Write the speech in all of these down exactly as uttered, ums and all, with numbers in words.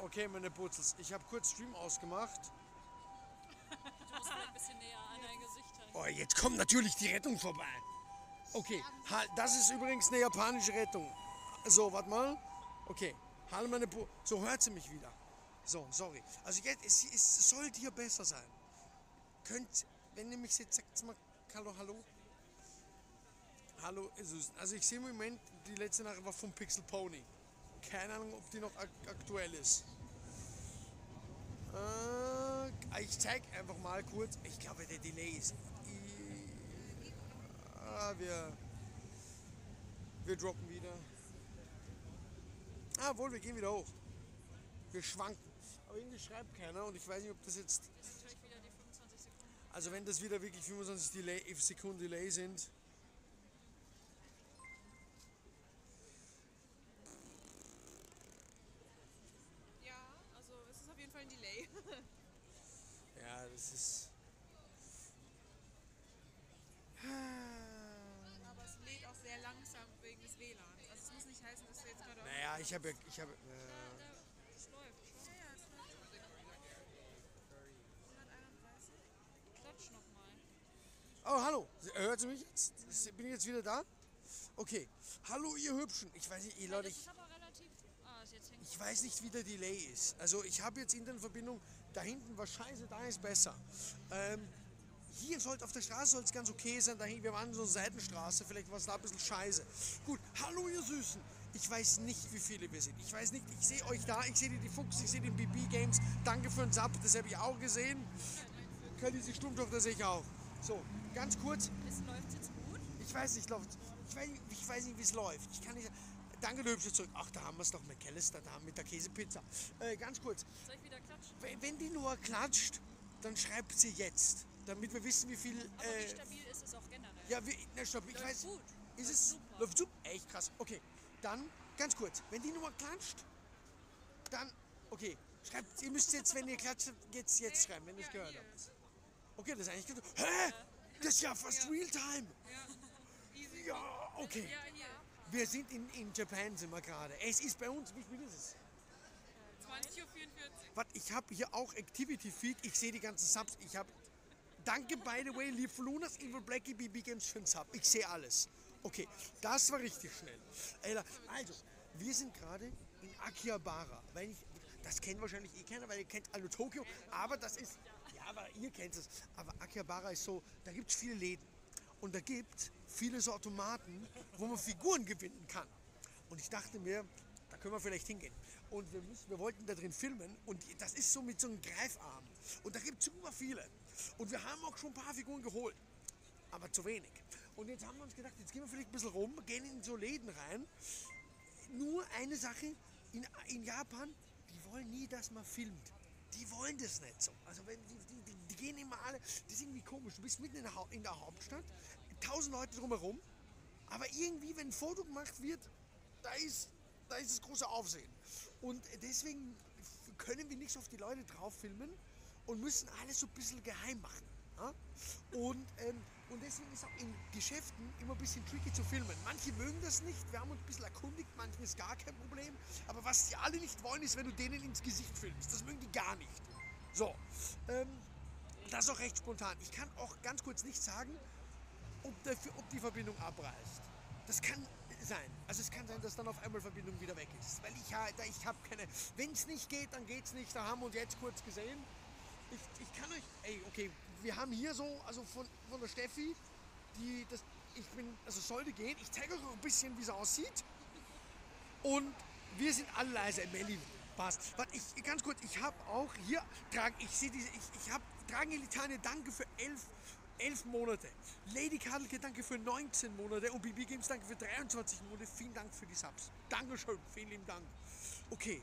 Okay, meine Putzels, ich habe kurz Stream ausgemacht. Du musst ein bisschen näher an dein Gesicht halten. Oh, jetzt kommt natürlich die Rettung vorbei. Okay, das ist übrigens eine japanische Rettung. So, warte mal. Okay, hallo meine Putzels. So, hört sie mich wieder. So, sorry. Also jetzt, es, es sollte hier besser sein. Könnt, wenn ihr mich seht, sagt mal hallo, hallo. Hallo, Susan. Also ich sehe im Moment, die letzte Nachricht war vom Pixel Pony. Keine Ahnung, ob die noch ak aktuell ist. Äh, ich zeig einfach mal kurz. Ich glaube, der Delay ist... Ich, ah, wir... Wir droppen wieder. Ah, wohl, wir gehen wieder hoch. Wir schwanken. Aber irgendwie schreibt keiner und ich weiß nicht, ob das jetzt... Das ist natürlich wieder die fünfundzwanzig Sekunden. Also wenn das wieder wirklich fünfundzwanzig Sekunden Delay sind... Ja, also es ist auf jeden Fall ein Delay. Ja, das ist... Aber es lädt auch sehr langsam wegen des W L A Ns. Also es muss nicht heißen, dass du jetzt gerade... Naja, ich habe ja... Ich hab, äh, es läuft. Ja, ja, es läuft schon. hunderteinunddreißig. Klatsch nochmal. Oh, hallo. Hört ihr mich jetzt? Bin ich jetzt wieder da? Okay. Hallo, ihr Hübschen. Ich weiß nicht, ihr Leute. Ich, ich weiß nicht, wie der Delay ist. Also, ich habe jetzt Internetverbindung. Da hinten war scheiße, da ist besser. Ähm, hier sollte auf der Straße soll es ganz okay sein. Da hinten, wir waren so eine Seitenstraße. Vielleicht war es da ein bisschen scheiße. Gut. Hallo, ihr Süßen. Ich weiß nicht, wie viele wir sind. Ich weiß nicht, ich sehe euch da, ich sehe die, die Fuchs, ich sehe den B B Games. Danke für den Sub, das habe ich auch gesehen. Können die sich stumm doch, das sehe ich auch. So, ganz kurz. Es läuft jetzt gut? Ich weiß nicht, läuft. Ich weiß, ich weiß nicht, wie es läuft. Ich kann nicht. Danke, du hübsche zurück. Ach, da haben wir es doch, McAllister, da haben wir mit der Käsepizza. Äh, ganz kurz. Soll ich wieder klatschen? Wenn, wenn die nur klatscht, dann schreibt sie jetzt, damit wir wissen, wie viel. Aber äh, wie stabil ist es auch generell? Ja, wie, na, stabil. Ich weiß. Gut. Ist es? Super. Läuft super. Echt krass. Okay. Dann, ganz kurz, wenn die Nummer klatscht, dann, okay, schreibt, ihr müsst jetzt, wenn ihr klatscht, jetzt, jetzt schreiben, wenn ihr es gehört habt. Okay, das ist eigentlich gut. Hä? Das ist ja fast Realtime. Ja, okay. Wir sind in, in Japan, sind wir gerade. Es ist bei uns, wie spät ist es? zwanzig Uhr vierundvierzig. Warte, ich habe hier auch Activity Feed, ich sehe die ganzen Subs, ich habe, danke, by the way, Liv Lunas, Evil Blackie, B B Games für den Sub, ich sehe alles. Okay, das war richtig schnell. Also, wir sind gerade in Akihabara. Weil ich, das kennt wahrscheinlich eh keiner, weil ihr kennt alle Tokio. Aber das ist, ja, aber ihr kennt es. Aber Akihabara ist so, da gibt es viele Läden. Und da gibt es viele so Automaten, wo man Figuren gewinnen kann. Und ich dachte mir, da können wir vielleicht hingehen. Und wir, müssen, wir wollten da drin filmen. Und das ist so mit so einem Greifarm. Und da gibt es super viele. Und wir haben auch schon ein paar Figuren geholt. Aber zu wenig. Und jetzt haben wir uns gedacht, jetzt gehen wir vielleicht ein bisschen rum, gehen in so Läden rein. Nur eine Sache, in, in Japan, die wollen nie, dass man filmt. Die wollen das nicht so. Also wenn, die, die, die gehen immer alle, das ist irgendwie komisch. Du bist mitten in der, in der Hauptstadt, tausend Leute drumherum, aber irgendwie, wenn ein Foto gemacht wird, da ist, da ist das große Aufsehen. Und deswegen können wir nicht so auf die Leute drauf filmen und müssen alles so ein bisschen geheim machen. Ja? Und... Ähm, Und deswegen ist auch in Geschäften immer ein bisschen tricky zu filmen. Manche mögen das nicht, wir haben uns ein bisschen erkundigt, manchen ist gar kein Problem. Aber was die alle nicht wollen, ist, wenn du denen ins Gesicht filmst. Das mögen die gar nicht. So, ähm, das ist auch recht spontan. Ich kann auch ganz kurz nicht sagen, ob, der, ob die Verbindung abreißt. Das kann sein. Also es kann sein, dass dann auf einmal Verbindung wieder weg ist. Weil ich, ich habe keine... Wenn es nicht geht, dann geht's nicht. Da haben wir uns jetzt kurz gesehen. Ich, ich kann euch... Ey, okay... Wir haben hier so, also von, von der Steffi, die das, ich bin, also sollte gehen. Ich zeige euch auch ein bisschen, wie es aussieht. Und wir sind alle leise. Melli, passt. Warte, ich, ganz kurz, ich habe auch hier, trage, ich sehe diese, ich, ich habe, tragen Elitane, danke für elf, elf Monate. Lady Kadelke, danke für neunzehn Monate. Und B B Games, danke für dreiundzwanzig Monate. Vielen Dank für die Subs. Dankeschön, vielen lieben Dank. Okay,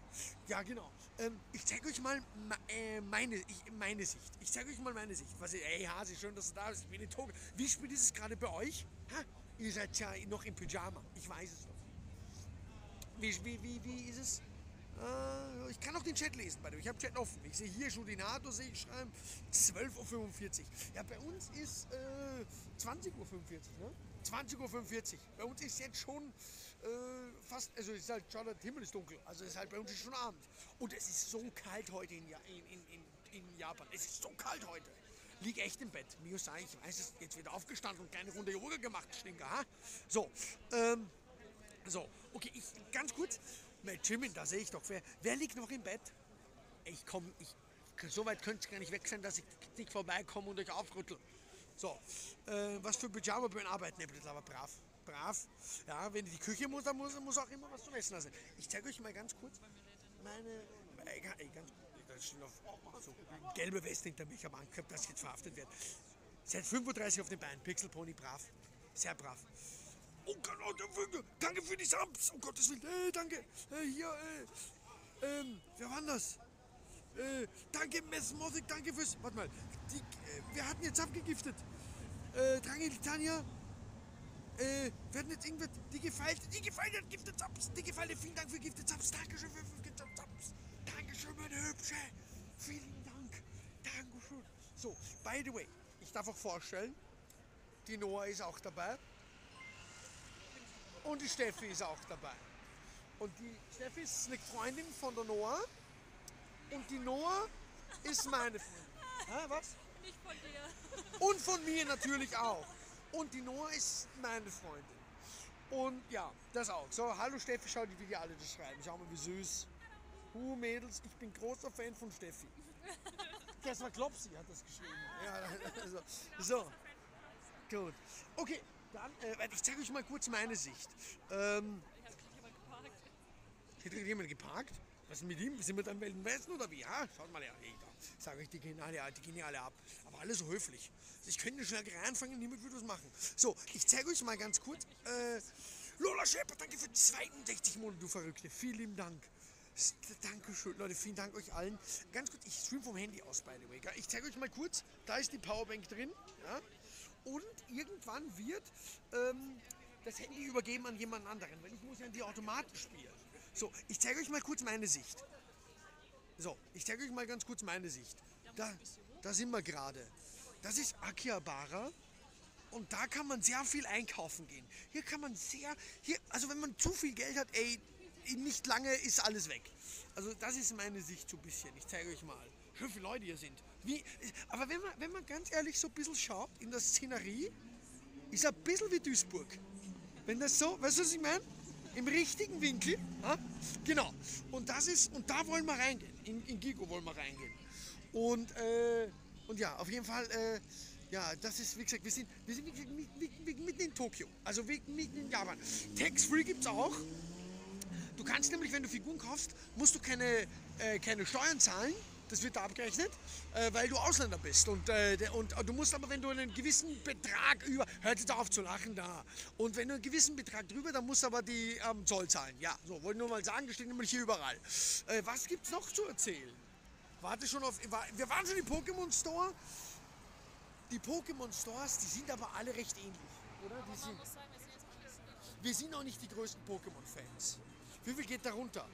ja genau. Ähm, ich zeige euch mal äh, meine, ich, meine Sicht. Ich zeige euch mal meine Sicht. Was, ey Hasi, schön, dass du da bist. Ich bin in Tokio. Wie spät ist es gerade bei euch? Ha? Ihr seid ja noch im Pyjama. Ich weiß es noch. Wie, wie, wie, wie ist es? Äh, ich kann auch den Chat lesen, bei dem. Ich habe Chat offen. Ich sehe hier schon die NATO, sehe ich schreiben. zwölf Uhr fünfundvierzig. Ja, bei uns ist äh, zwanzig Uhr fünfundvierzig, ne? zwanzig Uhr fünfundvierzig. Bei uns ist jetzt schon äh, fast, also ist halt schon, der Himmel ist dunkel. Also ist halt bei uns ist schon Abend. Und es ist so kalt heute in, in, in, in Japan. Es ist so kalt heute. Lieg echt im Bett. Mio sei, ich weiß es, jetzt wieder aufgestanden und kleine Runde Yoga gemacht, Stinker. Ha? So, ähm, so, okay, ich, ganz kurz. Mein Jimin, da sehe ich doch, wer, wer liegt noch im Bett? Ich komme, ich, so weit könnte es gar nicht weg sein, dass ich nicht vorbeikomme und euch aufrüttel. So, äh, was für Pyjama-Böen arbeiten, ihr Blitz, aber brav, brav. Ja, wenn die Küche muss, dann muss, muss auch immer was zu essen lassen. Ich zeige euch mal ganz kurz meine, äh, ganz kurz, oh, so gelbe Weste hinter mich, am Anker, dass ich jetzt verhaftet werde. Seit fünfunddreißig auf den Beinen, Pixelpony, brav, sehr brav. Oh Gott, danke für die Sams, um Gottes Willen, hey, danke, hey, hier, äh, ähm, wer war das? Äh, danke, Messmosik, danke fürs. Warte mal, die, äh, wir hatten jetzt abgegiftet. Äh, Drange Litania. Äh, wir hatten jetzt irgendwas. Die Gefeilte, die Gefeilte hat Gifted Zaps. Die Gefeilte, vielen Dank für Gifted Zaps. Dankeschön für Gifted Zaps. Dankeschön, meine Hübsche. Vielen Dank. Dankeschön. So, by the way, ich darf auch vorstellen, die Noah ist auch dabei. Und die Steffi ist auch dabei. Und die Steffi ist eine Freundin von der Noah. Und die Noah ist meine Freundin. Ha, was? Nicht von dir. Und von mir natürlich auch. Und die Noah ist meine Freundin. Und ja, das auch. So, hallo Steffi, schau die, wie die alle das schreiben. Schau mal, wie süß. Huh, Mädels, ich bin großer Fan von Steffi. Das war Klopsi, hat das geschrieben. Ja, also, so, gut. Okay, dann, äh, ich zeige euch mal kurz meine Sicht. Ähm, hier hat jemand geparkt. Was ist mit ihm? Sind wir dann im Westen oder wie? Ja, schaut mal her. Hey, da sage ich die Geniale, die Geniale ab. Aber alle so höflich. Ich könnte schnell reinfangen, niemand würde das machen. So, ich zeige euch mal ganz kurz. Äh, Lola Schäfer, danke für zweiundsechzig Monate, du Verrückte. Vielen Dank. Dankeschön, Leute. Vielen Dank euch allen. Ganz kurz, ich stream vom Handy aus, by the way. Ich zeige euch mal kurz. Da ist die Powerbank drin. Ja? Und irgendwann wird ähm, das Handy übergeben an jemand anderen, weil ich muss ja an die Automaten spielen. So, ich zeige euch mal kurz meine Sicht. So, ich zeige euch mal ganz kurz meine Sicht. Da, da sind wir gerade. Das ist Akihabara. Und da kann man sehr viel einkaufen gehen. Hier kann man sehr... Hier, also wenn man zu viel Geld hat, ey, nicht lange ist alles weg. Also das ist meine Sicht so ein bisschen. Ich zeige euch mal, wie viele Leute hier sind. Wie, aber wenn man, wenn man ganz ehrlich so ein bisschen schaut in der Szenerie, ist ein bisschen wie Duisburg. Wenn das so... Weißt du, was ich meine? Im richtigen Winkel, ja? Genau. Und das ist, und da wollen wir reingehen. In, in Gigo wollen wir reingehen. Und, äh, und ja, auf jeden Fall, äh, ja, das ist, wie gesagt, wir sind, wir sind mitten in Tokio, also mitten in Japan. Tax-free gibt's auch. Du kannst nämlich, wenn du Figuren kaufst, musst du keine, äh, keine Steuern zahlen. Das wird da abgerechnet, äh, weil du Ausländer bist. Und, äh, und du musst aber, wenn du einen gewissen Betrag über... Hört jetzt auf zu lachen da. Und wenn du einen gewissen Betrag drüber, dann musst du aber die ähm, Zoll zahlen. Ja, so, wollte nur mal sagen, das steht nämlich hier überall. Äh, was gibt's noch zu erzählen? Warte schon auf... War, wir waren schon im Pokémon Store. Die Pokémon Stores, die sind aber alle recht ähnlich, oder? Die sind, wir sind auch nicht die größten Pokémon-Fans. Wie viel geht da runter?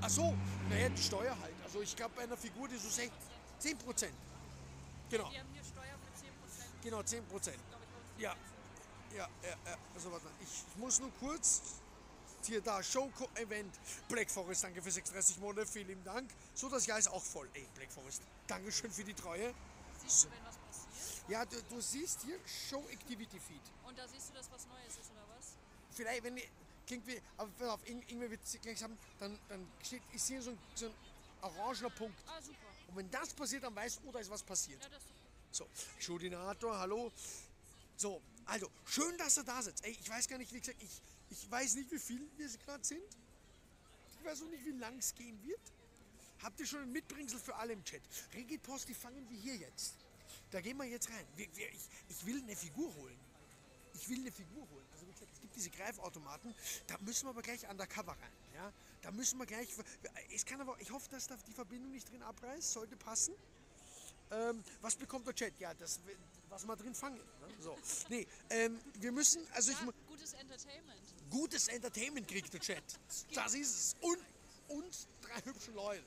Ach so, naja, die Steuer halt. Also ich glaube, bei einer Figur, die so zehn Prozent. Genau. Wir haben hier Steuer für zehn Prozent. Genau, zehn Prozent. Ja, ja, ja, ja. Also warte mal, ich muss nur kurz... Hier da, Show-Event. Black Forest, danke für sechsunddreißig Monate, vielen Dank. So, das Jahr ist auch voll. Ey, Black Forest, dankeschön für die Treue. Siehst du, wenn was passiert? Ja, du, du siehst hier Show-Activity-Feed. Und da siehst du, dass was Neues ist, oder was? Vielleicht, wenn... Klingt wie, aber pass auf, irgendwie wird es gleich haben, dann, dann steht, ist hier so ein, so ein orangener Punkt. Ah, super. Und wenn das passiert, dann weißt du, oh, da ist was passiert. Ja, das so, Schudinator, hallo. So, also, schön, dass du da sitzt. Ey, ich weiß gar nicht, wie gesagt, ich, ich weiß nicht, wie viel wir gerade sind. Ich weiß auch nicht, wie lang es gehen wird. Habt ihr schon ein Mitbringsel für alle im Chat? Regit Post, die fangen wir hier jetzt. Da gehen wir jetzt rein. Wir, wir, ich, ich will eine Figur holen. Ich will eine Figur holen. Also wie gesagt, es gibt diese Greifautomaten, da müssen wir aber gleich undercover rein. Ja? Da müssen wir gleich. Es kann aber, ich hoffe, dass da die Verbindung nicht drin abreißt, sollte passen. Ähm, was bekommt der Chat? Ja, das, was wir drin fangen. Ne? So. Nee, ähm, wir müssen. Also ja, ich, gutes Entertainment. Gutes Entertainment kriegt der Chat. Das ist es. Und, und drei hübsche Leute.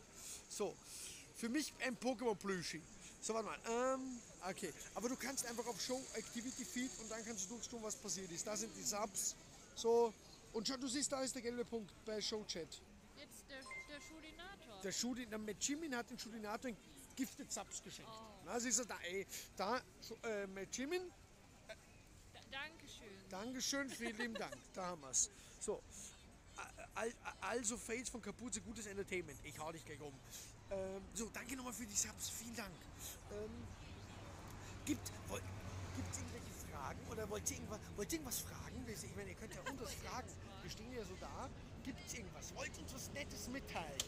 So. Für mich ein Pokémon-Plüschi. So, warte mal. Ähm, okay. Aber du kannst einfach auf Show Activity Feed und dann kannst du durchschauen, was passiert ist. Da sind die Subs. So. Und schon, du siehst, da ist der gelbe Punkt bei Show Chat. Jetzt der, der Shudinator. Der Shudinator. Mit Jimin hat den Shudinator in Gifted Subs geschenkt. Oh. Also ist er da, ey. Da, äh, mit Jimin. Dankeschön. Dankeschön, vielen lieben Dank. Da haben wir es. So. Also, Fails von Kapuze, gutes Entertainment. Ich hau dich gleich um. Ähm, so, danke nochmal für die Subs. Vielen Dank. Ähm, gibt wollt, gibt's irgendwelche Fragen? Oder wollt ihr irgendwas, wollt ihr irgendwas fragen? Ich meine, ihr könnt ja irgendwas fragen. Wir stehen ja so da. Gibt es irgendwas? Wollt ihr uns was Nettes mitteilen?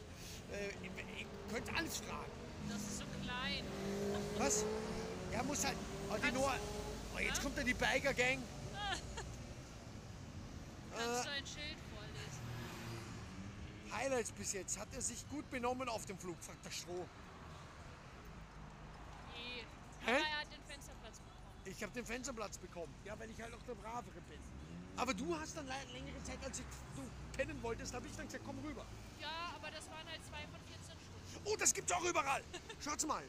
Äh, ihr, ihr könnt alles fragen. Das ist so klein. Was? Ja, muss halt. Oh, die Noah. Oh, jetzt kommt ja die Biker Gang. Kannst du ein Schild vorlesen? Highlights bis jetzt. Hat er sich gut benommen auf dem Flug? Fragt der Stroh. Nee. Aber Hä? er hat den Fensterplatz bekommen. Ich habe den Fensterplatz bekommen. Ja, weil ich halt auch der Bravere bin. Aber du hast dann längere Zeit, als ich, du pennen wolltest, habe ich dann gesagt, komm rüber. Ja, aber das waren halt zwei von vierzehn Stunden. Oh, das gibt's auch überall. Schaut's mal.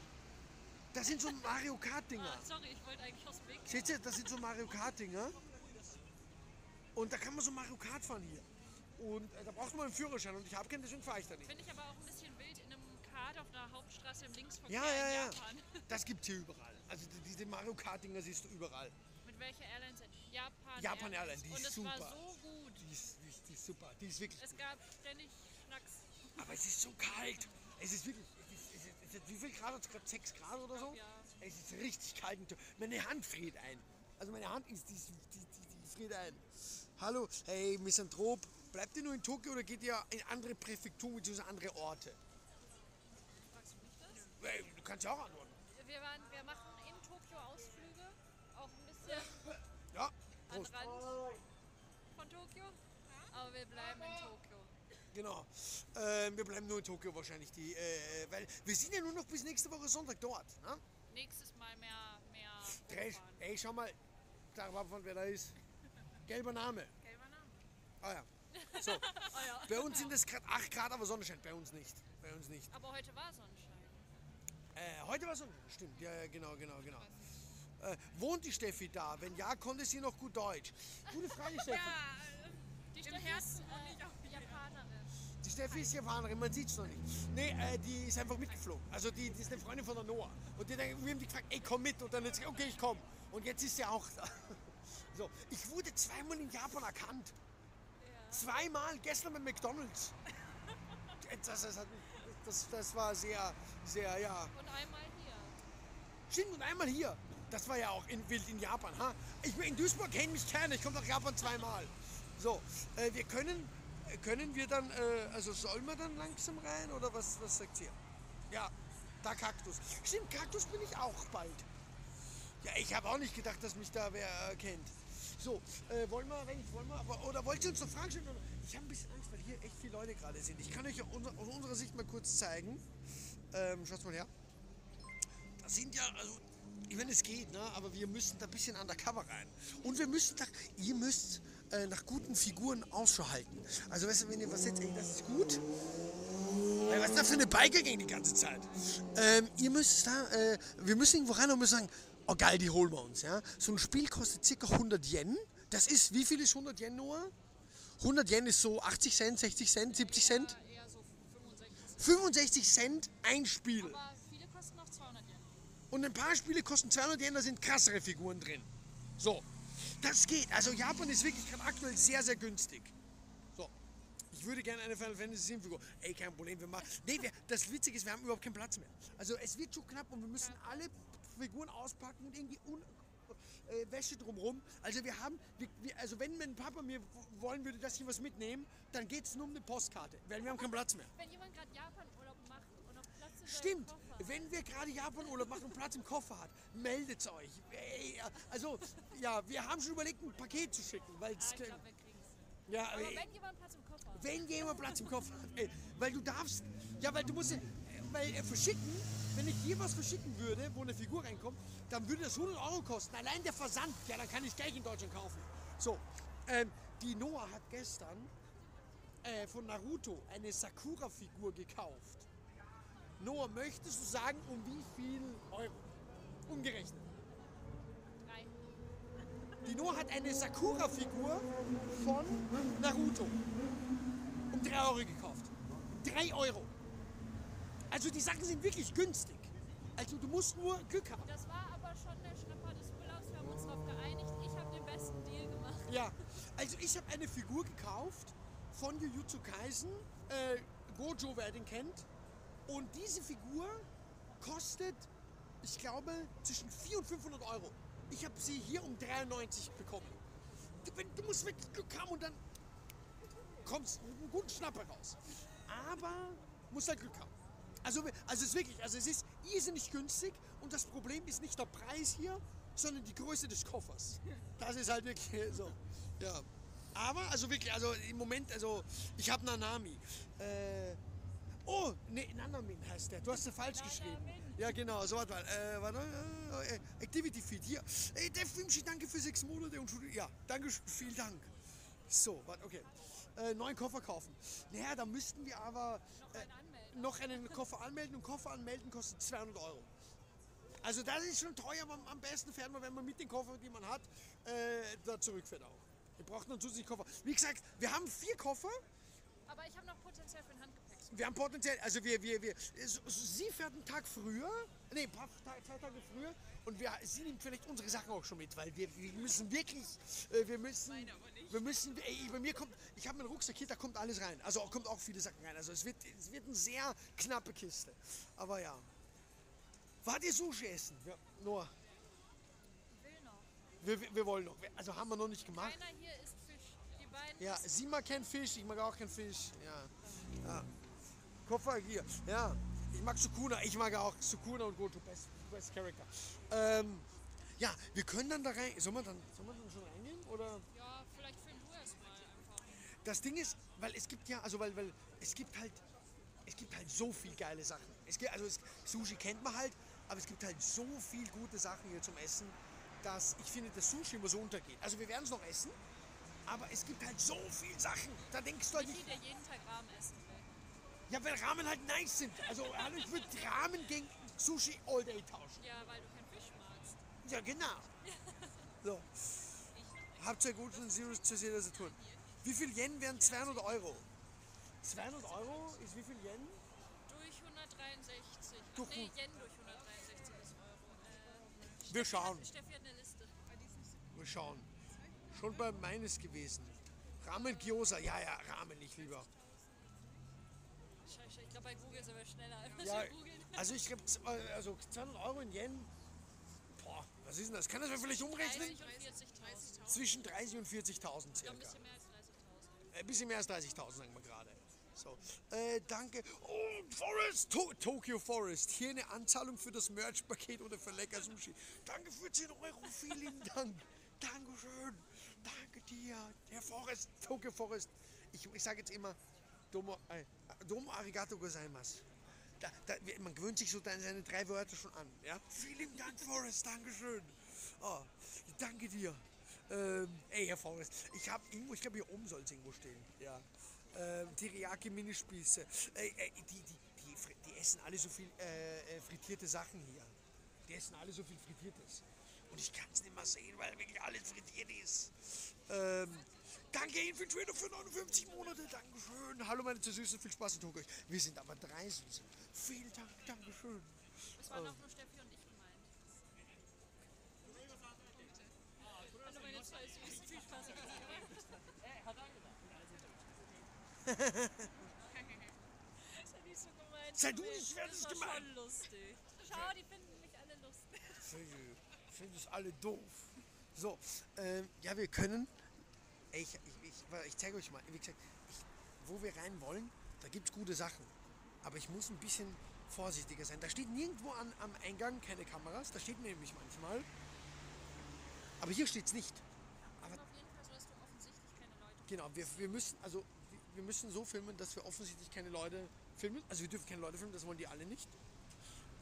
Das sind so Mario Kart Dinger. Ah, sorry, ich wollte eigentlich aus dem Weg. Seht ihr, das sind so Mario Kart Dinger. Und da kann man so Mario Kart fahren hier. Und äh, da braucht man einen Führerschein und ich habe keinen, deswegen fahre ich da nicht. Finde ich aber auch ein bisschen wild in einem Kart auf einer Hauptstraße im Linksverkehr. Ja, ja, ja. In Japan. Das gibt's hier überall. Also diese Mario Kart Dinger siehst du überall. Mit welcher Airline sind? Japan. Japan Airlines. Die ist und das super. War so gut. Die ist, die, ist, die ist super. Die ist wirklich. Es gut. gab ständig Schnacks. Aber es ist so kalt. Es ist wirklich. Es ist, es ist, es ist, wie viel Grad hat es gerade? sechs Grad oder so? Ja. Es ist richtig kalt. Meine Hand friert ein. Also meine Hand ist, die, die, die, die friert ein. Hallo, hey Misanthrop, bleibt ihr nur in Tokio oder geht ihr in andere Präfekturen bzw. andere Orte? Fragst du mich das? Hey, du kannst ja auch antworten. Wir, waren, wir machen in Tokio Ausflüge, auch ein bisschen ja, am Rand von Tokio, aber wir bleiben in Tokio. Genau, äh, wir bleiben nur in Tokio wahrscheinlich, die, äh, weil wir sind ja nur noch bis nächste Woche Sonntag dort. Ne? Nächstes Mal mehr, mehr Trash. Ey, schau mal, klar war von wer da ist. Gelber Name. Gelber Name. Ah ja. So. ah, ja. Bei uns sind es gerade acht Grad, aber Sonne scheint. Bei uns nicht. Bei uns nicht. Aber heute war Sonnenschein. Äh, heute war Sonnenschein. Stimmt. Ja, genau, genau, genau. Äh, wohnt die Steffi da? Wenn ja, konnte sie noch gut Deutsch? Gute Frage, Steffi. ja, die Steffi ist äh, Japanerin. Die Steffi ist Japanerin, man sieht es noch nicht. Nee, äh, die ist einfach mitgeflogen. Also die, die ist eine Freundin von der Noah. Und die, wir haben die gefragt, ey, komm mit. Und dann hat sie gesagt, okay, ich komm. Und jetzt ist sie auch da. So, ich wurde zweimal in Japan erkannt. Ja. Zweimal, gestern bei McDonalds. Das, das, hat, das, das war sehr, sehr, ja. Und einmal hier. Stimmt, und einmal hier. Das war ja auch in, wild in Japan. Ha? Ich bin in Duisburg, kenne mich keiner. Ich komme nach Japan zweimal. So, äh, wir können, können wir dann, äh, also soll man dann langsam rein oder was, was sagt ihr? Ja, da Kaktus. Stimmt, Kaktus bin ich auch bald. Ja, ich habe auch nicht gedacht, dass mich da wer äh, kennt. So, äh, wollen wir, wenn ich, wollen wir, aber, oder wollt ihr uns noch Fragen stellen? Ich habe ein bisschen Angst, weil hier echt viele Leute gerade sind. Ich kann euch unser, aus unserer Sicht mal kurz zeigen. Ähm, schaut's mal her. Das sind ja, also, ich meine, es geht, ne? Aber wir müssen da ein bisschen undercover rein. Und wir müssen nach, ihr müsst äh, nach guten Figuren Ausschau halten. Also, weißt du, wenn ihr was jetzt, ey, das ist gut. Ey, was ist da für eine Biker gegen die ganze Zeit? Ähm, ihr müsst da, äh, wir müssen irgendwo rein und müssen sagen, oh geil, die holen wir uns, ja. So ein Spiel kostet ca. hundert Yen. Das ist, wie viel ist hundert Yen, Noah? hundert Yen ist so achtzig Cent, sechzig Cent, siebzig Cent? Ja, eher so fünfundsechzig Cent. fünfundsechzig Cent ein Spiel. Aber viele kosten auch zweihundert Yen. Und ein paar Spiele kosten zweihundert Yen, da sind krassere Figuren drin. So, das geht. Also Japan ist wirklich gerade aktuell sehr, sehr günstig. So, ich würde gerne eine Final Fantasy sieben Figur. Ey, kein Problem, wir machen... Nee, wir, das Witzige ist, wir haben überhaupt keinen Platz mehr. Also es wird schon knapp und wir müssen ja. alle... Figuren auspacken und irgendwie un äh, Wäsche drumherum. Also wir haben, wir, wir, also wenn mein Papa mir wollen würde, dass ich was mitnehme, dann geht es nur um eine Postkarte, weil wir haben keinen Platz mehr. Wenn jemand gerade Japan-Urlaub macht und noch Platz im Koffer Stimmt, wenn wir gerade Japan-Urlaub machen und Platz im Koffer hat, meldet es euch. Also, ja, wir haben schon überlegt, ein Paket zu schicken, weil es... Ah, Ja, aber ey, wenn jemand Platz im Koffer hat. Wenn jemand Platz im Koffer hat. Ey, weil du darfst, ja, weil du musst, äh, weil äh, verschicken, wenn ich dir was verschicken würde, wo eine Figur reinkommt, dann würde das hundert Euro kosten. Allein der Versand, ja, dann kann ich gleich in Deutschland kaufen. So, ähm, die Noah hat gestern äh, von Naruto eine Sakura-Figur gekauft. Noah, möchtest du sagen, um wie viel Euro? Umgerechnet. Drei. Die Noah hat eine Sakura-Figur von Naruto. Um drei Euro gekauft. Drei Euro. Also die Sachen sind wirklich günstig. Also du musst nur Glück haben. Das war aber schon der Schnapper des Urlaubs. Wir haben uns darauf geeinigt. Ich habe den besten Deal gemacht. Ja, also ich habe eine Figur gekauft von Jujutsu Kaisen. Äh, Gojo, wer den kennt. Und diese Figur kostet, ich glaube, zwischen vierhundert und fünfhundert Euro. Ich habe sie hier um dreiundneunzig bekommen. Du, du musst wirklich Glück haben und dann kommst du mit einem guten Schnapper raus. Aber musst halt Glück haben. Also, also es ist wirklich, also es ist irrsinnig günstig und das Problem ist nicht der Preis hier, sondern die Größe des Koffers. Das ist halt wirklich so. Ja. Aber, also wirklich, also im Moment, also ich habe Nanami. Äh, Oh, nee, Nanamin heißt der. Du hast den falsch geschrieben. Ja, genau. So, warte mal. Äh, warte mal. Äh, Activity Feed, hier. Ey, der Filmschi, danke für sechs Monate. Und ja, danke, vielen Dank. So, warte, okay. Äh, neuen Koffer kaufen. Naja, da müssten wir aber äh, noch einen Koffer anmelden. Und Koffer anmelden kostet zweihundert Euro. Also das ist schon teuer, aber am besten fährt man, wenn man mit den Koffern, die man hat, äh, da zurückfährt auch. Wir brauchen dann zusätzlich Koffer. Wie gesagt, wir haben vier Koffer. Aber ich habe noch potenziell für ein Handgepäck. Wir haben potenziell, also wir, wir, wir, sie fährt einen Tag früher, nee, ein paar Tage, zwei Tage früher und wir, sie nimmt vielleicht unsere Sachen auch schon mit, weil wir, wir müssen wirklich, wir müssen, Meine aber nicht. wir müssen, ey, bei mir kommt, ich habe meinen Rucksack hier, da kommt alles rein, also kommt auch viele Sachen rein, also es wird, es wird eine sehr knappe Kiste, aber ja. Wart ihr Sushi essen? Ja, Noah. Ich will noch. Wir, wir, wir wollen noch, also haben wir noch nicht gemacht. Keiner hier ist Fisch. Ja, sie mag keinen Fisch, ich mag auch keinen Fisch. Ja. Ja. Koffer hier. Ja. Ich mag Sukuna, ich mag auch Sukuna und Goto, best, best Character. Ähm, ja, wir können dann da rein. Sollen wir dann, soll man dann schon reingehen? Oder? Ja, vielleicht filmen du erst mal einfach. Das Ding ist, weil es gibt ja, also weil, weil es gibt halt, es gibt halt so viel geile Sachen. Es gibt, also es, Sushi kennt man halt, aber es gibt halt so viel gute Sachen hier zum Essen, dass ich finde, dass Sushi immer so untergeht. Also wir werden es noch essen. Aber es gibt halt so viele Sachen, da denkst du halt nicht... Ich will ja jeden Tag Ramen essen. Ja, weil Ramen halt nice sind. Also ich würde Ramen gegen Sushi all day tauschen. Ja, weil du keinen Fisch magst. Ja, genau. So. Habt ihr gut von Zero zu Zero zu tun. Wie viel Yen wären zweihundert Euro? zweihundert Euro ist wie viel Yen? Durch hundertdreiundsechzig. Durch Ach, nee, Yen durch hundertdreiundsechzig ist Euro. Äh, Wir schauen. Steffi hat eine Liste. Wir schauen. Schon bei meines gewesen. Ramen Gyoza, ja, ja, Ramen, ich lieber. Scheiße, ich glaube, bei Google ist aber schneller. Ja, also ich glaube, also zweihundert Euro in Yen, boah, was ist denn das? Kann das mir vielleicht umrechnen? dreißig und vierzig, zwischen dreißig und vierzigtausend circa. Ein bisschen mehr als dreißigtausend. Ein bisschen mehr als dreißigtausend, sagen wir gerade. So, äh, danke. Oh, Forest, to Tokyo Forest. Hier eine Anzahlung für das Merch-Paket oder für lecker Sushi. Danke für zehn Euro, vielen Dank. Dankeschön, danke dir, Herr Forrest, Tokyo Forrest. Ich, ich sage jetzt immer, domo, äh, domo arigato gozaimasu. Da, da, man gewöhnt sich so seine drei Wörter schon an. Ja? Vielen Dank, Forrest, dankeschön. Oh, danke dir. Ähm, ey, Herr Forrest, ich habe irgendwo, ich glaube hier oben soll es irgendwo stehen. Ja. Ähm, Teriyaki Minispieße. Äh, äh, die, die, die, die essen alle so viel äh, frittierte Sachen hier. Die essen alle so viel Frittiertes. Und ich kann es nicht mehr sehen, weil wirklich alles frittiert ist. Ähm, danke Ihnen für Twitter für neunundfünfzig Monate. Dankeschön. Hallo meine zu Süßen, viel Spaß in Tokio. Wir sind aber drei Süßen. Vielen Dank, Dankeschön. Es waren ähm. auch nur Steffi und ich gemeint. Hallo meine zwei Süßen, viel Spaß in Tokio. Das hat nicht so gemeint. Sei du nicht fertig gemeint. Das war schon lustig. Schau, die finden mich alle lustig. Ich finde das alle doof. So, ähm, ja, wir können. Ey, ich ich, ich, ich zeige euch mal, wie gesagt, ich, wo wir rein wollen, da gibt es gute Sachen. Aber ich muss ein bisschen vorsichtiger sein. Da steht nirgendwo an, am Eingang keine Kameras, da steht nämlich manchmal. Aber hier steht es nicht. Aber auf jeden Fall so, dass du offensichtlich keine Leute. Genau, wir, wir müssen, also wir müssen so filmen, dass wir offensichtlich keine Leute filmen. Also wir dürfen keine Leute filmen, das wollen die alle nicht.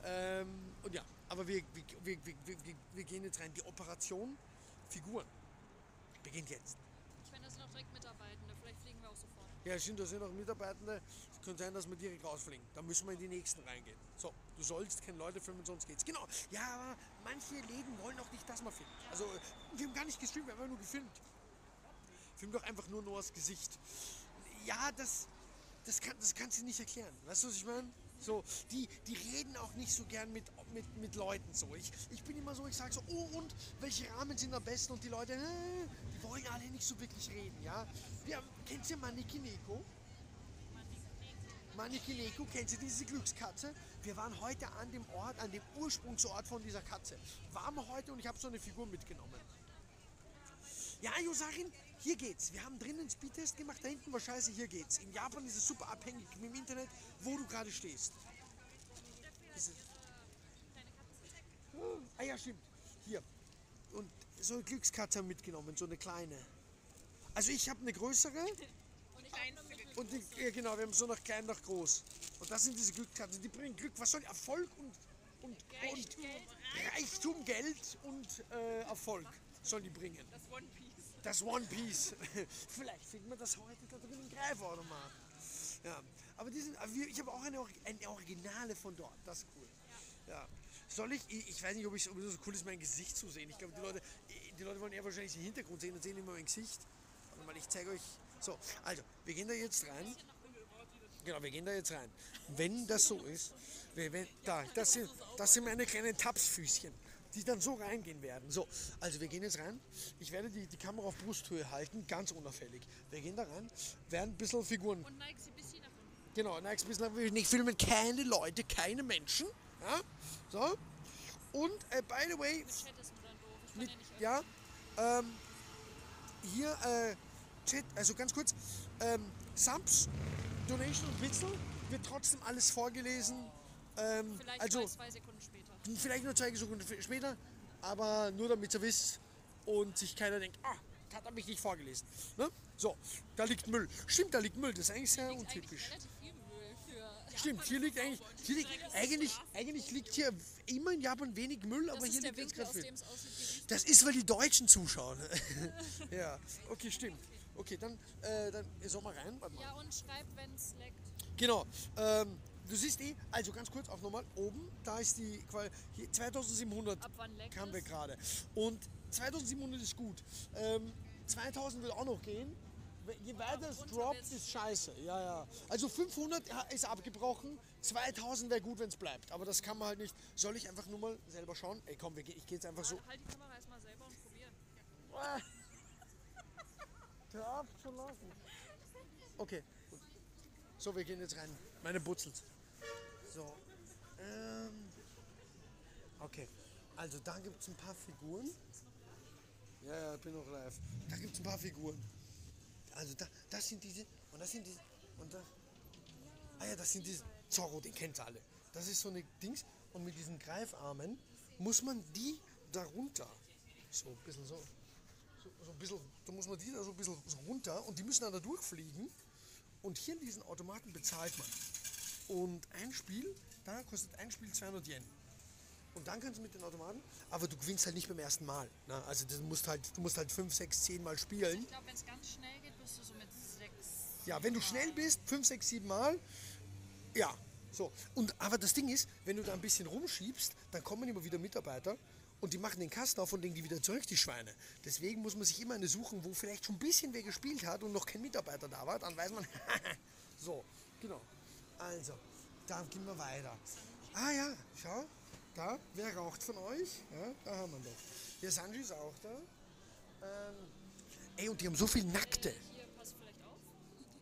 Ähm, und ja, aber wir, wir, wir, wir, wir, wir gehen jetzt rein. Die Operation Figuren beginnt jetzt. Ich werde das noch direkt mitarbeiten, vielleicht fliegen wir auch sofort. ja, sind da sind auch Mitarbeitende, es kann sein, dass wir direkt rausfliegen. Da müssen wir in die nächsten reingehen. So, du sollst keine Leute filmen, sonst geht's. Genau, ja, aber manche Läden wollen auch nicht, dass man filmt. Also, wir haben gar nicht gestreamt, wir haben nur gefilmt. Film doch einfach nur Noahs Gesicht. Ja, das, das, kann, das kannst du nicht erklären. Weißt du, was ich meine? So, die, die reden auch nicht so gern mit, mit, mit Leuten so. Ich, ich bin immer so, ich sage so, oh und, welche Ramen sind am besten? Und die Leute, äh, die wollen alle nicht so wirklich reden, ja. Wir haben, kennt ihr Manikineko? Manikineko, kennt ihr diese Glückskatze? Wir waren heute an dem Ort, an dem Ursprungsort von dieser Katze. Waren wir heute und ich habe so eine Figur mitgenommen. Ja, Josarin, hier geht's. Wir haben drinnen einen Speedtest gemacht, da hinten war scheiße, hier geht's. In Japan ist es super abhängig mit dem Internet, wo du gerade stehst. Ist oh, ah ja, stimmt. Hier. Und so eine Glückskatze haben mitgenommen, so eine kleine. Also ich habe eine größere. Und, klein und die, ja, genau, wir haben so nach klein nach groß. Und das sind diese Glückskarten, die bringen Glück. Was soll Erfolg und, und, Reichtum. und Reichtum, Geld und äh, Erfolg. Sollen die bringen. Das One Piece. Das One Piece. Vielleicht finden wir das heute da drin im Greifautomaten. Ja, aber die sind, ich habe auch eine, eine Originale von dort. Das ist cool. Ja. Ja. Soll ich, ich weiß nicht, ob es so cool ist, mein Gesicht zu sehen. Ich glaube, die Leute, die Leute wollen eher wahrscheinlich den Hintergrund sehen und sehen immer mein Gesicht. Warte mal, ich zeige euch. So, also, wir gehen da jetzt rein. Genau, wir gehen da jetzt rein. Wenn das so ist, wir, wenn, da, das sind, das sind meine kleinen Tapsfüßchen, die dann so reingehen werden. So, also wir gehen jetzt rein. Ich werde die, die Kamera auf Brusthöhe halten, ganz unauffällig. Wir gehen da rein, werden ein bisschen Figuren... Und neigst sie ein bisschen nach unten. Genau, neigst ein bisschen nach unten. Ich filme keine Leute, keine Menschen. Ja, so. Und, äh, by the way... Mit Chat ist dann doof. Ich mit, ja, ja ähm, hier, äh, Chat, also ganz kurz, ähm, Sams, Donation und Pixel wird trotzdem alles vorgelesen. Ähm, vielleicht also, zwei Sekunden später. Vielleicht nur zwei Sekunden später, aber nur damit ihr wisst und sich keiner denkt, ah, das hat er mich nicht vorgelesen. Ne? So, da liegt Müll. Stimmt, da liegt Müll, das ist eigentlich sehr liegt untypisch. Eigentlich viel Müll für Stimmt, hier liegt eigentlich, hier liegt, eigentlich, eigentlich liegt hier immer in Japan wenig Müll, aber hier liegt jetzt gerade viel. Das ist, weil die Deutschen zuschauen. Ja, okay, stimmt. Okay, dann, äh, dann soll mal rein. Warte mal. Ja, und schreib, wenn es leckt. Genau, ähm, du siehst eh, also ganz kurz auch nochmal, oben, da ist die, hier, zweitausendsiebenhundert kamen wir gerade. Und zweitausendsiebenhundert ist gut. Ähm, zweitausend wird auch noch gehen. Je weiter es droppt, ist scheiße. Ja, ja. Also fünfhundert ist abgebrochen, zweitausend wäre gut, wenn es bleibt. Aber das kann man halt nicht. Soll ich einfach nur mal selber schauen? Ey, komm, ich, ich gehe jetzt einfach so. Halt die Kamera erstmal selber und probieren. Ja. Hör auf zu laufen. Okay, gut. So, wir gehen jetzt rein. Meine butzelt. So. Ähm. Okay. Also, da gibt es ein paar Figuren. Ja, ja, ich bin noch live. Da gibt es ein paar Figuren. Also, da, das sind diese. Und das sind diese. Und das. Ah ja, das sind diese. Zorro, den kennt ihr alle. Das ist so eine Dings. Und mit diesen Greifarmen muss man die darunter. So, ein bisschen so. So ein bisschen, da muss man die da so ein bisschen runter und die müssen dann da durchfliegen. Und hier in diesen Automaten bezahlt man. Und ein Spiel, da kostet ein Spiel zweihundert Yen. Und dann kannst du mit den Automaten, aber du gewinnst halt nicht beim ersten Mal. Ne? Also das musst halt, du musst halt fünf, sechs, zehn Mal spielen. Ich glaube, wenn es ganz schnell geht, bist du so mit sechs. Ja, wenn du schnell bist, fünf, sechs, sieben Mal. Ja, so. Und, aber das Ding ist, wenn du da ein bisschen rumschiebst, dann kommen immer wieder Mitarbeiter. Und die machen den Kasten auf und legen die wieder zurück, die Schweine. Deswegen muss man sich immer eine suchen, wo vielleicht schon ein bisschen wer gespielt hat und noch kein Mitarbeiter da war. Dann weiß man, so, genau. Also, da gehen wir weiter. Ah ja, schau, da, wer raucht von euch? Ja, da haben wir doch. Der Sanji ist auch da. Ähm, ey, und die haben so viel Nackte. Hier passt vielleicht auf.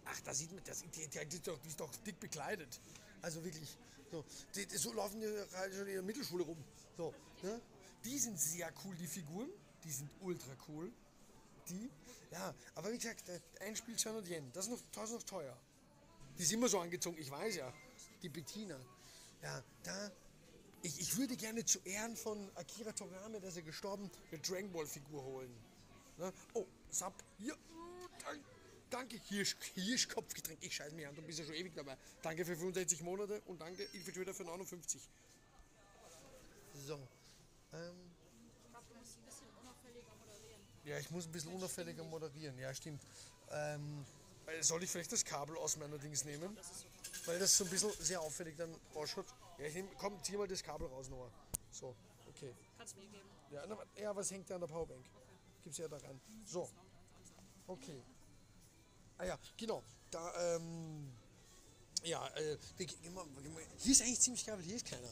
Ach, da sieht man, das, die, die, die, ist doch, die ist doch dick bekleidet. Also wirklich, so, die, so laufen die schon in der Mittelschule rum. So, ne? Die sind sehr cool, die Figuren. Die sind ultra cool. Die, ja, aber wie gesagt, ein Spiel zweihundert Yen. Das ist noch, das ist noch teuer. Die sind immer so angezogen, ich weiß ja. Die Bettina. Ja, da, ich, ich würde gerne zu Ehren von Akira Toriyama, dass er gestorben, eine Dragon Ball Figur holen. Ne? Oh, Sub, hier, danke, Hirsch, Hirschkopfgetränk. Ich scheiße mich an, du bist ja schon ewig dabei. Danke für fünfundsechzig Monate und danke, ich bin wieder für neunundfünfzig. So. Ich glaube, du musst ein bisschen unauffälliger moderieren. Ja, ich muss ein bisschen unauffälliger moderieren, ja, stimmt. Ähm, Soll ich vielleicht das Kabel aus meiner Dings nehmen? Weil das so ein bisschen sehr auffällig dann ausschaut. Ja, ich nehme, komm, zieh mal das Kabel raus nochmal. So, okay. Kannst du mir geben? Ja, na, ja, was hängt da an der Powerbank? Gib's ja da rein. So, okay. Ah ja, genau. Da, ähm, ja, äh, hier ist eigentlich ziemlich geil, hier ist keiner.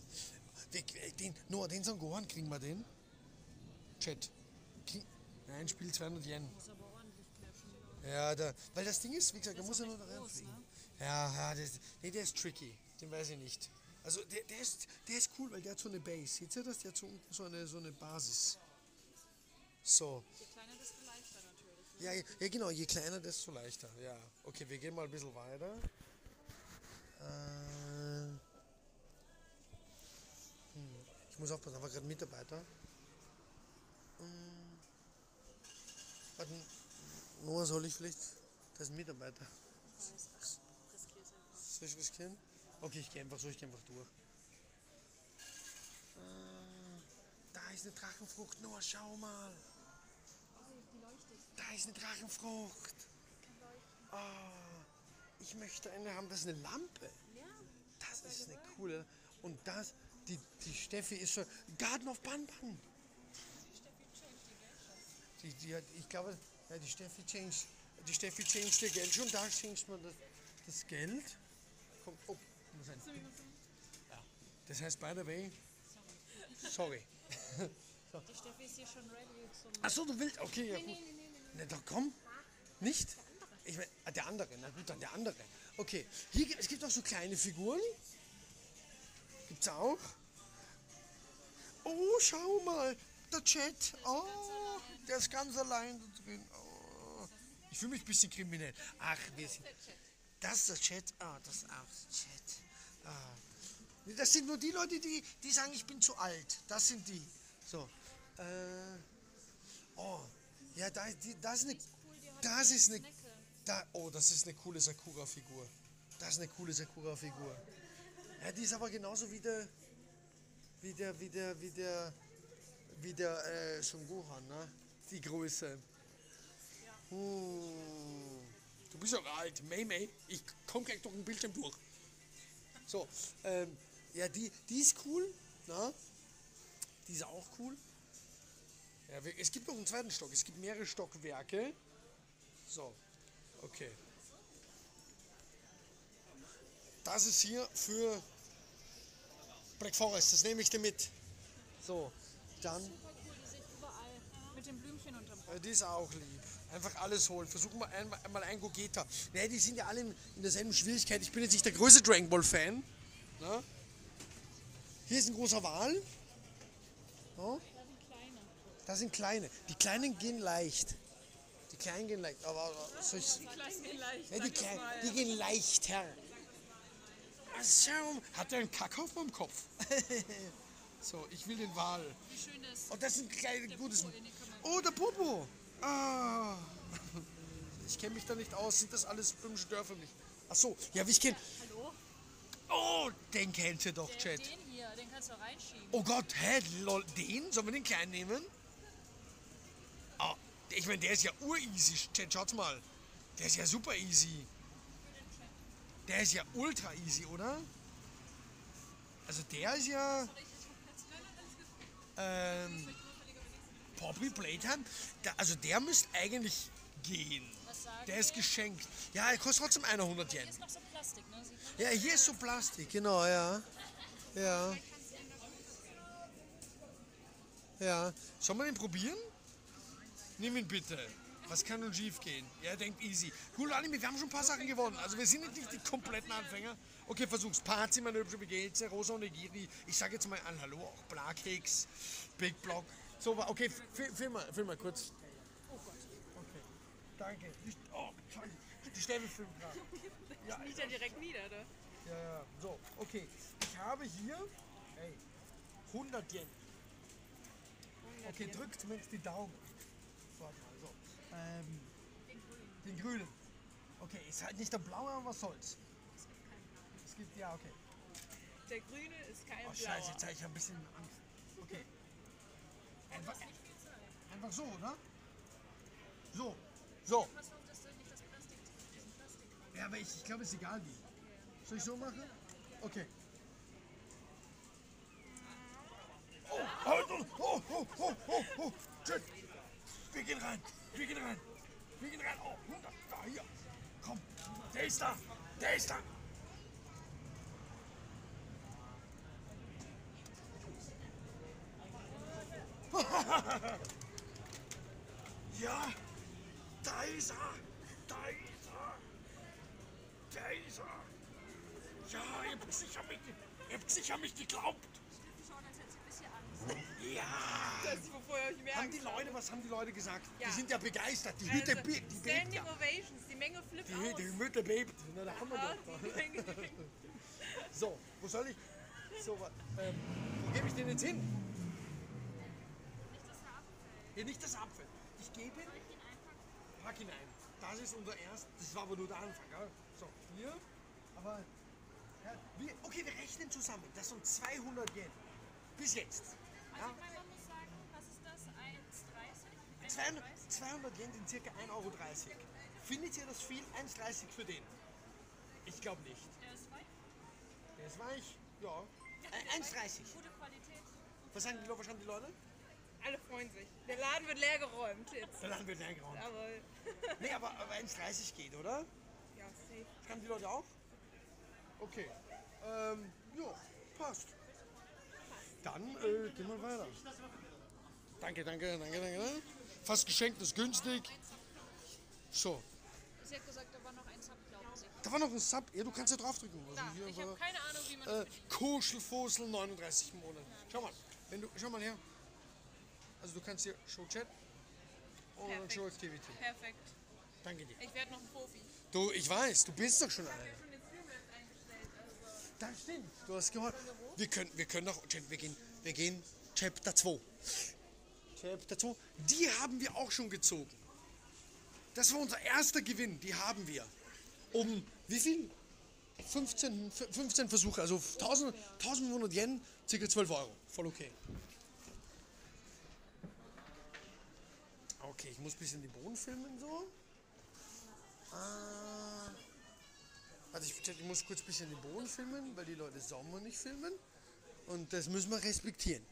Den, nur den Son-Gohan kriegen wir den. Chat. Nein, Spiel zweihundert Yen. Ja, da, weil das Ding ist, wie gesagt, da muss er nur da reinfliegen. Ne? Ja, ja, das, nee, der ist tricky, den weiß ich nicht. Also der, der, ist, der ist cool, weil der hat so eine Base. Seht ihr das? Der hat so unten so eine, so eine Basis. So. Je kleiner, desto leichter natürlich. Ne? Ja, ja, ja, genau, je kleiner, desto leichter. Ja. Okay, wir gehen mal ein bisschen weiter. Äh, hm, ich muss aufpassen, da war gerade ein Mitarbeiter. Hm, warte. Noah, soll ich vielleicht? Das ist ein Mitarbeiter. Soll ich riskieren? Okay, ich gehe einfach so, ich gehe einfach durch. Da ist eine Drachenfrucht, Noah, schau mal. Da ist eine Drachenfrucht. Oh, ich möchte eine haben, das ist eine Lampe. Das ist eine coole. Und das, die, die Steffi ist schon. Garden of Banban. Die, die hat, ich glaube. Ja, die Steffi changed, die Steffi changed ihr Geld schon, da changed man das, das Geld. Kommt, oh, muss ein. Ja. Das heißt, by the way, sorry. sorry. So. Die Steffi ist hier schon ready zum. Achso, du willst, okay, ja, gut. Nee, nee, nee, nee, nee. Na doch, komm. Nicht? Ich meine, der andere, na gut, dann der andere. Okay, hier gibt es gibt auch so kleine Figuren. Gibt's auch. Oh, schau mal, der Chat. Oh. Der ist ganz allein da drin. Oh. Ich fühle mich ein bisschen kriminell. Ach, wir sind. Das ist der Chat. Ah, das ist auch der Chat. Ah. Das sind nur die Leute, die, die sagen, ich bin zu alt. Das sind die. So. Äh. Oh. Ja, da, die, das ist eine. Das ist eine. Da, oh, das ist eine coole Sakura-Figur. Das ist eine coole Sakura-Figur. Ja, die ist aber genauso wie der. Wie der, wie der, wie der. Wie der äh, Son-Gohan, ne? Die Größe. Ja. Oh. Du bist doch alt, May May. Ich komme gleich durch den Bildschirm durch. So, ähm, ja, die, die ist cool, ne? Die ist auch cool. Ja, es gibt noch einen zweiten Stock. Es gibt mehrere Stockwerke. So, okay. Das ist hier für Black Forest. Das nehme ich dir mit. So, dann. Mit dem Blümchen unterm Kopf. Die ist auch lieb. Einfach alles holen. Versuchen wir einmal, einmal einen Gogeta. Ne, die sind ja alle in, in derselben Schwierigkeit. Ich bin jetzt nicht der größte Dragon Ball Fan. Ne? Hier ist ein großer Wal. Ne? Da sind kleine. Die kleinen gehen leicht. Die kleinen gehen leicht. Aber, aber soll ich, die kleinen gehen leicht. Ja, die, Kleinen, die gehen leichter. Also, hat er einen Kackhaufen auf meinem Kopf? So, ich will den Wal. Wie schön das ist. Oh, das ist ein kleines, gutes. Oh, der Popo. Ah. Ich kenne mich da nicht aus. Sind das alles böhmische Dörfer nicht? Ach so, ja, wie ich kenne. Ja, hallo? Oh, den kennt ihr doch, den, Chat. Den hier, den kannst du reinschieben. Oh Gott, hä, lol, den? Sollen wir den kleinen nehmen? Ah, ich meine, der ist ja ureasy, Chat, schaut's mal. Der ist ja super easy. Der ist ja ultra easy, oder? Also der ist ja... Ähm, Poppy Playtime, da, also der müsste eigentlich gehen. Was sagen der ist geschenkt. Ja, er kostet trotzdem hundert Yen. Hier ist noch so Plastik, ne? Ja, hier ist so Plastik, genau, ja. Ja. Ja. Sollen wir den probieren? Nimm ihn bitte. Was kann nun schief gehen? Ja, denkt easy. Cool, Anime, wir haben schon ein paar Sachen gewonnen. Also wir sind nicht die kompletten Anfänger. Okay, versuch's. Pazi, meine hübsche Begelze, Rosa und Egiri. Ich sag jetzt mal an, hallo, auch Blarkeks, Big Block. So, okay, film mal, film mal kurz. Oh Gott. Okay, danke. Ich, oh, die Steffi filmt gerade. Das liegt ja direkt nieder, ne? Ja, ja, so, okay. Ich habe hier, hey, hundert Yen. Okay, drückt mir die Daumen. Warte mal, so. Ähm, den grünen. Den grünen. Okay, ist halt nicht der blaue, aber was soll's. Es gibt, ja, okay. Der grüne ist kein oh, blauer. Scheiße, jetzt habe ich ein bisschen Angst. Okay. Einfach, einfach so, oder? So, so. Ja, aber ich, ich glaube, es ist egal wie. Soll ich so machen? Okay. Oh, oh, oh, oh, oh, oh, oh. Schön. Wir gehen rein. Wir gehen rein. Wir gehen rein. Oh, hundert. Da, hier. Komm. Der ist da. Der ist da. Ja, da ist er, da ist er, da ist er. Ja, ihr habt sicher, ihr habt sicher mich geglaubt. Stimmt schon, als hätte sie ein bisschen Angst. Ja. Das ist, wovor ich mehr haben die Leute, was haben die Leute gesagt? Ja. Die sind ja begeistert, die Hütte also, bebt. Die Standing bebt, Ovations, die Menge flippt die, aus. Die Hütte bebt, na da haben wir doch. So, wo soll ich, so, ähm, wo gebe ich denn jetzt hin? Nicht das Apfel. Ja, nicht das Apfel. Ich gebe ihn, pack ihn ein. Das ist unser erst. Das war aber nur der Anfang, gell? So, hier. Aber, ja, wir, okay, wir rechnen zusammen. Das sind zweihundert Yen. Bis jetzt. Ja? Also, ich meine, man muss sagen, was ist das? eins Komma dreißig? zweihundert Yen sind circa ein Euro dreißig. Findet ihr das viel? eins Komma dreißig für den? Ich glaube nicht. Der ist weich. Der ist weich, ja. eins Komma dreißig. Gute Qualität. Was sagen die, was haben die Leute? Alle freuen sich. Der Laden wird leer geräumt jetzt. Der Laden wird leer geräumt. Jawohl. Nee, aber, aber eins Komma dreißig geht, oder? Ja, safe. Das kann die Leute auch? Okay. Ähm, ja, passt. Dann äh, gehen wir weiter. Danke, danke, danke, danke. Fast geschenkt ist günstig. So. Sie hat gesagt, da war noch ein Sub, glaube ich. Da war noch ein Sub? Ja, du kannst ja draufdrücken. Also hier ich habe keine Ahnung, wie man das findet. Kuschelfusel, neununddreißig Monate. Schau mal, wenn du, schau mal her. Also du kannst hier Show Chat und Show Activity. Perfekt. Danke dir. Ich werde noch ein Profi. Du, ich weiß, du bist doch schon einer. Ich habe ja schon den Streamland eingestellt. Also das stimmt. Du hast gehört. Wir können, wir können noch, wir gehen, wir gehen Chapter zwei. Chapter zwei. Die haben wir auch schon gezogen. Das war unser erster Gewinn. Die haben wir. Um wie viel? fünfzehn, fünfzehn Versuche. Also eintausendfünfhundert Yen, ca. zwölf Euro. Voll okay. Okay, ich muss ein bisschen den Boden filmen, so. Ah, also ich, ich muss kurz ein bisschen den Boden filmen, weil die Leute Sommer nicht filmen. Und das müssen wir respektieren.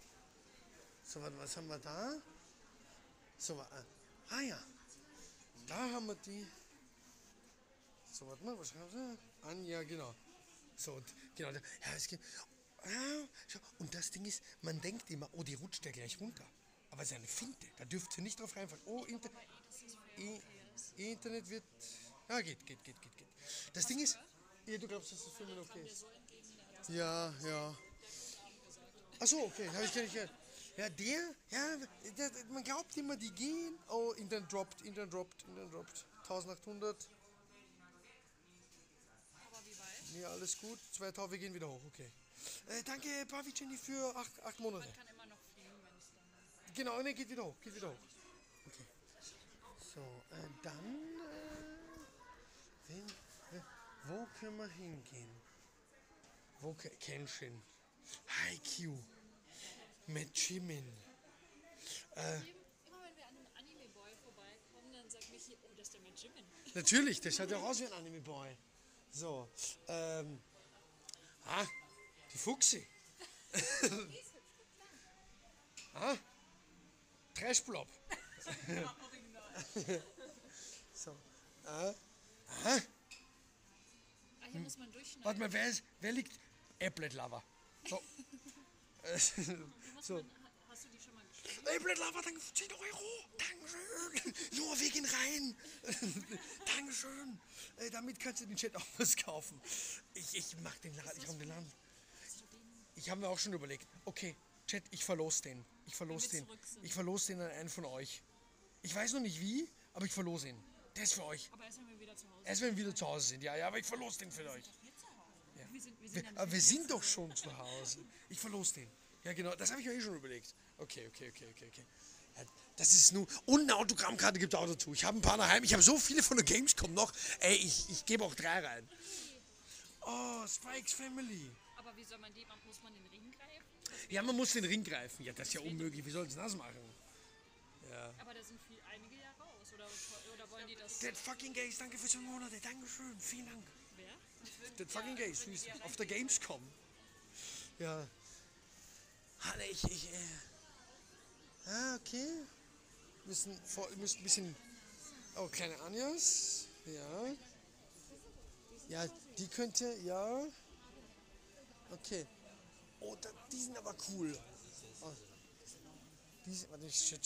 So, was haben wir da? So, ah, ah ja. Da haben wir die. So, warte mal, was haben wir? Anja, genau. So, genau. Ja, es geht. Ah, und das Ding ist, man denkt immer, oh, die rutscht ja gleich runter. Aber es ist eine Finte, da dürft ihr nicht drauf reinfallen. Oh, Inter e e Internet wird... Ja, geht, geht, geht, geht, geht. Das Ding ist... Ja, du glaubst, dass das Filmen okay ist? Ja, ja. Achso, okay, habe ich gar nicht gehört. Ja, der, ja, der, man glaubt immer, die gehen. Oh, Internet droppt, Internet droppt, Internet droppt. eintausendachthundert. Ja, alles gut. zweitausend, wir gehen wieder hoch, okay. Äh, danke, Pavicini, für acht, acht Monate. Genau, ne, geht wieder hoch, geht wieder hoch. Okay. So, äh, dann, äh, wen, äh, wo können wir hingehen? Wo, Kenshin, Haikyuu, Mechimin. Äh, Immer wenn wir an einem Anime-Boy vorbeikommen, dann sagt Michi, oh, das ist der Mechimin. Natürlich, der schaut ja auch aus wie ein Anime-Boy. So, ähm, ah, die Fuchsi. Ah. Trashblob. So. Äh. Aha. Ah, hier muss man durchschneiden. Warte mal, wer, ist, wer liegt? Applet Lava. So. So. Man, hast du die schon mal gespielt? Applet Lava, danke für zehn Euro. Dankeschön. Nur wir gehen rein. Dankeschön. Äh, damit kannst du den Chat auch was kaufen. Ich, ich mach den Laden. Ich räume den Laden. Ich habe mir auch schon überlegt. Okay. Chat, ich verlose den. Ich verlose den. Ich verlose den an einen von euch. Ich weiß noch nicht wie, aber ich verlose ihn. Der ist für euch. Aber erst wenn wir wieder zu Hause sind. Erst wenn wir wieder zu Hause sind, ja, ja, aber ich verlose den für euch. Ja. Wir sind, wir sind, wir, aber wir sind doch schon zu Hause. Ich verlose den. Ja, genau, das habe ich mir eh schon überlegt. Okay, okay, okay, okay, okay. Ja, das ist nur. Und eine Autogrammkarte gibt es auch dazu. Ich habe ein paar daheim. Ich habe so viele von der Gamescom noch. Ey, ich, ich gebe auch drei rein. Oh, Spikes Family. Aber wie soll man die, muss man den Ring greifen? Ja, man muss den Ring greifen. Ja, das ist ja unmöglich. Wie soll ich das machen? Ja. Aber da sind viel, einige ja raus, oder, oder wollen die das... Dead fucking Gays, danke für zwei Monate, dankeschön, vielen Dank. Wer? Dead fucking ja, Gays, auf der Gamescom. Ja. Halle, ich, ich, äh... Ah, okay. Wir müssen, vor, müssen ein bisschen... Oh, kleine Anjas. Ja. Ja, die könnte, ja. Okay. Oh, da, die sind aber cool. Oh. Die sind, warte, ich, ich, ich,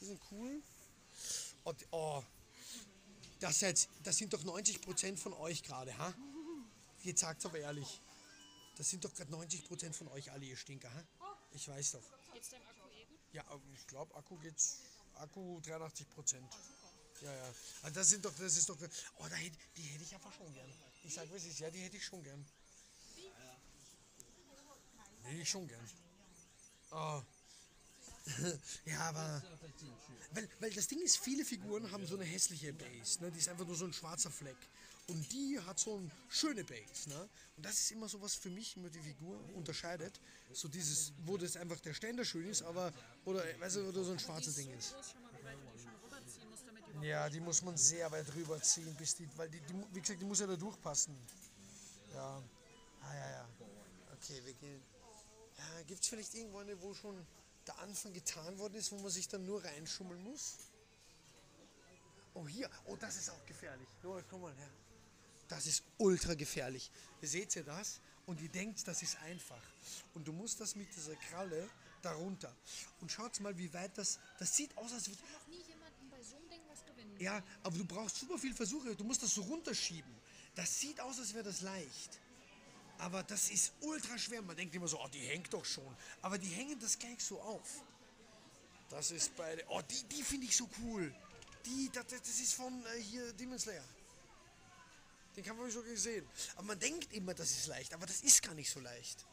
die sind cool. Oh, oh. Das, jetzt, das sind doch neunzig Prozent von euch gerade, ha? Jetzt sagt's aber ehrlich. Das sind doch gerade neunzig Prozent von euch alle, ihr Stinker, ha? Ich weiß doch. Geht's deinem Akku eben? Ja, ich glaube, Akku geht's. Akku dreiundachtzig Prozent. Ja, ja. Also das sind doch, das ist doch. Oh, da hätte, die hätte ich einfach schon gern. Ich sag, was ist, ja, die hätte ich schon gern. Die hätte ich schon gern. Oh. Ja, aber. Weil, weil das Ding ist, viele Figuren haben so eine hässliche Base. Ne? Die ist einfach nur so ein schwarzer Fleck. Und die hat so eine schöne Base. Ne? Und das ist immer so was für mich, immer die Figur unterscheidet. So dieses, wo das einfach der Ständer schön ist, aber. Oder, weißt du, oder so ein schwarzes Ding ist. Ja, die muss man sehr weit rüberziehen, bis die, weil die, die, wie gesagt, die muss ja da durchpassen. Ja, ah ja, ja. Okay, wir gehen. Ja, gibt es vielleicht irgendwo eine, wo schon der Anfang getan worden ist, wo man sich dann nur reinschummeln muss? Oh, hier, oh, das ist auch gefährlich. Leute, komm mal her. Das ist ultra gefährlich. Seht ihr das? Und ihr denkt, das ist einfach. Und du musst das mit dieser Kralle darunter. Und schaut mal, wie weit das, das sieht aus, als würde... Ja, aber du brauchst super viel Versuche, du musst das so runterschieben. Das sieht aus, als wäre das leicht. Aber das ist ultra schwer. Man denkt immer so, oh, die hängt doch schon. Aber die hängen das gleich so auf. Das ist beide. Oh, die, die finde ich so cool. Die, das, das ist von äh, hier Demon Slayer. Den kann man schon gesehen. Aber man denkt immer, das ist leicht. Aber das ist gar nicht so leicht.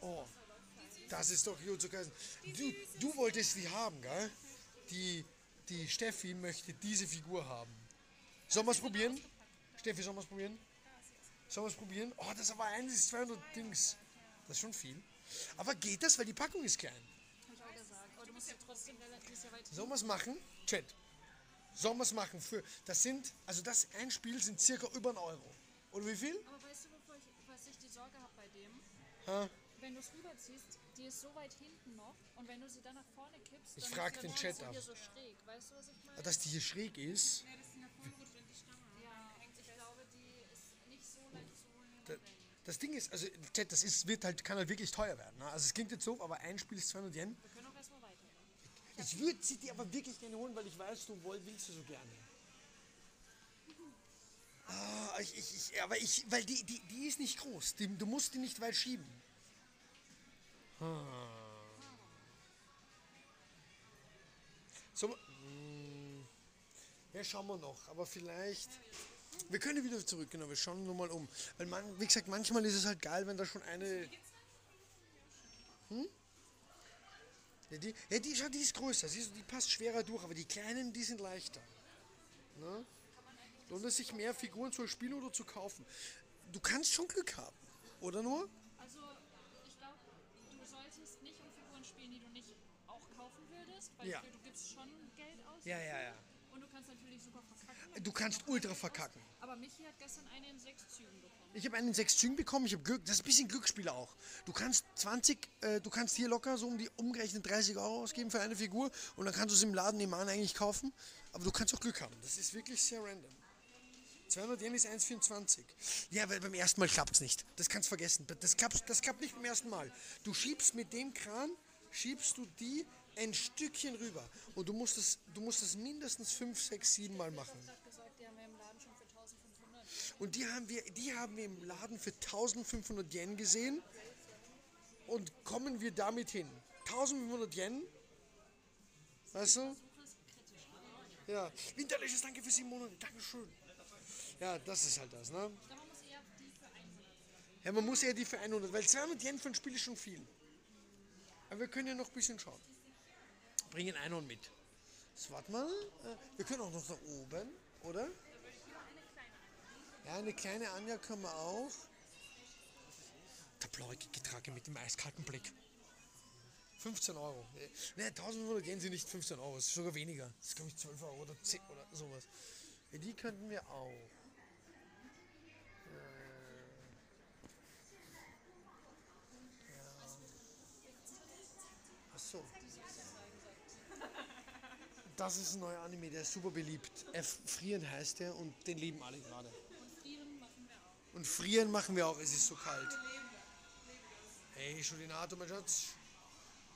Oh, das ist doch Jujutsu Kaisen. Du, du wolltest die haben, gell? Die, die Steffi möchte diese Figur haben. Sollen wir es probieren? Steffi, sollen wir es probieren? Sollen wir es probieren? Oh, das ist aber eins, das ist zweihundert Dings. Das ist schon viel. Aber geht das? Weil die Packung ist klein. Sollen wir es machen? Chat. Sollen wir es machen? Für, das sind, also das ein Spiel sind circa über einen Euro. Oder wie viel? Aber weißt du, was ich die Sorge habe bei dem? Ha? Wenn du es rüberziehst, die ist so weit hinten noch und wenn du sie dann nach vorne kippst, dann ich frag ist den Chat ab. So schräg. Weißt du, was ich meine? Dass die hier schräg ist? Ja, dass die nach vorne rutscht, wenn die Stange hängt. Ich glaube, die ist nicht so leicht zu holen. Da, das Ding ist, also Chat, das ist, wird halt, kann halt wirklich teuer werden. Ne? Also es klingt jetzt so, aber ein Spiel ist zweihundert Yen. Wir können auch erstmal weiter. Ich, ich würde sie dir aber wirklich gerne holen, weil ich weiß, du willst du so gerne. Ah, ich, ich, ich, aber ich, weil die, die, die ist nicht groß. Die, du musst die nicht weit schieben. Hm. So, hm. Ja, schauen wir noch, aber vielleicht, wir können wieder zurück, genau, wir schauen nur mal um, weil man, wie gesagt, manchmal ist es halt geil, wenn da schon eine, hm? Ja, die, ja, die, ja, die ist größer, siehst du, die passt schwerer durch, aber die kleinen, die sind leichter, ne? Lohnt es sich mehr Figuren zu spielen oder zu kaufen? Du kannst schon Glück haben, oder nur? Weil ja. Du gibst schon Geld aus. Ja, ja, ja. Und du kannst natürlich super verkacken. Du kannst ultra verkacken. Aber Michi hat gestern eine in sechs Zügen bekommen. Ich habe einen in sechs Zügen bekommen. Ich habe Glück. Das ist ein bisschen Glücksspiel auch. Du kannst zwanzig, äh, du kannst hier locker so um die umgerechnet dreißig Euro ausgeben für eine Figur. Und dann kannst du es im Laden nebenan eigentlich kaufen. Aber du kannst auch Glück haben. Das ist wirklich sehr random. zweihundert Yen ist eins Komma vierundzwanzig. Ja, weil beim ersten Mal klappt es nicht. Das kannst du vergessen. Das klappt, das klappt nicht beim ersten Mal. Du schiebst mit dem Kran, schiebst du die ein Stückchen rüber und du musst es, du musst es mindestens fünf, sechs, sieben Mal machen. Und die haben wir, die haben wir im Laden für eintausendfünfhundert Yen gesehen und kommen wir damit hin. eintausendfünfhundert Yen, weißt du? Ja, Winterliches, danke für sieben Monate, dankeschön. Ja, das ist halt das, ne? Ja, man muss eher die für hundert, weil zweihundert Yen für ein Spiel ist schon viel. Aber wir können ja noch ein bisschen schauen. Bringen ein und mit. So, warte mal. Wir können auch noch nach oben, oder? Ja, eine kleine Anja können wir auch. Der blaue Getrage mit dem eiskalten Blick. fünfzehn Euro. Ne, eintausendfünfhundert gehen sie nicht, fünfzehn Euro, das ist sogar weniger. Das ist, glaube ich, zwölf Euro oder zehn oder sowas. Ja, die könnten wir auch. Äh, ja. Achso. Das ist ein neuer Anime, der ist super beliebt. F Frieren heißt der und den lieben alle gerade. Und Frieren machen wir auch. Und Frieren machen wir auch, es ist so kalt. Hey, Schulinato, mein Schatz.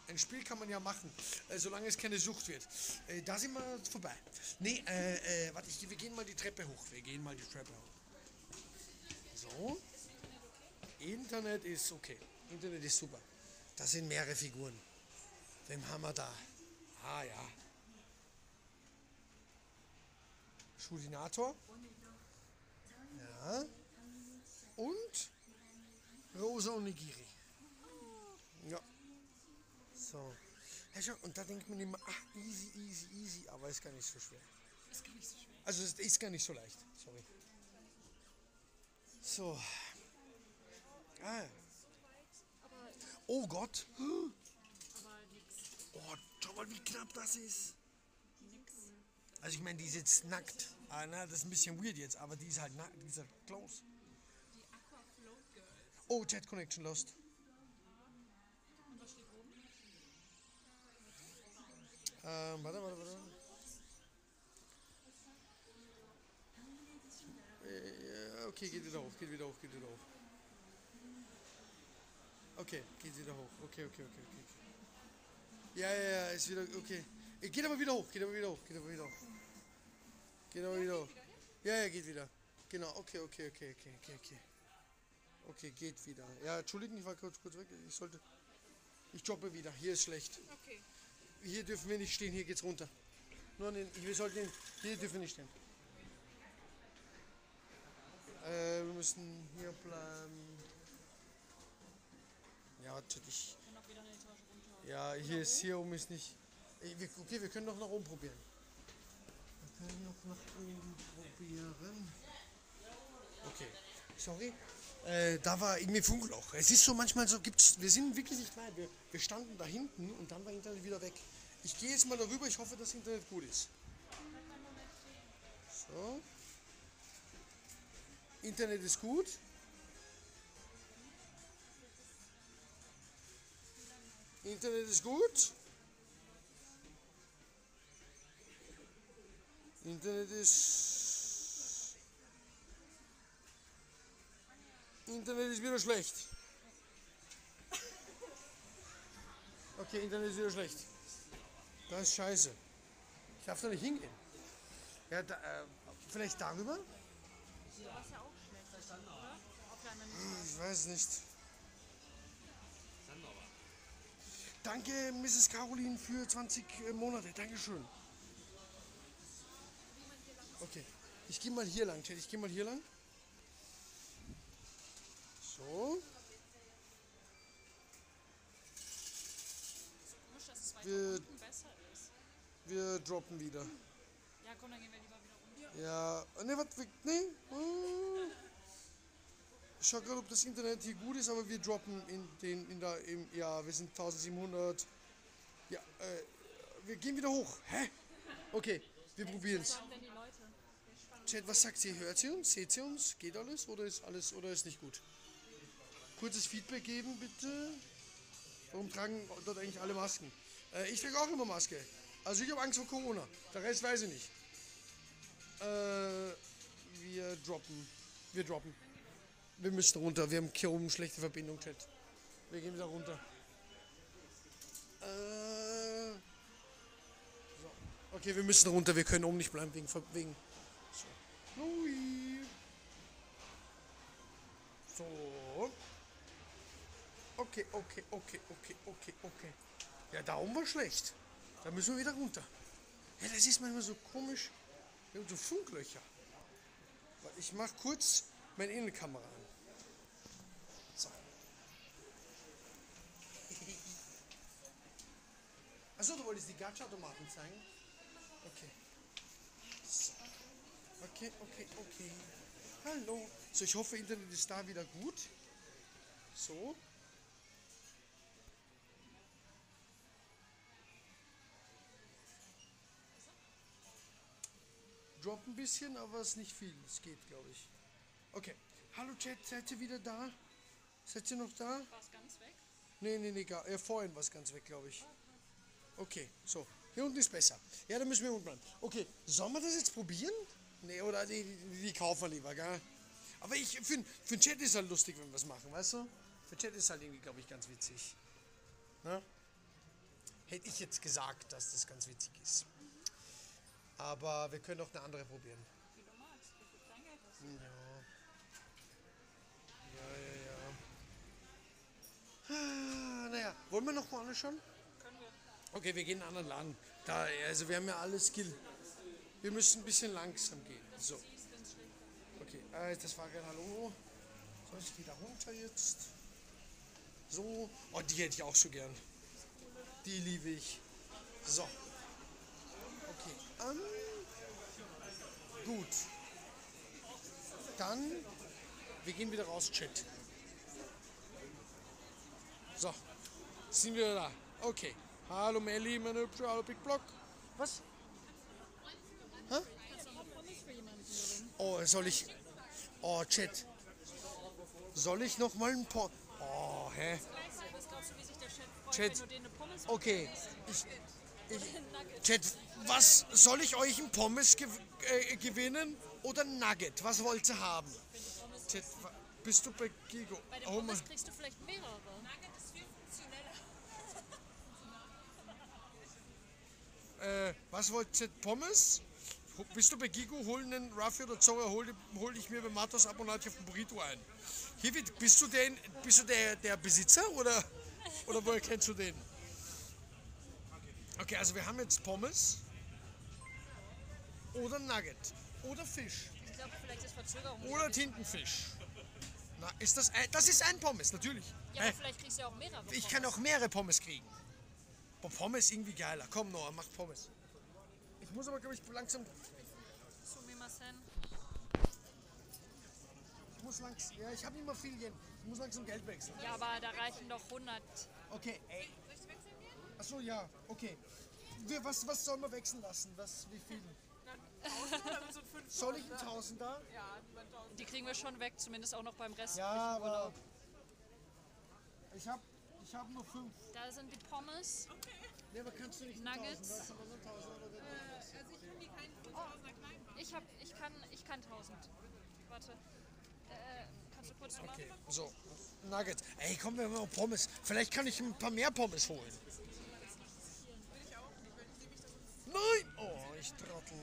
Ein Spiel kann man ja machen, äh, solange es keine Sucht wird. Äh, da sind wir vorbei. Nee, äh, äh, warte, ich, wir gehen mal die Treppe hoch. Wir gehen mal die Treppe hoch. So. Internet ist okay. Internet ist super. Da sind mehrere Figuren. Wem haben wir da? Ah ja. Schulinator. Ja. Und Rosa Onigiri. Ja. So. Ja, schon. Und da denkt man immer, ach, easy, easy, easy, aber ist gar nicht so schwer. Ist gar nicht so schwer. Also es ist gar nicht so leicht. Sorry. So. Ah. Oh Gott. Oh, schau mal, wie knapp das ist. Also ich meine, die ist jetzt nackt. Ah, na, das ist ein bisschen weird jetzt, aber die ist halt nackt, die ist halt close. Die Aqua Float Girl. Oh, Chat Connection lost. Ähm, warte, warte, warte. Äh, okay, geht wieder hoch, geht wieder hoch, geht wieder hoch. Okay, geht wieder hoch. Okay, okay, okay, okay. Ja, ja, ja, ist wieder, okay. Geht aber wieder hoch, geht aber wieder hoch, geht aber wieder hoch. Geht aber wieder hoch. Ja, ja, geht wieder. Genau, okay, okay, okay, okay, okay, okay. Okay, geht wieder. Ja, entschuldigen, ich war kurz, kurz weg. Ich sollte... Ich droppe wieder, hier ist schlecht. Okay. Hier dürfen wir nicht stehen, hier geht's runter. Nur an den, wir sollten den, hier dürfen wir nicht stehen. Äh, wir müssen hier bleiben. Ja, natürlich. Ja, hier ist, hier oben ist nicht. Okay, wir können doch nach oben probieren. Wir können noch nach oben probieren. Okay, sorry. Äh, da war irgendwie Funkloch. Es ist so, manchmal so gibt's, wir sind wirklich nicht weit. Wir, wir standen da hinten und dann war Internet wieder weg. Ich gehe jetzt mal darüber, ich hoffe, dass Internet gut ist. So. Internet ist gut. Internet ist gut. Internet ist... Internet ist wieder schlecht. Okay, Internet ist wieder schlecht. Das ist scheiße. Ich darf da nicht hingehen. Ja, da, äh, vielleicht darüber? Die war ja auch schlecht, oder? Ich weiß nicht. Danke, Misses Caroline, für zwanzig Monate. Dankeschön. Okay, ich gehe mal hier lang. Ich gehe mal hier lang. So. Wir, wir droppen wieder. Ja, komm, dann gehen wir lieber wieder runter. Ja, ne, warte, ne. Ich schau gerade, ob das Internet hier gut ist, aber wir droppen in den, in der, im, ja, wir sind eintausendsiebenhundert. Ja, äh, wir gehen wieder hoch. Hä? Okay, wir probieren's. Chat, was sagt ihr? Hört ihr uns? Seht ihr uns? Geht alles? Oder ist alles, oder ist nicht gut? Kurzes Feedback geben, bitte. Warum tragen dort eigentlich alle Masken? Äh, ich trage auch immer Maske. Also ich habe Angst vor Corona. Der Rest weiß ich nicht. Äh, wir droppen. Wir droppen. Wir müssen runter. Wir haben hier oben schlechte Verbindung, Chat. Wir gehen wieder runter. Äh, so. Okay, wir müssen runter. Wir können oben nicht bleiben wegen... wegen. So. So. Okay, okay, okay, okay, okay, okay. Ja, da oben war schlecht. Da müssen wir wieder runter. Ja, das ist manchmal so komisch. Wir haben so Funklöcher. Ich mach kurz meine Innenkamera an. So. Achso, du wolltest die Gacha-Automaten zeigen? Okay. So. Okay, okay, okay. Hallo. So, ich hoffe, Internet ist da wieder gut. So. Droppt ein bisschen, aber es ist nicht viel. Es geht, glaube ich. Okay. Hallo Chat, seid ihr wieder da? Seid ihr noch da? War es ganz weg? Nee, nee, nee, gar. Ja, vorhin war es ganz weg, glaube ich. Okay, so. Hier unten ist besser. Ja, dann müssen wir unten bleiben. Okay, sollen wir das jetzt probieren? Nee, oder die, die, die kaufen wir lieber, gell? Aber ich finde, für den Chat ist halt lustig, wenn wir es machen, weißt du? Für den Chat ist halt irgendwie, glaube ich, ganz witzig. Ne? Hätte ich jetzt gesagt, dass das ganz witzig ist. Aber wir können auch eine andere probieren. Wie du magst, wie du dein Geld hast. Ja. Ja, ja, ja. Ah, naja, wollen wir noch mal alle schon? Können wir. Okay, wir gehen in einen anderen Laden. Da, also wir haben ja alle Skill. Wir müssen ein bisschen langsam gehen. So. Okay, äh, das war kein Hallo. So, ich gehe da runter jetzt. So. Oh, die hätte ich auch schon gern. Die liebe ich. So. Okay. Ähm. Gut. Dann. Wir gehen wieder raus, Chat. So. Sind wir da. Okay. Hallo Melli, meine Hübsche, hallo Big Block. Was? Hä? Oh, soll ich... Oh, Chat. Soll ich noch mal ein paar... Oh, hä? Chat. Okay. Ich, ich, Chat, was... Soll ich euch ein Pommes gew äh, gewinnen? Oder ein Nugget? Was wollt ihr haben? Chat, bist du bei Gigo? Bei den Pommes oh, kriegst du vielleicht mehrere. Nugget ist viel funktioneller. äh, was wollt ihr? Pommes? Bist du bei Gigo, hol einen Ruffy oder Zorro, hol, hol ich mir bei Matos ab und lade auf den Burrito ein. Hier wird, bist du, den, bist du der, der Besitzer oder, oder woher kennst du den? Okay, also wir haben jetzt Pommes oder Nugget oder Fisch. Ich glaube, vielleicht ist Verzögerung. Oder Tintenfisch. Na, ist das ein, das ist ein Pommes, natürlich. Ja, aber äh, vielleicht kriegst du ja auch mehrere Pommes. Ich kann auch mehrere Pommes kriegen. Boah, Pommes ist irgendwie geiler. Komm, Noah, mach Pommes. Ich muss aber, glaube ich, langsam... Ich muss langsam... Ja, ich habe immer viel Yen. Ich muss langsam Geld wechseln. Ja, aber da reichen doch hundert. Okay, ey. Soll ich wechseln gehen? Achso, ja, okay. Wir, was, was sollen wir wechseln lassen? Was, wie viel? Soll ich einen Tausender? Ja, die kriegen wir schon weg, zumindest auch noch beim Rest. Ja, aber... Ich habe ich hab nur fünf. Da sind die Pommes. Okay. Nee, aber kannst du nicht Nuggets? tausend, aber so tausend, oder äh, also ich kann die keinen tausender klein machen. Ich, hab, ich, kann, ich kann tausend. Warte. Äh, kannst du kurz nochmal? Okay, mal so. Nuggets. Ey, komm, wir haben noch Pommes. Vielleicht kann ich ein paar mehr Pommes holen. Will ich auch nicht, weil ich sehe mich da. Nein! Oh, ich trottel.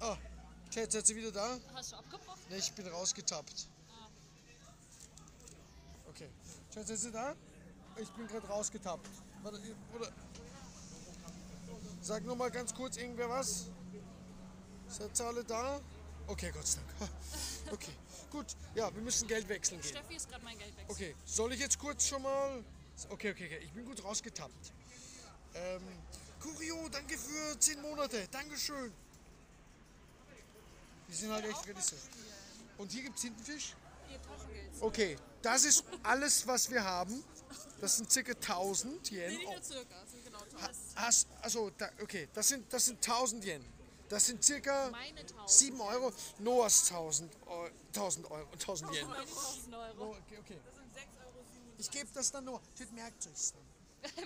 Ah, Ted, seid ihr wieder da? Hast du abgebrochen? Nee, ich bin rausgetappt. Ah. Okay. Ted, seid ihr da? Ich bin gerade rausgetappt. Warte, oder sag nur mal ganz kurz irgendwer was. Seid ihr alle da? Okay, Gott sei Dank. Okay, gut. Ja, wir müssen Geld wechseln gehen. Steffi ist gerade mein Geld wechseln. Okay, soll ich jetzt kurz schon mal... Okay, okay, okay. Ich bin gut rausgetappt. Ähm, Curio, danke für zehn Monate. Dankeschön. Die sind halt echt realistisch. Und hier gibt es Tintenfisch? Okay, das ist alles, was wir haben. Das sind ca. tausend Yen. Nee, nicht nur circa, das sind genau tausend. Also, da, okay, das sind, das sind tausend Yen. Das sind circa sieben Euro. Noahs tausend Euro. tausend Yen. Oh, tausend Euro. Okay, okay. Das sind sechs Euro. Ich gebe das dann Noah. Jetzt merkt euch's dann.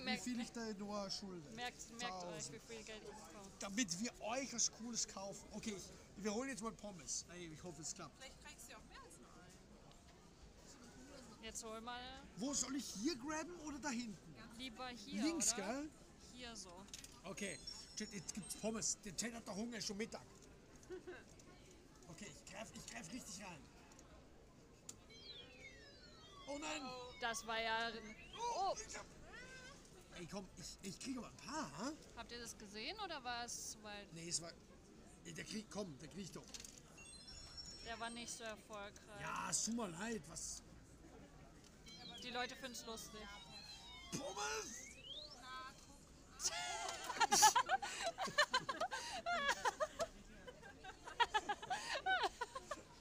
Wie viel ich da Noah schulde. Merkt, merkt euch, wie viel Geld ich bekomme. Damit wir euch was Cooles kaufen. Okay, ich, wir holen jetzt mal Pommes. Ich hoffe, es klappt. Vielleicht kriegst du auch mehr als nur einen. Jetzt hol mal. Wo soll ich hier grabben oder da hinten? Ja. Lieber hier. Links, oder? Gell? Hier so. Okay, jetzt gibt's Pommes. Der Chat hat doch Hunger, ist schon Mittag. Okay, ich greif, ich greif richtig rein. Oh nein! Das war ja. Oh! Ey, komm, ich, ich kriege aber ein paar. Hm? Habt ihr das gesehen oder war es weit? Nee, es war. Der krieg, komm, der krieg ich doch. Der war nicht so erfolgreich. Ja, es tut mir leid, was. Die Leute finden es lustig. Pommes!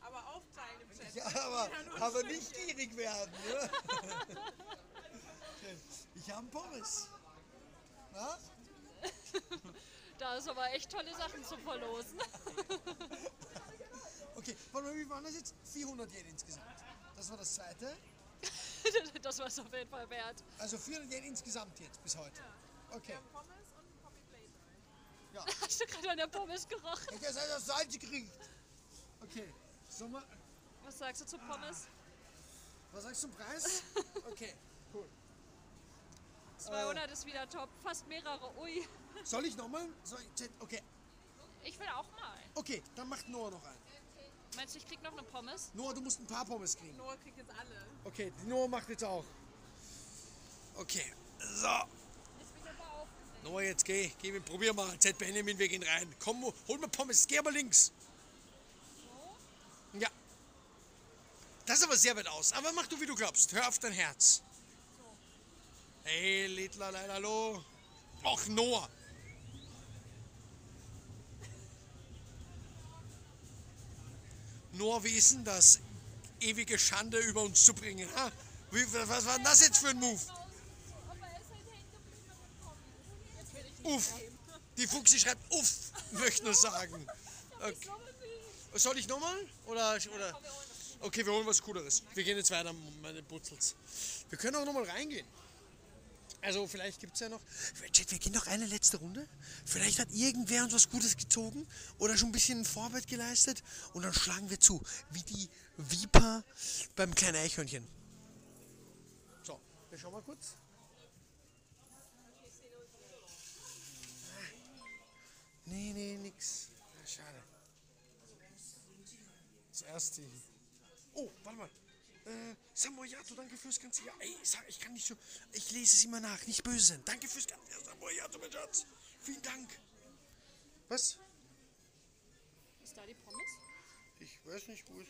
Aber aufteilen im Chat. Ja, aber, aber nicht gierig werden. Ne? Ich habe Pommes. Na? Da ist aber echt tolle Sachen zu verlosen. Okay, wie waren das jetzt? vierhundert Yen insgesamt. Das war das zweite. Das war es auf jeden Fall wert. Also vierhundert Yen insgesamt jetzt, bis heute. Ja. Okay. Wir haben Pommes und Poppy Playtime. Ja. Hast du gerade an der Pommes gerochen? Ich habe das Salz gekriegt. Okay, Sommer. Was sagst du zu Pommes? Was sagst du zum Preis? Okay, cool. zweihundert äh, ist wieder top, fast mehrere, ui. Soll ich nochmal? Okay. Ich will auch mal. Okay, dann macht Noah noch einen. Okay. Meinst du, ich krieg noch eine Pommes? Noah, du musst ein paar Pommes kriegen. Noah kriegt jetzt alle. Okay, die Noah macht jetzt auch. Okay, so. Jetzt bin ich aber aufgesetzt. Noah, jetzt geh, geh, probier mal. Z Benjamin, wir gehen rein. Komm, hol mir Pommes, geh aber links. So? Ja. Das ist aber sehr weit aus. Aber mach du, wie du glaubst. Hör auf dein Herz. So. Hey, Littler, hallo. Och, Noah. Noah, wie ist denn das? Ewige Schande über uns zu bringen. Ha? Wie, was war denn das jetzt für ein Move? Uff. Die Fuchsi schreibt uff, möchte nur sagen. Okay. Soll ich nochmal? Oder, oder? Okay, wir holen was Cooleres. Wir gehen jetzt weiter, meine Butzels. Wir können auch nochmal reingehen. Also vielleicht gibt es ja noch... Wir gehen noch eine letzte Runde. Vielleicht hat irgendwer uns was Gutes gezogen oder schon ein bisschen Vorarbeit geleistet. Und dann schlagen wir zu, wie die Viper beim kleinen Eichhörnchen. So, wir schauen mal kurz. Nee, nee, nix. Ja, schade. Zuerst die... Oh, warte mal. Äh, Samoyato, danke fürs ganze Jahr. Ey, sag, ich kann nicht so. Ich lese es immer nach, nicht böse sein. Danke fürs ganze Jahr, Samoyato, mein Schatz. Vielen Dank. Was? Ist da die Pommes? Ich weiß nicht, wo ist.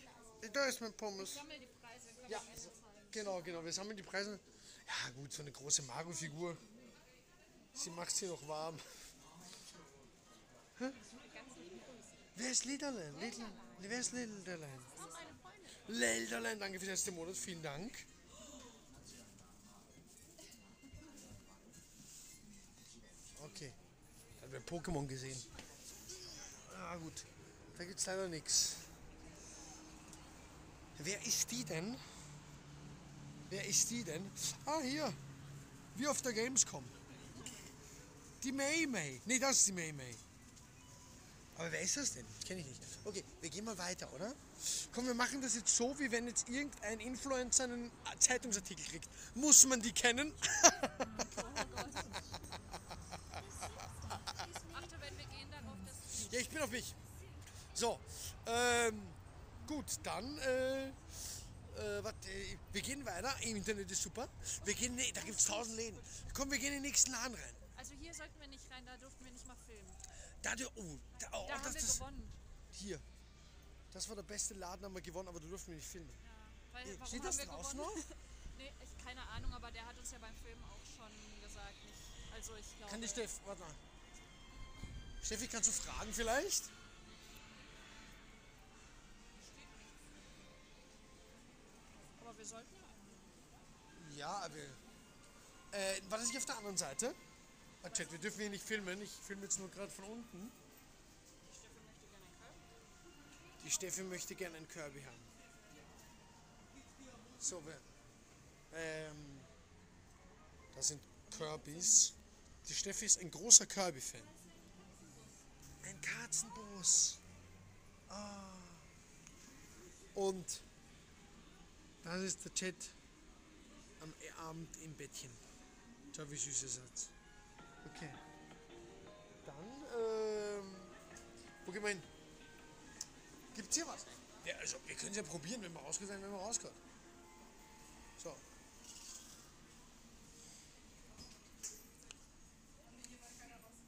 Da ist mein Pommes. Wir sammeln die Preise. Ja, die genau, genau. Wir sammeln die Preise. Ja, gut, so eine große Mago-Figur. Sie macht sie noch warm. Hä? Wer ist Lederlein? Lederlein? Wer ist Lederlein? Lederlein, danke für den ersten Monat, vielen Dank. Okay, da haben wir Pokémon gesehen. Ah gut, da gibt es leider nichts. Wer ist die denn? Wer ist die denn? Ah, hier, wie auf der Gamescom. Die May May. Ne, das ist die May May. Aber wer ist das denn? Kenne ich nicht. Okay, wir gehen mal weiter, oder? Komm, wir machen das jetzt so, wie wenn jetzt irgendein Influencer einen Zeitungsartikel kriegt. Muss man die kennen? Oh Gott. Achte, wenn wir gehen, dann auf das... Ja, ich bin auf mich. So, ähm, gut, dann, äh, äh, warte, wir gehen weiter. Im Internet ist super. Wir gehen, nee, da gibt es tausend Läden. Komm, wir gehen in den nächsten Laden rein. Also hier sollten wir nicht rein, da durften wir nicht mal filmen. Da, der, oh, da, oh, da das, haben wir das, gewonnen. Hier. Das war der beste Laden, haben wir gewonnen, aber du durften wir nicht filmen. Ja, weil, äh, steht das draußen noch? Nee, ich, keine Ahnung, aber der hat uns ja beim Filmen auch schon gesagt. Nicht, also ich glaube... Kann ich Steffi, warte mal. Steffi, kannst du fragen vielleicht? Aber wir sollten ja... Ja, aber... Äh, war das nicht auf der anderen Seite? Ah, Chat, wir dürfen hier nicht filmen, ich filme jetzt nur gerade von unten. Die Steffi möchte gerne einen Kirby haben. So, wir, ähm, das sind Kirbys. Die Steffi ist ein großer Kirby-Fan. Ein Katzenbus. Ah. Und das ist der Chat am Abend im Bettchen. Schau, wie süß es ist. Okay. Dann, ähm, wo gehen wir hin? Gibt's hier was? Ja, also, wir können es ja probieren, wenn wir rausgehen, wenn wir rauskommen. So.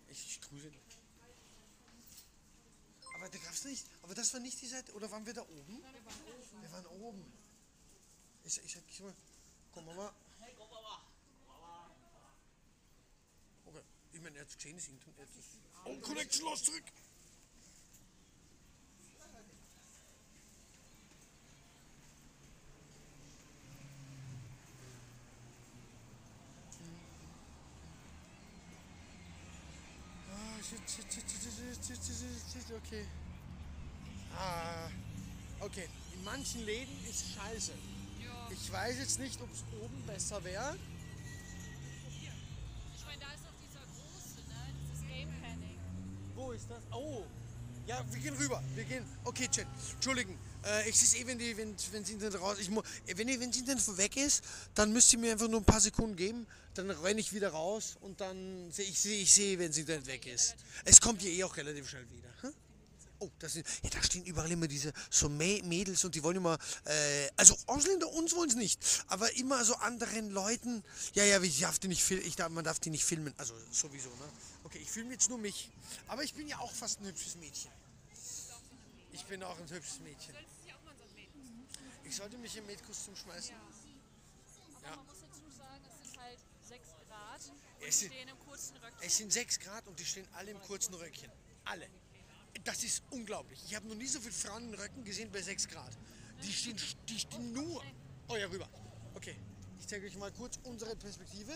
Ich grüße dich. Aber da gab's nicht, aber das war nicht die Seite, oder waren wir da oben? Nein, wir waren oben. Wir waren oben. Ich, ich sag, ich mal, komm Mama. Hey, komm Mama. Ich meine, er hat gesehen, ist irgendwann. Oh, Connection los, zurück! Ah, Okay. Ah. Okay, in manchen Läden ist scheiße. Ja. Ich weiß jetzt nicht, ob es oben besser wäre. Ich meine, da ist noch dieser große, ne? Dieses Game Panic. Wo ist das? Oh! Ja, wir gehen rüber. Wir gehen. Okay, Chat. Entschuldigen. Äh, ich sehe eh, wenn die, wenn, wenn sie Internet raus. Ich muss, wenn die, wenn sie Internet weg ist, dann müsst ihr mir einfach nur ein paar Sekunden geben. Dann renne ich wieder raus und dann sehe ich, sehe ich, sehe, wenn sie Internet weg ist. Es kommt hier eh auch relativ schnell wieder. Hm? Oh, das sind, ja, da stehen überall immer diese so Mädels und die wollen immer. Äh, also Ausländer uns wollen es nicht, aber immer so anderen Leuten. Ja, ja, ich darf die nicht, ich darf, man darf die nicht filmen. Also sowieso, ne? Okay, ich filme jetzt nur mich. Aber ich bin ja auch fast ein hübsches Mädchen. Ich bin auch ein hübsches Mädchen. Ich sollte mich im Mädchenkostüm schmeißen. Ja. Aber man muss dazu sagen, es sind halt sechs Grad und die stehen im kurzen Röckchen. Es sind sechs Grad und die stehen alle im kurzen Röckchen. Alle. Das ist unglaublich. Ich habe noch nie so viele Frauen in Röcken gesehen bei sechs Grad. Die stehen, die stehen nur... Oh ja, rüber. Okay, ich zeige euch mal kurz unsere Perspektive.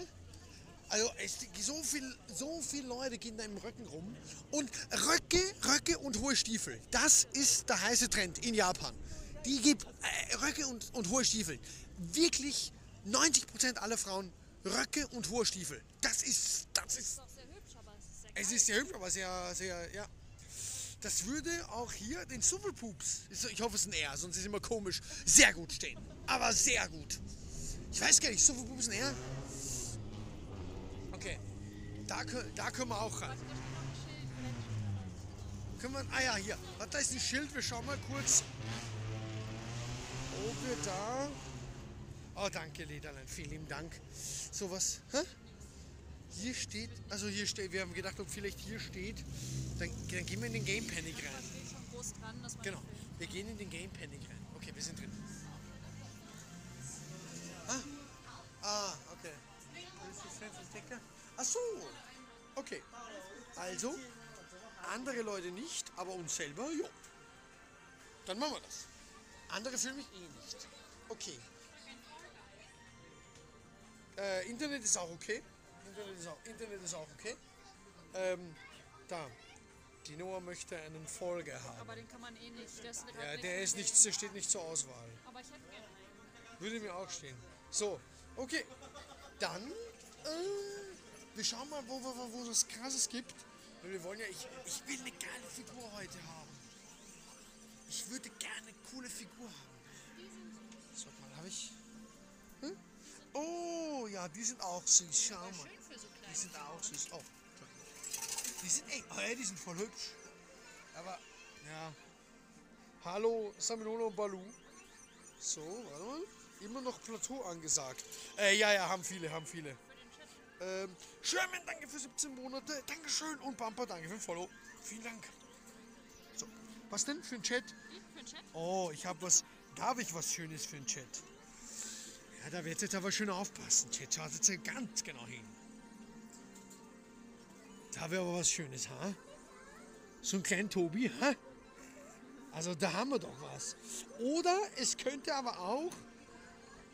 Also es, so viele so viel Leute gehen da im Röcken rum und Röcke, Röcke und hohe Stiefel, das ist der heiße Trend in Japan. Die gibt äh, Röcke und, und hohe Stiefel. Wirklich neunzig Prozent aller Frauen Röcke und hohe Stiefel. Das ist, das ist, das ist sehr hübsch, aber es ist sehr geil. Es ist sehr hübsch, aber sehr, sehr, ja. Das würde auch hier den Superpoops, ich hoffe es ist ein R, sonst ist es immer komisch, sehr gut stehen. Aber sehr gut. Ich weiß gar nicht, Superpoops ein R? Okay, da, da können wir auch ran. Können wir, ah ja, hier. Was, da ist ein Schild, wir schauen mal kurz. Ob wir da... Oh, danke, Lederlein, vielen lieben Dank. So was, hä? Hier steht, also hier steht, wir haben gedacht, ob vielleicht hier steht, dann, dann gehen wir in den Game Panic rein. Genau, wir gehen in den Game Panic rein. Okay, wir sind drin. Ah, ah okay. Ach so, okay. Also, andere Leute nicht, aber uns selber, jo. Dann machen wir das. Andere filmen mich eh nicht. Okay. Äh, Internet ist auch okay. Internet ist auch, Internet ist auch okay. Ähm, da. Die Noah möchte einen Folge haben. Aber den kann man eh nicht. Der ist ja, nicht der, ist nicht, der steht nicht zur Auswahl. Aber ich hätte gerne einen. Würde mir auch stehen. So, okay. Dann, äh, wir schauen mal, wo, wo, wo es Krasses gibt. Weil wir wollen ja, ich, ich will eine geile Figur heute haben. Ich würde gerne eine coole Figur haben. So, mal, habe ich... Hm? Oh, ja, die sind auch süß, schau mal. Die sind auch süß. Oh, die sind echt, oh, ja, die sind voll hübsch. Aber, ja. Hallo, Saminolo und Balu. So, warte mal. Immer noch Plateau angesagt. Äh, ja, ja, haben viele, haben viele. Ähm, Sherman, danke für siebzehn Monate. Dankeschön. Und Bumper, danke für den Follow. Vielen Dank. So, was denn für ein Chat? Für ein Chat? Oh, ich habe was, da habe ich was Schönes für den Chat. Ja, da werdet ihr aber schön aufpassen, Chat. Schaut jetzt ganz genau hin. Da haben wir aber was Schönes, ha? So ein kleinen Tobi, ha? Also, da haben wir doch was. Oder es könnte aber auch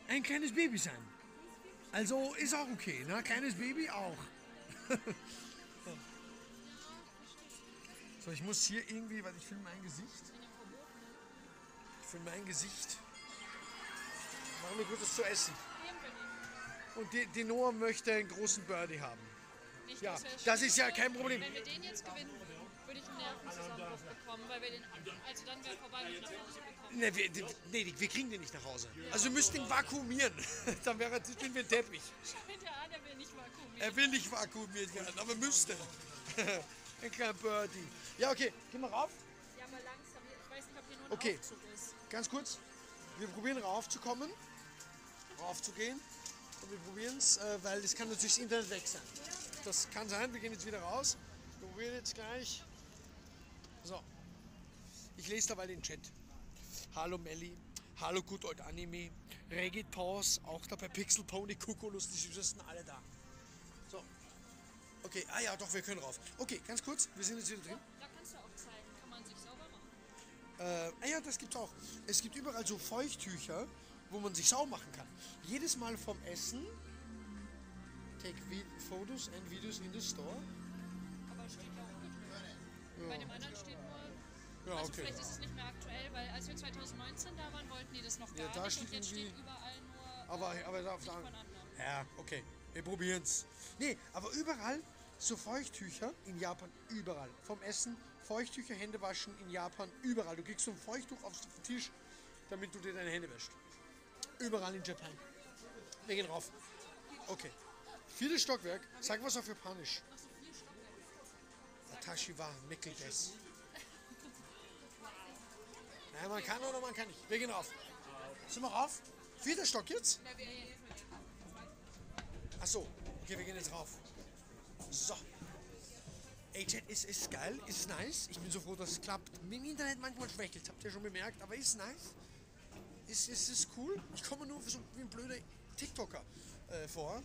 ein kleines Baby sein. Also ist auch okay, ne? Kleines Baby auch. So, ich muss hier irgendwie, weil ich filme mein Gesicht. Ich filme mein Gesicht. Machen wir Gutes zu essen. Und die, die Noah möchte einen großen Birdie haben. Nicht, ja, das ist ja kein Problem. Wenn wir den jetzt gewinnen, würde ich einen Nervenzusammenbruch bekommen, weil wir den, also dann wäre vorbei, wenn wir nach Hause bekommen. Ne, wir, nee, wir kriegen den nicht nach Hause. Also wir müssen den vakuumieren. Dann wäre er ein Teppich. Scheint ja an, er will nicht vakuumiert. Er will nicht vakuumiert werden, aber müsste. Ein kleiner Birdie. Ja, okay, gehen wir rauf. Ja, aber langsam. Ich weiß nicht, ob hier nur ein okay. Aufzug ist. Ganz kurz. Wir probieren raufzukommen, raufzugehen. Und wir probieren es, weil es kann natürlich das Internet weg sein. Das kann sein, wir gehen jetzt wieder raus. Wir probieren jetzt gleich. So. Ich lese dabei den Chat. Hallo Melli. Hallo Good Old Anime. Regit Paws, auch dabei Pixel Pony, Kukulus, die Süßesten, alle da. So. Okay, ah ja, doch, wir können rauf. Okay, ganz kurz, wir sind jetzt wieder drin. Da kannst du auch zeigen, kann man sich sauber machen. Äh, ah ja, das gibt's auch. Es gibt überall so Feuchttücher, wo man sich sauber machen kann. Jedes Mal vom Essen. Take Fotos and Videos in the Store. Aber steht ja auch Bei dem anderen steht nur... Ja, also okay. Vielleicht ist es nicht mehr aktuell, weil als wir zwanzig neunzehn da waren, wollten die das noch gar ja, da nicht und jetzt steht überall nur... Aber, äh, aber da auf der anderen. Ja, okay. Wir probieren's. Nee, aber überall so Feuchttücher in Japan, überall. Vom Essen, Feuchttücher, Hände waschen in Japan, überall. Du kriegst so ein Feuchttuch auf den Tisch, damit du dir deine Hände wäschst. Überall in Japan. Wir gehen rauf. Okay. Viertes Stockwerk. Sag was auf Japanisch. Watashi wa mekel desu. Nein, man kann oder man kann nicht. Wir gehen rauf. Sind wir rauf? Vierter Stock jetzt? Achso. Okay, wir gehen jetzt rauf. So. Ey, Chat, ist, ist geil, ist nice. Ich bin so froh, dass es klappt. Mit dem Internet manchmal schwächelt, habt ihr schon bemerkt, aber ist nice. Ist, ist, ist cool. Ich komme nur so wie ein blöder TikToker äh, vor.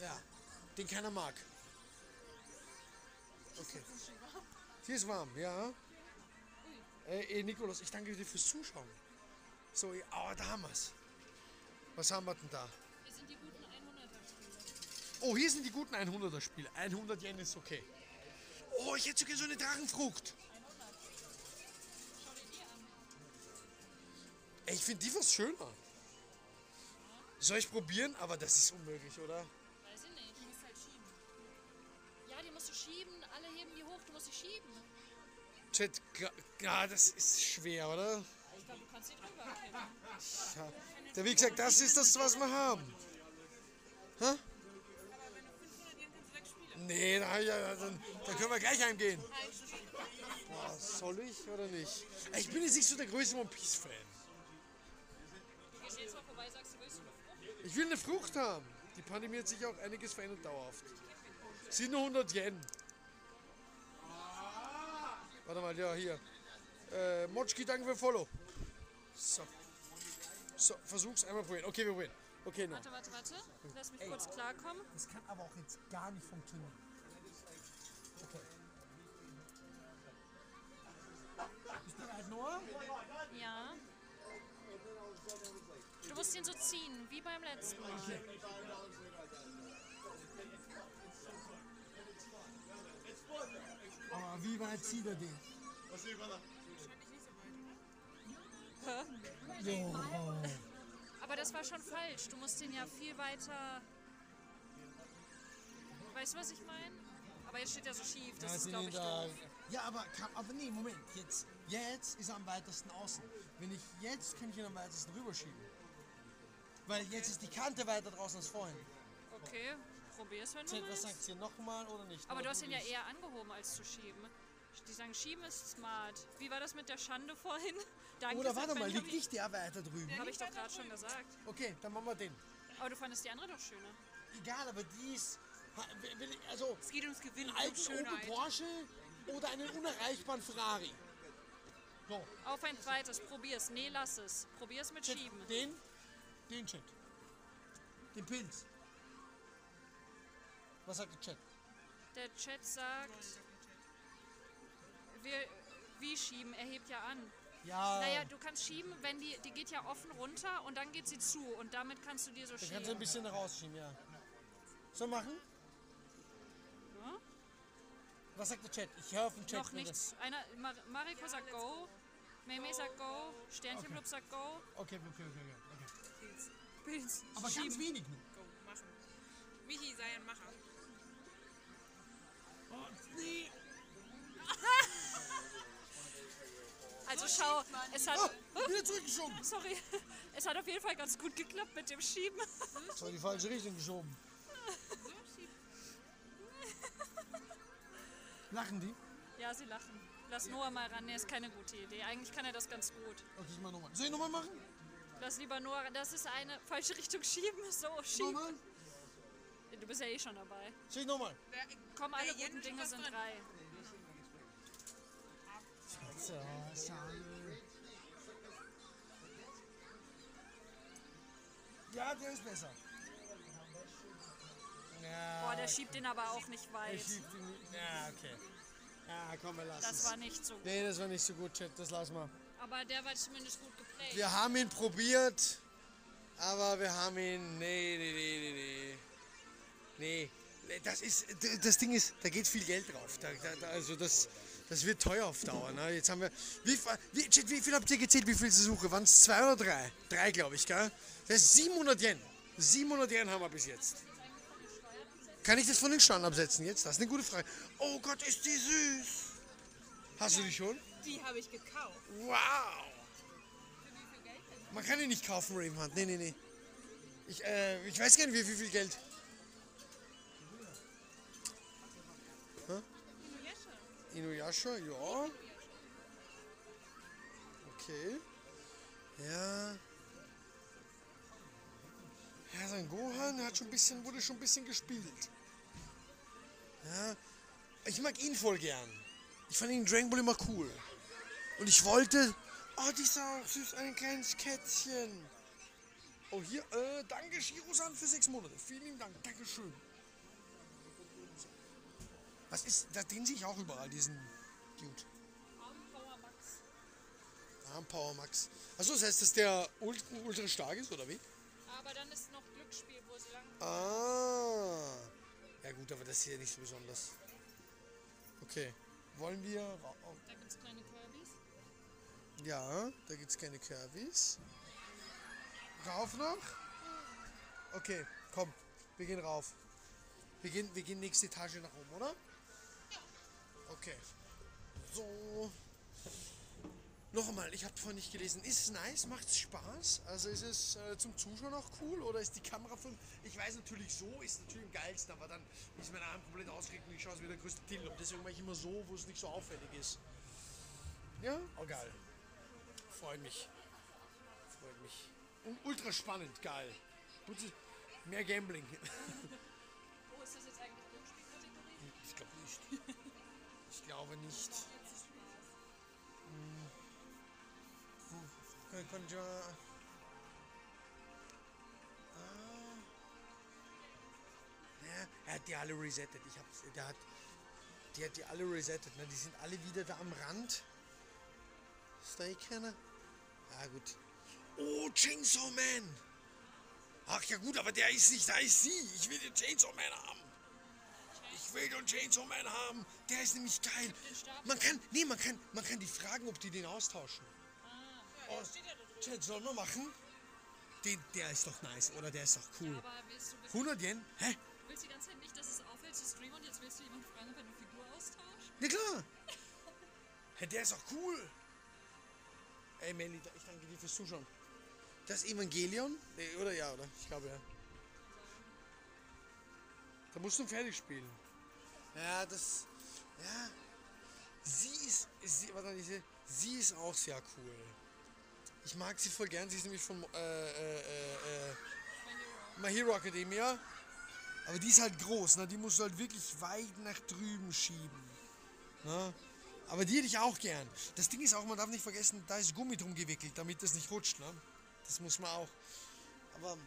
Ja, den keiner mag. Okay. Hier ist warm, ja. Ey, ey Nikolaus, ich danke dir fürs Zuschauen. So, oh, da haben wir's. Was haben wir denn da? Hier sind die guten hunderter Spiele. Oh, hier sind die guten hunderter Spiele. hundert Yen ist okay. Oh, ich hätte sogar so eine Drachenfrucht. Ey, ich finde die was schöner. Soll ich probieren? Aber das ist unmöglich, oder? Weiß ich nicht. Die musst halt schieben. Ja, die musst du schieben. Alle heben die hoch. Du musst sie schieben. Chat, ja, das ist schwer, oder? Ich glaube, du kannst sie drüber heben. Ja. Wie gesagt, das ist das, was wir haben. Hä? Ha? Aber wenn du fünfhundert Yen kannst, direkt spielen. Nee, da, ja, dann, dann können wir gleich heimgehen. Boah, soll ich oder nicht? Ich bin jetzt nicht so der größte One Piece-Fan. Jetzt mal vorbei, sagst du, willst du eine Frucht? Ich will eine Frucht haben. Die Pandemie hat sich auch einiges verändert dauerhaft. Sind nur hundert Yen. Warte mal, ja, hier. Äh, Motschki, danke für Follow. So. So, versuch's einmal probieren. Okay, wir probieren. Okay, no. Warte, warte, warte. Lass mich Ey. kurz klarkommen. Das kann aber auch jetzt gar nicht funktionieren. Okay. Bist du bereit, Noah? Ja. Du musst ihn so ziehen, wie beim letzten Mal. Okay. Aber wie weit zieht er den? Wahrscheinlich nicht so weit, oder? Hä? Jo. Aber das war schon falsch. Du musst ihn ja viel weiter... Weißt du, was ich meine? Aber jetzt steht er so schief, das ja, ist glaube ich da. Doof. Ja, aber, aber nee, Moment, jetzt, jetzt ist er am weitesten außen. Wenn ich jetzt, kann ich ihn am weitesten rüberschieben. Weil jetzt ist die Kante weiter draußen als vorhin. Okay, probier's, wenn du willst. Was sagst du, nochmal oder nicht? Aber oder du hast ihn ja eher angehoben als zu schieben. Die sagen, schieben ist smart. Wie war das mit der Schande vorhin? Danke. Oder warte mal, liegt nicht der weiter drüben? Habe ich doch gerade schon gesagt. Okay, dann machen wir den. Aber du fandest die andere doch schöner. Egal, aber die ist... Also, es geht ums Gewinn, einen alten Opel Porsche oder einen unerreichbaren Ferrari. So. Auf ein zweites, probier's. Nee, lass es. Probier's mit Chat, Schieben. Den? Den Chat. Den Pins. Was sagt der Chat? Der Chat sagt, wir, wie schieben? Er hebt ja an. Ja. Naja, du kannst schieben, wenn die, die geht ja offen runter und dann geht sie zu und damit kannst du dir so da schieben. Kannst du ein bisschen rausschieben, ja. So machen? Ja. Was sagt der Chat? Ich höre auf den Chat. Noch nichts. Einer, Mar Mariko sagt Go, Meme sagt Go, Sternchenblub okay. sagt Go. Okay, okay, okay, okay. Pilz. Pilz. Aber Schieben. Ganz wenig nur. Go, machen. Michi sei ein Macher. Und nee. Also schau, es hat... Oh, wieder zurückgeschoben. Sorry. Es hat auf jeden Fall ganz gut geklappt mit dem Schieben. Das war die falsche Richtung geschoben. Lachen die? Ja, sie lachen. Lass Noah mal ran. Nee, ist keine gute Idee. Eigentlich kann er das ganz gut. Okay, ich mal nochmal. Soll ich nochmal machen? Lass lieber Noah ran. Das ist eine falsche Richtung schieben. So, schieben. Nochmal? Du bist ja eh schon dabei. Schieb nochmal. Komm, alle guten Dinge sind drei. Scheiße, schade. Ja, der ist besser. Ja, boah, der schiebt den aber auch nicht weit. Der schiebt ihn nicht. Ja, okay. Ja, komm, wir lassen es. Das war nicht so gut. Nee, das war nicht so gut, Chat. Das lassen wir. Aber der war zumindest gut geplayt. Wir haben ihn probiert, aber wir haben ihn... Nee, nee, nee, nee, nee. Nee. das ist, das Ding ist, da geht viel Geld drauf. Da, da, also das, das wird teuer auf Dauer. Ne? Jetzt haben wir, wie, wie, wie viel habt ihr gezählt, wie viel Versuche? Waren es zwei oder drei? Drei, glaube ich, gell? Das ist siebenhundert Yen. siebenhundert Yen haben wir bis jetzt. Kann ich das von den Steuern absetzen jetzt? Das ist eine gute Frage. Oh Gott, ist die süß. Hast ja, du die schon? Die habe ich gekauft. Wow. Für wie viel Geld denn? Man kann die nicht kaufen, Raymond. Nee, nee, nee. Ich, äh, ich weiß gar nicht, wie viel Geld. Inuyasha, ja. Okay. Ja. Ja, sein Gohan hat schon ein bisschen, wurde schon ein bisschen gespielt. Ja. Ich mag ihn voll gern. Ich fand ihn Dragon Ball immer cool. Und ich wollte. Oh, die ist auch süß, ein kleines Kätzchen. Oh, hier, äh, danke Shiro-san für sechs Monate. Vielen lieben Dank, Dankeschön. Was ist, da den sehe ich auch überall, diesen Dude. Armpower Max. Armpower Max. Achso, das heißt, dass der ultra, ultra stark ist, oder wie? Aber dann ist noch Glücksspiel, wo sie lang. Ah. Ja gut, aber das ist hier nicht so besonders. Okay. Wollen wir... Oh. Da gibt es kleine Kirbys. Ja, da gibt es keine Kirbys. Rauf noch? Okay, komm, wir gehen rauf. Wir gehen, wir gehen nächste Etage nach oben, oder? Okay. So. Noch einmal, ich habe vorhin nicht gelesen. Ist es nice? Macht es Spaß? Also ist es äh, zum Zuschauen auch cool? Oder ist die Kamera von... Ich weiß natürlich, so ist natürlich am geilsten, aber dann ist mein Arm komplett ausgeregt und ich schaue es wie der größte Till. Und deswegen mache ich immer so, wo es nicht so auffällig ist. Ja? Oh, geil. Freut mich. Freut mich. Und ultra spannend, geil. Mehr Gambling. Wo ist das jetzt eigentlich? Ich glaube nicht. Ich glaube nicht. Ja, er hat die alle resettet. Ich hab's, der hat, die hat die alle resettet. Ne? Die sind alle wieder da am Rand. Ist da eh keiner? Ja, gut. Oh, Chainsaw Man! Ach ja gut, aber der ist nicht, da ist sie. Ich will den Chainsaw Man haben. Ich will den Chainsaw Man haben. Der ist nämlich geil. Man kann, nee, man kann, man kann die fragen, ob die den austauschen. Ah, ja, oh, Chainsaw, sollen wir machen? Den, der ist doch nice, oder? Der ist doch cool. Ja, aber willst du, willst hundert Yen? Hä? Du willst die ganze Zeit nicht, dass es aufhält zu streamen und jetzt willst du jemanden fragen, ob er eine Figur austauscht? Na klar. Hä, der ist doch cool. Ey, Melly, ich danke dir fürs Zuschauen. Das Evangelion? Nee, oder ja, oder? Ich glaube ja. Da musst du fertig spielen. Ja, das. Ja. Sie ist. Sie, warte, ich sehe, sie ist auch sehr cool. Ich mag sie voll gern. Sie ist nämlich von. Äh, äh, äh, My Hero Academia. Aber die ist halt groß, ne? Die musst du halt wirklich weit nach drüben schieben. Ne? Aber die hätte ich auch gern. Das Ding ist auch, man darf nicht vergessen, da ist Gummi drum gewickelt, damit das nicht rutscht, ne? Das muss man auch. Aber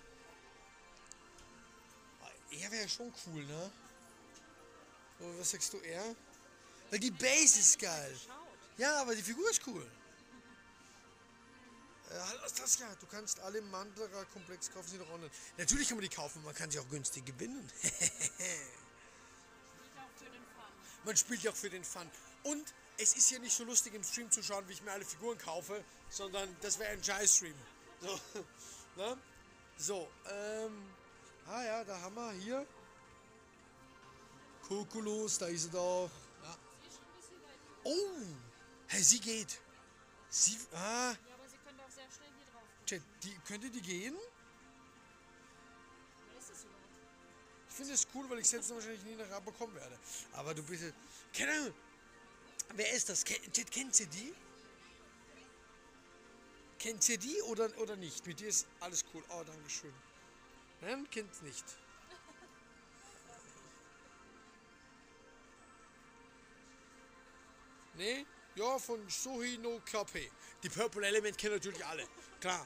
er wäre ja schon cool, ne? Oder was sagst du, er? Weil die Base ist geil. Ja, aber die Figur ist cool. Äh, das ja, du kannst alle Mandara-Komplex kaufen, sie noch online. Natürlich kann man die kaufen, man kann sie auch günstig gewinnen. Man spielt ja auch für den Fun. Und es ist ja nicht so lustig im Stream zu schauen, wie ich mir alle Figuren kaufe, sondern das wäre ein Jai-Stream. So, ne? So, ähm, ah ja, da haben wir hier Kokulos, da ist sie doch. Ja. Oh, hey, sie geht. Sie, ah. Ja, aber sie können auch sehr schnell hier drauf. Chat, die, könnte die gehen? Ich finde es cool, weil ich selbst wahrscheinlich nie nach Rab bekommen werde. Aber du bist, keine Ahnung. Wer ist das? Chat, kennt ihr die? Kennt ihr die oder, oder nicht? Mit dir ist alles cool. Oh, danke schön. Nein, kennt's nicht. Nee? Ja, von Sohi no K P. Die Purple Element kennen natürlich alle. Klar.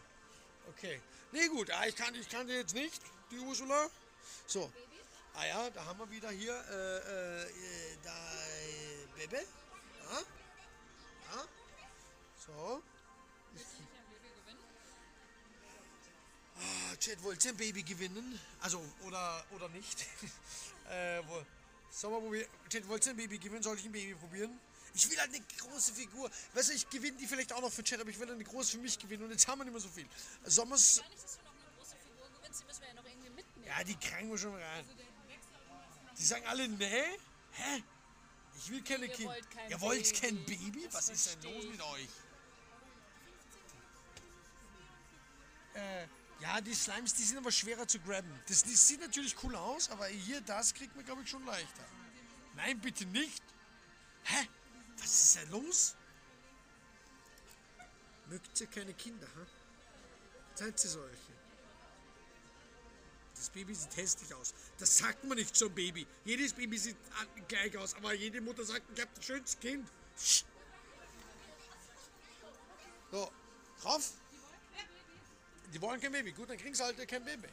Okay. Nee, gut. Ah, ich kann ich kann die jetzt nicht, die Ursula. So. Ah ja, da haben wir wieder hier, äh, äh, da, äh, Bebe. Ja? Ja? So. Ah, Chat, wollt ihr ein Baby gewinnen? Also, oder, oder nicht? äh, wo, soll man probieren? Chat, wollt ihr ein Baby gewinnen? Soll ich ein Baby probieren? Ich will halt eine große Figur. Weißt du, ich gewinne die vielleicht auch noch für den Chat, aber ich will eine große für mich gewinnen und jetzt haben wir nicht mehr so viel. Soll man es... Ja, die kranken wir schon rein. Die sagen alle, nee? Hä? Ich will keine Kinder. Ihr wollt kein Baby? Was ist denn los mit euch? Äh, ja, die Slimes, die sind aber schwerer zu grabben. Das, das sieht natürlich cool aus, aber hier, das kriegt man, glaube ich, schon leichter. Nein, bitte nicht. Hä? Was ist denn los? Mögt ihr keine Kinder, hä? Seid ihr solche? Das Baby sieht hässlich aus. Das sagt man nicht zum Baby. Jedes Baby sieht gleich aus, aber jede Mutter sagt, ich hab ein schönes Kind. So, rauf. Die wollen kein Baby. Gut, dann kriegen sie halt kein Baby.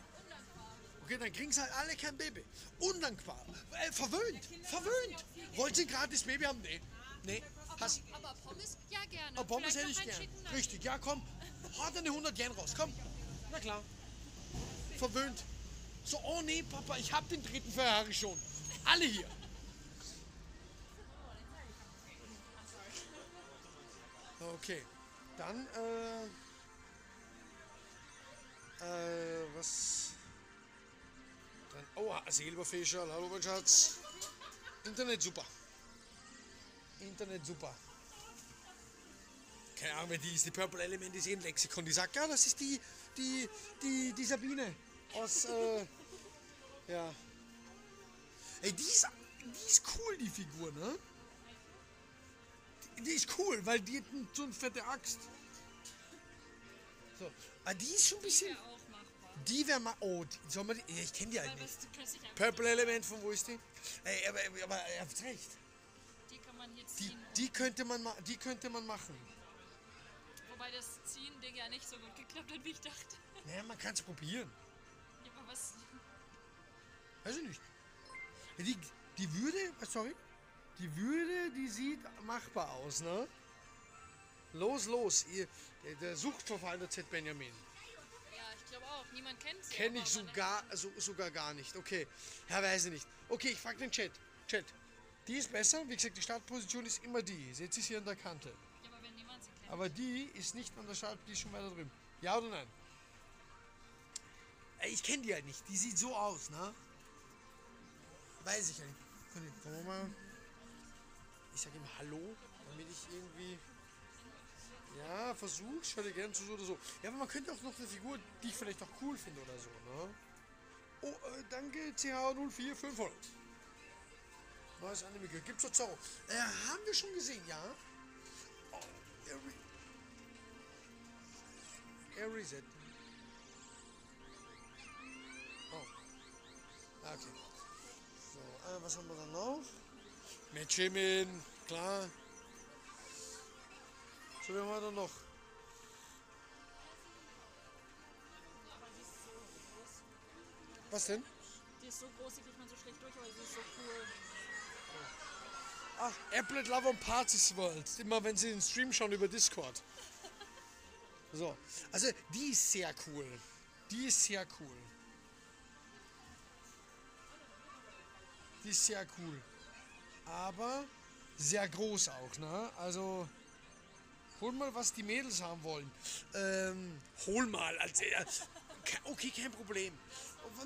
Okay, dann kriegen sie halt alle kein Baby. Undankbar. Äh, verwöhnt. Verwöhnt. Wollt ihr gratis Baby haben? Nee. Nee. Hast aber, aber Pommes? Ja, gerne. Aber Pommes hätte ich gerne. Richtig, ja, komm. Hart eine hundert Yen raus, komm. Na klar. Verwöhnt. So, oh nee, Papa, ich hab den dritten Ferrari schon. Alle hier. Okay. Dann, äh... Äh, was? Dann, oh, Silberfischer, hallo mein Schatz. Internet super. Internet super. Keine Ahnung, wer die ist. Die Purple Element ist eh ein Lexikon. Die sagt, ja, das ist die, die, die, die Sabine aus, äh, ja. Ey, die ist, die ist cool, die Figur, ne? Die, die ist cool, weil die hat so eine fette Axt. So. Ah, die ist schon ein bisschen... Die wäre machbar. Oh, die, soll man die... Ja, ich kenne die halt nicht. Purple Element, von wo ist die? Ey, aber, aber er hat recht. Die kann man jetzt ziehen. Die, die, könnte man, die könnte man machen. Wobei das Ziehen-Ding ja nicht so gut geklappt hat, wie ich dachte. Naja, man kann es probieren. Ja, aber was... Weiß ich nicht. Ja, die, die Würde... Sorry. Die Würde, die sieht machbar aus, ne? Los, los, ihr, der Suchtverfall der Z Benjamin. Ja, ich glaube auch, niemand kennt sie. Kenne ich sogar, so, sogar gar nicht, okay. Ja, weiß ich nicht. Okay, ich frage den Chat. Chat, die ist besser, wie gesagt, die Startposition ist immer die. Seht sie hier an der Kante. Ja, aber wenn niemand sie kennt. Aber die ist nicht an der Start, die ist schon weiter drüben. Ja oder nein? Ich kenne die halt nicht, die sieht so aus, ne? Weiß ich nicht. Komm mal. Ich sage ihm Hallo, damit ich irgendwie... Ja, versuch, schau dir gerne zu, so oder so. Ja, aber man könnte auch noch eine Figur, die ich vielleicht auch cool finde oder so, ne? Oh, äh, danke, C H null vier fünfhundert. Neues Anime, gibt's doch Zorro. Äh, haben wir schon gesehen, ja? Oh, er reset. Oh. Okay. So, äh, was haben wir dann noch? Matchimin, klar. So, wir haben da noch. Was denn? Die ist so groß, die kriegt man so schlecht durch, aber sie ist so cool. Ach, Applet Love on Parties World. Immer wenn sie den Stream schauen über Discord. So, also die ist sehr cool. Die ist sehr cool. Die ist sehr cool. Aber sehr groß auch, ne? Also... Hol mal, was die Mädels haben wollen. Ähm, hol mal. Also, okay, kein Problem.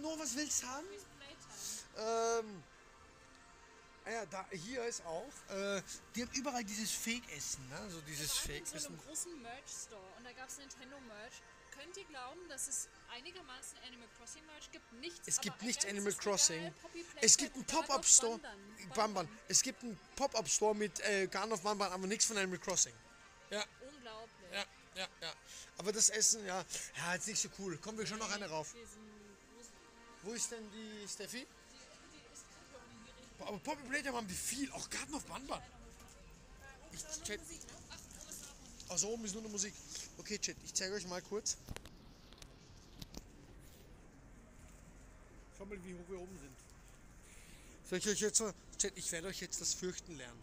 Nur, was willst du haben? Ähm, ja, da, hier ist auch. Äh, die haben überall dieses Fake-Essen, ne? Also dieses Fake-Essen. Das war in einem großen Merch-Store und da gab es Nintendo-Merch. Könnt ihr glauben, dass es einigermaßen Animal Crossing Merch gibt? Nichts. Es gibt nichts Animal Crossing. Es gibt einen Pop-Up-Store. Banban. Es gibt einen Pop-Up-Store mit äh, Garden of Banban, aber nichts von Animal Crossing. Ja. Unglaublich. Ja, ja, ja. Aber das Essen, ja, ja, jetzt nicht so cool. Kommen wir schon noch eine rauf. Wo ist denn die Steffi? Aber Poppy Playtime haben wir viel. Auch Garden of Banban. Ich chat. Also oben ist nur eine Musik. Okay, Chat, ich zeige euch mal kurz. Schau mal, wie hoch wir oben sind. Soll ich euch jetzt mal. Chat, ich werde euch jetzt das Fürchten lernen.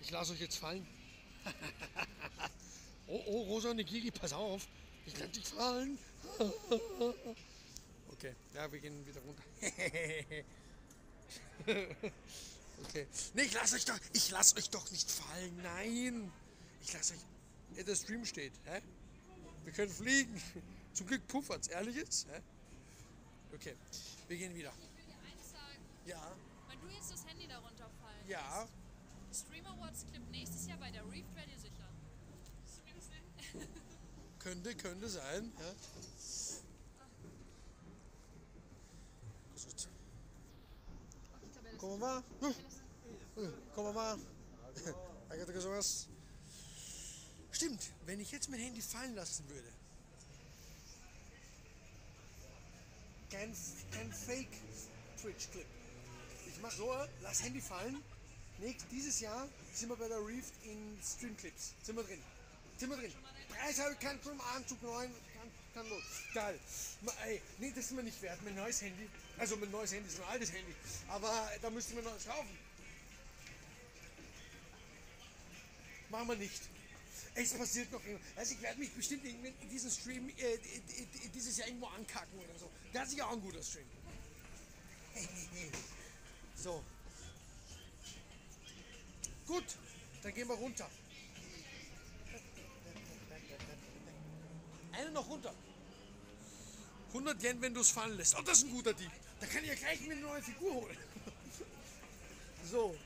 Ich lasse euch jetzt fallen. Oh, oh, Rosa Negiri, pass auf. Ich kann dich fallen. Okay, ja, wir gehen wieder runter. Okay. Nee, ich lass euch doch, ich lass euch doch nicht fallen. Nein. Ich lass euch... Ja, der Stream steht. Hä? Wir können fliegen. Zum Glück puffert's. Ehrlich jetzt? Hä? Okay, wir gehen wieder. Ich will dir eins sagen. Ja. Wenn du jetzt das Handy da runterfallen lässt. Ja. Stream Awards Clip nächstes Jahr bei der Reef Rally sichern. Hast du mir gesehen? Könnte, könnte sein. Ja. Komm mal. Komm mal. Stimmt, wenn ich jetzt mein Handy fallen lassen würde. Kein, kein Fake Twitch Clip. Ich mach so, lass Handy fallen. Nächstes dieses Jahr sind wir bei der Reef in Stream Clips. Sind wir drin. Sind wir drin. Preis habe ich keinen vom Anzug neuen. Kann, kann los. Geil. Ey, nee, das ist mir nicht wert. Mein neues Handy. Also mein neues Handy ist mein altes Handy. Aber da müsste man noch kaufen. Machen wir nicht. Es passiert noch irgendwas. Also ich werde mich bestimmt in diesem Stream äh, dieses Jahr irgendwo ankacken oder so. Das ist ja auch ein guter Stream. So. Gut, dann gehen wir runter. Einen noch runter. hundert Yen, wenn du es fallen lässt. Oh, das ist ein guter Dieb. Da kann ich ja gleich mir eine neue Figur holen. So,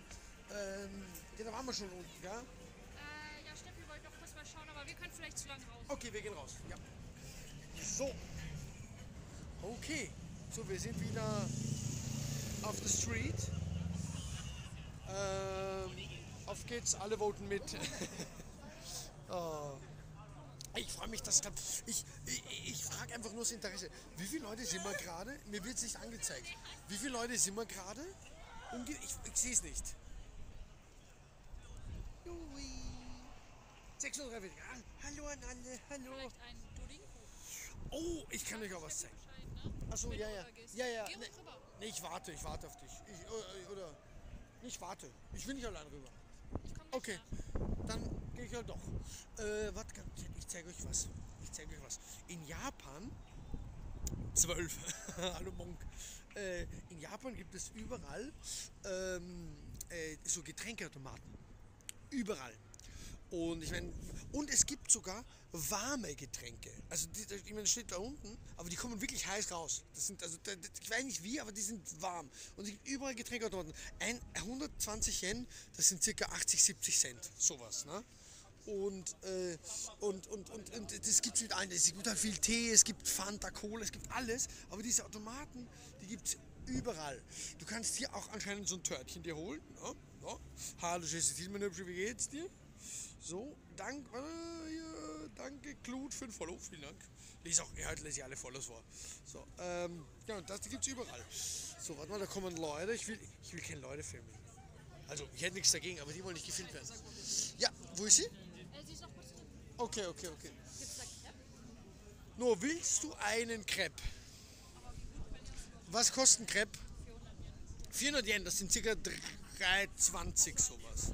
ähm, ja, da waren wir schon unten, ja? Äh, ja, Steffi wollte noch kurz mal schauen, aber wir können vielleicht zu lange raus. Okay, wir gehen raus, ja. So. Okay, so, wir sind wieder auf der Street. Ähm, auf geht's, alle voten mit. Oh. Ich freue mich, dass ich, ich, ich frage einfach nur das Interesse. Wie viele Leute sind wir gerade? Mir wird es nicht angezeigt. Wie viele Leute sind wir gerade? Ich, ich sehe es nicht. sechs Uhr dreißig. Ah, hallo an alle, hallo. Oh, ich kann euch auch was zeigen. Achso, ja, ja. Ja, ja. Nee, nee, ich warte, ich warte auf dich. Ich, oder, ich warte. Ich will nicht allein rüber. Okay, dann gehe ich ja doch. Äh, warte, ich zeige euch was. Ich zeige euch was. In Japan, zwölf, hallo Monk. Äh, in Japan gibt es überall ähm, äh, so Getränkeautomaten. Überall. Und ich meine, und es gibt sogar warme Getränke. Also, die, ich meine, steht da unten, aber die kommen wirklich heiß raus. Das sind, also, ich weiß nicht wie, aber die sind warm. Und es gibt überall Getränkeautomaten. Ein, hundertzwanzig Yen, das sind circa achtzig, siebzig Cent, sowas, ne? Und, äh, und, und, und, und das gibt es mit allen. Es gibt halt viel Tee, es gibt Fanta, Cola, es gibt alles. Aber diese Automaten, die gibt es überall. Du kannst hier auch anscheinend so ein Törtchen dir holen. Ne? Ja. Hallo, Jessie, meine Hübsche, wie geht's dir? So, danke, äh, ja, danke, Clut für den Follow, vielen Dank. Lies auch, ja, heute lese ich alle Follows vor. So, ähm, ja, und das gibt's überall. So, warte mal, da kommen Leute, ich will, ich will keine Leute filmen. Also, ich hätte nichts dagegen, aber die wollen nicht gefilmt werden. Ja, wo ist sie? Sie ist noch kurz drin. Okay, okay, okay. Gibt's da Crepe? Nur, willst du einen Crepe? Was kostet ein Crepe? vierhundert Yen, das sind circa drei zwanzig sowas.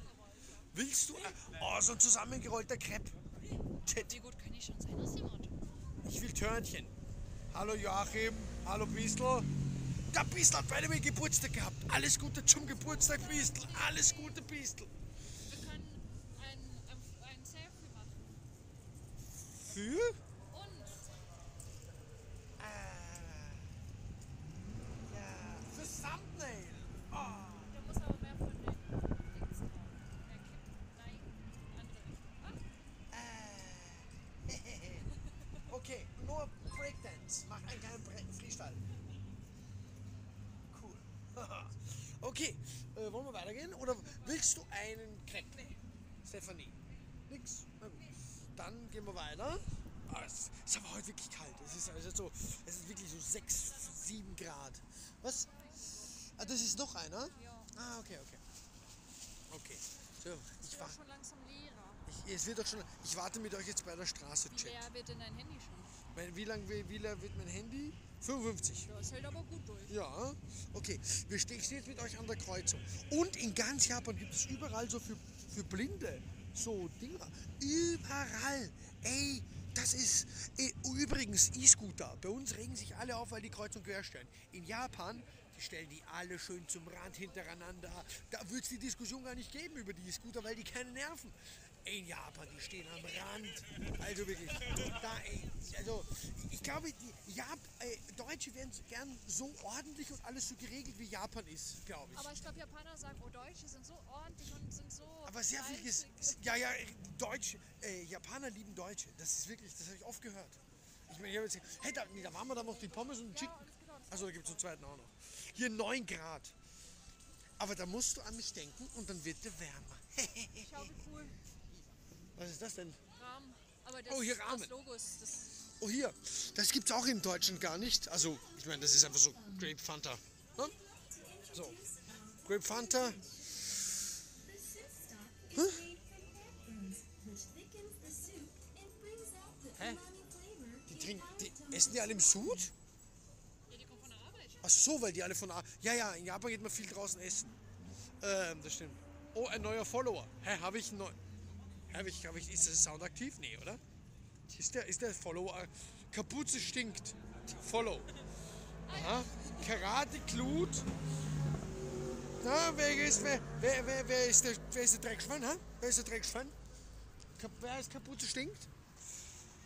Willst du? Oh, so ein zusammengerollter Crepe. Wie gut kann ich schon sein, dass jemand? Ich will Törnchen. Hallo Joachim, hallo Bistl. Der Bistl hat beide mir Geburtstag gehabt. Alles Gute zum Geburtstag, Bistl. Alles Gute, Bistl. Wir können ein Selfie machen. Für? Uns. Ah. Ja, für Thumbnail. Oh. Mach einen kleinen Freestyle. Cool. Okay, äh, wollen wir weitergehen? Oder willst du einen Crepe? Nee. Stefanie. Nix? Na gut. Dann gehen wir weiter. Ah, es ist aber heute wirklich kalt. Es ist, es ist, so, es ist wirklich so sechs, sieben Grad. Was? Ah, das ist noch einer? Ja. Ah, okay, okay. Okay. So, ich warte. schon langsam leerer. Ich, es wird doch schon, ich warte mit euch jetzt bei der Straße, Chat. Ja, wird in dein Handy schon. Wie lange wie lang wird mein Handy? fünfundfünfzig. Ja, es hält aber gut durch. Ja, okay. Wir stehen jetzt mit euch an der Kreuzung. Und in ganz Japan gibt es überall so für, für Blinde so Dinger. Überall. Ey, das ist... Ey, übrigens, E-Scooter. Bei uns regen sich alle auf, weil die kreuz und quer stellen. In Japan, die stellen die alle schön zum Rand hintereinander. Da wird es die Diskussion gar nicht geben über die E-Scooter, weil die keine Nerven. Ey, in Japan, die stehen am Rand. Also wirklich. Da, ey, also, ich glaube, die Jap ey, Deutsche wären gern so ordentlich und alles so geregelt, wie Japan ist, glaube ich. Aber ich glaube, Japaner sagen, oh, Deutsche sind so ordentlich und sind so... Aber sehr viel ist... Ja, ja, Deutsche, äh, Japaner lieben Deutsche. Das ist wirklich, das habe ich oft gehört. Ich meine, ich habe jetzt gesagt, hey, da, da waren wir dann noch die Pommes und den Chicken. Achso, da gibt es einen zweiten auch noch. Hier neun Grad. Aber da musst du an mich denken und dann wird der wärmer. Schau, wie cool. Was ist das denn? Rahmen. Aber das, oh, hier Rahmen. Das Logo ist das. Oh, hier. Das gibt's auch im Deutschen gar nicht. Also, ich meine, das ist einfach so Grape Fanta. Ne? So. Grape Fanta. Hä? Hä? Die trinken, die essen die alle im Sud? Ja, die kommen von der Arbeit. Ach so, weil die alle von der Arbeit. Ja, ja, in Japan geht man viel draußen essen. Ähm, das stimmt. Oh, ein neuer Follower. Hä, habe ich einen neuen? Hab ich, hab ich, ist der Sound aktiv? Nee, oder? Ist der, ist der Follower? Kapuze stinkt. Follow. Aha. Karate Klut. Na, wer ist, wer, wer, wer, wer ist der, wer ist der Dreckschwein? Ha? Wer ist der Dreckschwein? Kap, wer ist Kapuze stinkt?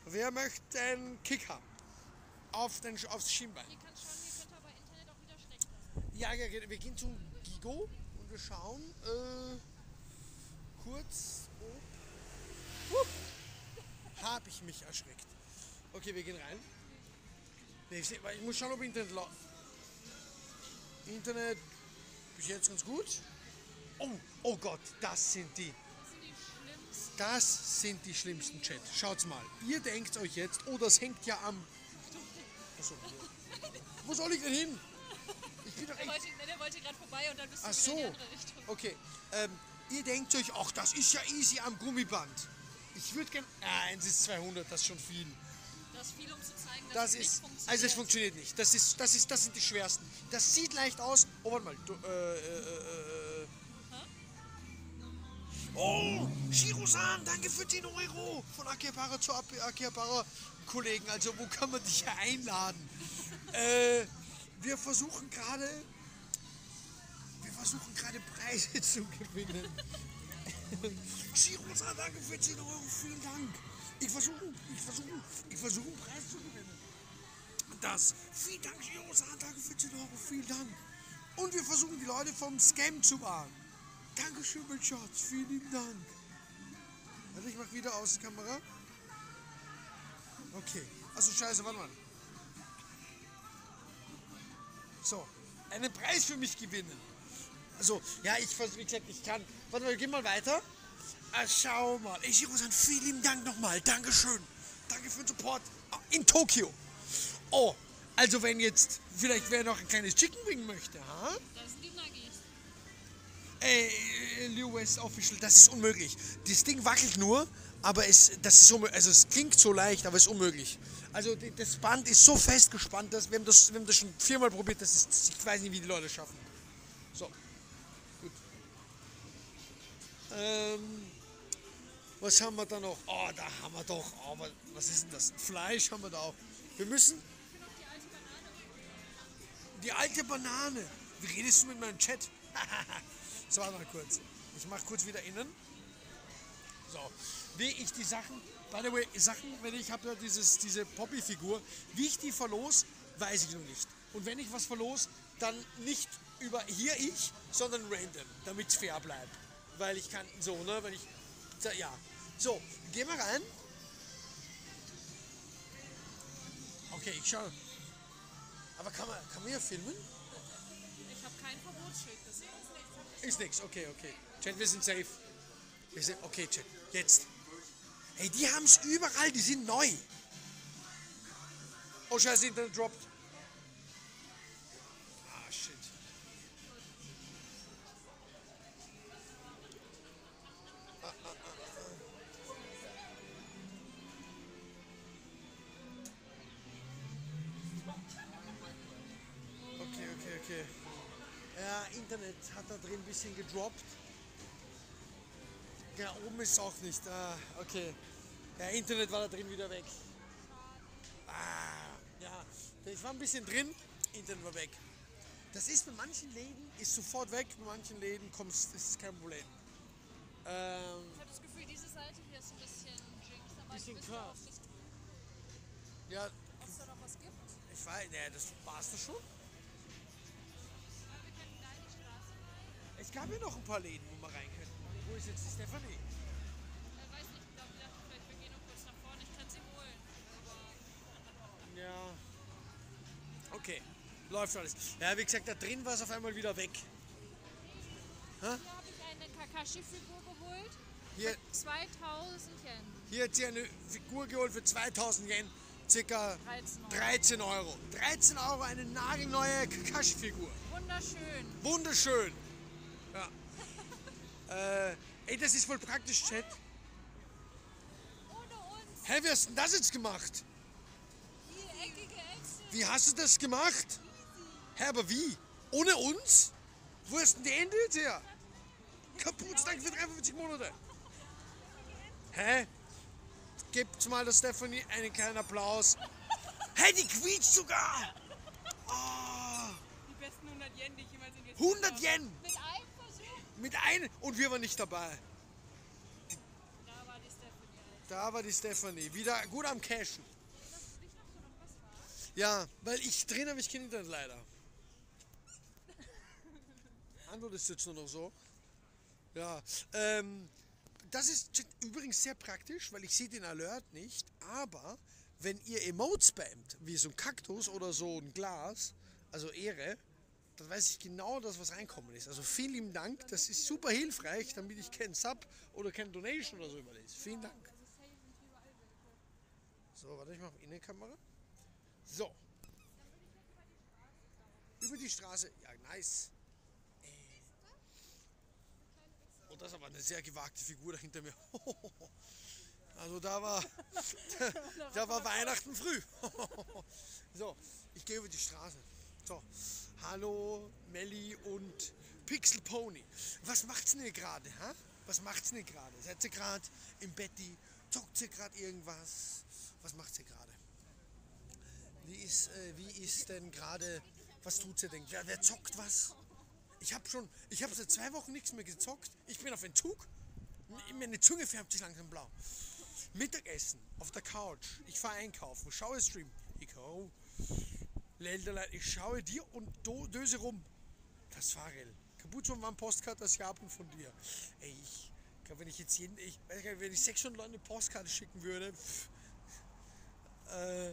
Wer möchte einen Kick haben? Auf den, aufs Schienbein. Ihr könnt schauen, ihr könnt aber Internet auch wieder schlecht lassen. Ja, ja, wir gehen zum Gigo und wir schauen äh, kurz. Uh, hab ich mich erschreckt. Okay, wir gehen rein. Nee, ich, seh, ich muss schauen, ob Internet läuft. Internet ist jetzt ganz gut. Oh, oh Gott, das sind die. Das sind die schlimmsten Chat. Schaut's mal. Ihr denkt euch jetzt, oh, das hängt ja am. Achso, wo soll ich denn hin? Ich bin doch echt. Der wollte, ne, der wollte gerade vorbei und dann bist du wieder so in die andere Richtung. Okay. Ähm, Ihr denkt euch, ach, das ist ja easy am Gummiband. Ich würde gerne... Ah, eins ist zweihundert, das ist schon viel. Das ist viel, um zu zeigen, dass das es ist, nicht funktioniert. Also es funktioniert nicht. Das, ist, das, ist, das sind die schwersten. Das sieht leicht aus. Oh, warte mal. Du, äh, äh, äh. Oh, Shiro-san, danke für den Euro. Von Akihabara zu Akihabara-Kollegen. Also wo kann man dich ja einladen? äh, wir versuchen gerade... Wir versuchen gerade Preise zu gewinnen. Shiro-san, danke für zehn Euro, vielen Dank. Ich versuche, ich versuche, ich versuche einen Preis zu gewinnen. Das. Vielen Dank, Shiro-san, danke für zehn Euro, vielen Dank. Und wir versuchen die Leute vom Scam zu warnen. Dankeschön, mein Schatz, vielen lieben Dank. Also ich mache wieder aus Kamera. Okay. Also scheiße, warte mal. So, einen Preis für mich gewinnen. Also, ja, ich versuche, wie gesagt, ich kann. Warte mal, geh mal weiter. Ah, schau mal. Ey, Shiro-san, vielen lieben Dank nochmal. Dankeschön. Danke für den Support. Ah, in Tokio. Oh, also wenn jetzt, vielleicht wer noch ein kleines Chicken Wing möchte, ha? Das sind die Nuggies. Ey, Liu West Official, das ist unmöglich. Das Ding wackelt nur, aber es, das ist so, also es klingt so leicht, aber es ist unmöglich. Also das Band ist so festgespannt, dass wir haben das, wir haben das schon viermal probiert, das ist, ich weiß nicht, wie die Leute schaffen. So. Ähm, was haben wir da noch? Oh, da haben wir doch. Oh, was ist denn das? Fleisch haben wir da auch. Wir müssen. Die alte Banane. Wie redest du mit meinem Chat? So, warte mal kurz. Ich mache kurz wieder innen. So, wie ich die Sachen. By the way, Sachen, wenn ich habe ja dieses, diese Poppy-Figur. Wie ich die verlos, weiß ich noch nicht. Und wenn ich was verlos, dann nicht über hier ich, sondern random, damit es fair bleibt. Weil ich kann, so, ne, wenn ich, ja. So, gehen wir rein. Okay, ich schaue. Aber kann man, kann man hier filmen? Ich habe kein Verbotsschild gesehen. Ist nichts, okay, okay. Chat, wir sind safe. Wir sind, okay, Chat, jetzt. Hey, die haben es überall, die sind neu. Oh, scheiße, Internet droppt. Ah, shit. Internet hat da drin ein bisschen gedroppt. Ja, oben ist es auch nicht. Ah, okay. Ja, Internet war da drin wieder weg. Ah, ja, ich war ein bisschen drin, Internet war weg. Das ist bei manchen Läden, ist sofort weg, bei manchen Läden kommt, ist es kein Problem. Ähm, ich habe das Gefühl, diese Seite hier ist ein bisschen jinx, aber ich wüsste auch nicht, ja, ob es da noch was gibt. Ich weiß, naja, das war's doch schon. Es gab ja noch ein paar Läden, wo wir rein könnten. Wo ist jetzt die Stefanie? Ich weiß nicht, ich glaube, wir dachten vielleicht, wir gehen noch kurz nach vorne. Ich kann sie holen. Aber ja. Okay, läuft alles. Ja, wie gesagt, da drin war es auf einmal wieder weg. Hier habe ich eine Kakashi-Figur geholt. Hier für zweitausend Yen. Hier hat sie eine Figur geholt für zweitausend Yen. Circa dreizehn Euro. dreizehn Euro eine nagelneue Kakashi-Figur. Wunderschön. Wunderschön. Ja. äh, ey, das ist voll praktisch, Chat. Ohne uns. Hä, wie hast du denn das jetzt gemacht? Die eckige Echse. Wie hast du das gemacht? Easy. Hä, aber wie? Ohne uns? Wo ist denn die Ende jetzt her? Kaputt, danke für dreiundfünfzig Monate. Hä? Gebt mal der Stefanie einen kleinen Applaus. Hä, die quietscht sogar! Oh. Die besten hundert Yen, die ich jemals in hundert Yen! Mit einem Versuch? Mit einem! Und wir waren nicht dabei. Da war die Stefanie. Da war die Stefanie. Wieder gut am Cashen. Ja, weil ich drin habe ich kein Internet leider. Antwort ist jetzt nur noch so. Ja, ähm, das ist übrigens sehr praktisch, weil ich sehe den Alert nicht, aber wenn ihr Emotes spammt, wie so ein Kaktus oder so ein Glas, also Ehre, dann weiß ich genau, dass was reinkommen ist. Also vielen lieben Dank, das ist super hilfreich, damit ich keinen Sub oder kein Donation oder so überlese. Vielen Dank. So, warte, ich mache Innenkamera. So. Über die Straße. Ja, nice. Oh, das ist aber eine sehr gewagte Figur da hinter mir. Also da war, da, da war Weihnachten früh. So, ich gehe über die Straße. So, hallo Melli und Pixel Pony. Was macht's denn gerade, ha? Was macht's denn gerade? Seid ihr gerade im Betti? Zockt ihr gerade irgendwas? Was macht ihr gerade? Wie ist, äh, wie ist denn gerade? Was tut ihr denn? Ja, wer zockt was? Ich habe schon, ich habe seit zwei Wochen nichts mehr gezockt. Ich bin auf Entzug. Meine Zunge färbt sich langsam blau. Mittagessen auf der Couch. Ich fahre einkaufen, schaue Stream. Ich, oh, ich schaue dir und do, döse rum. Das Farel. Kaputt schon war ein Postkarte aus Japan von dir. Ey, ich glaube, wenn ich jetzt jeden, ich weiß nicht, wenn ich sechshundert Leuten eine Postkarte schicken würde, pff, äh,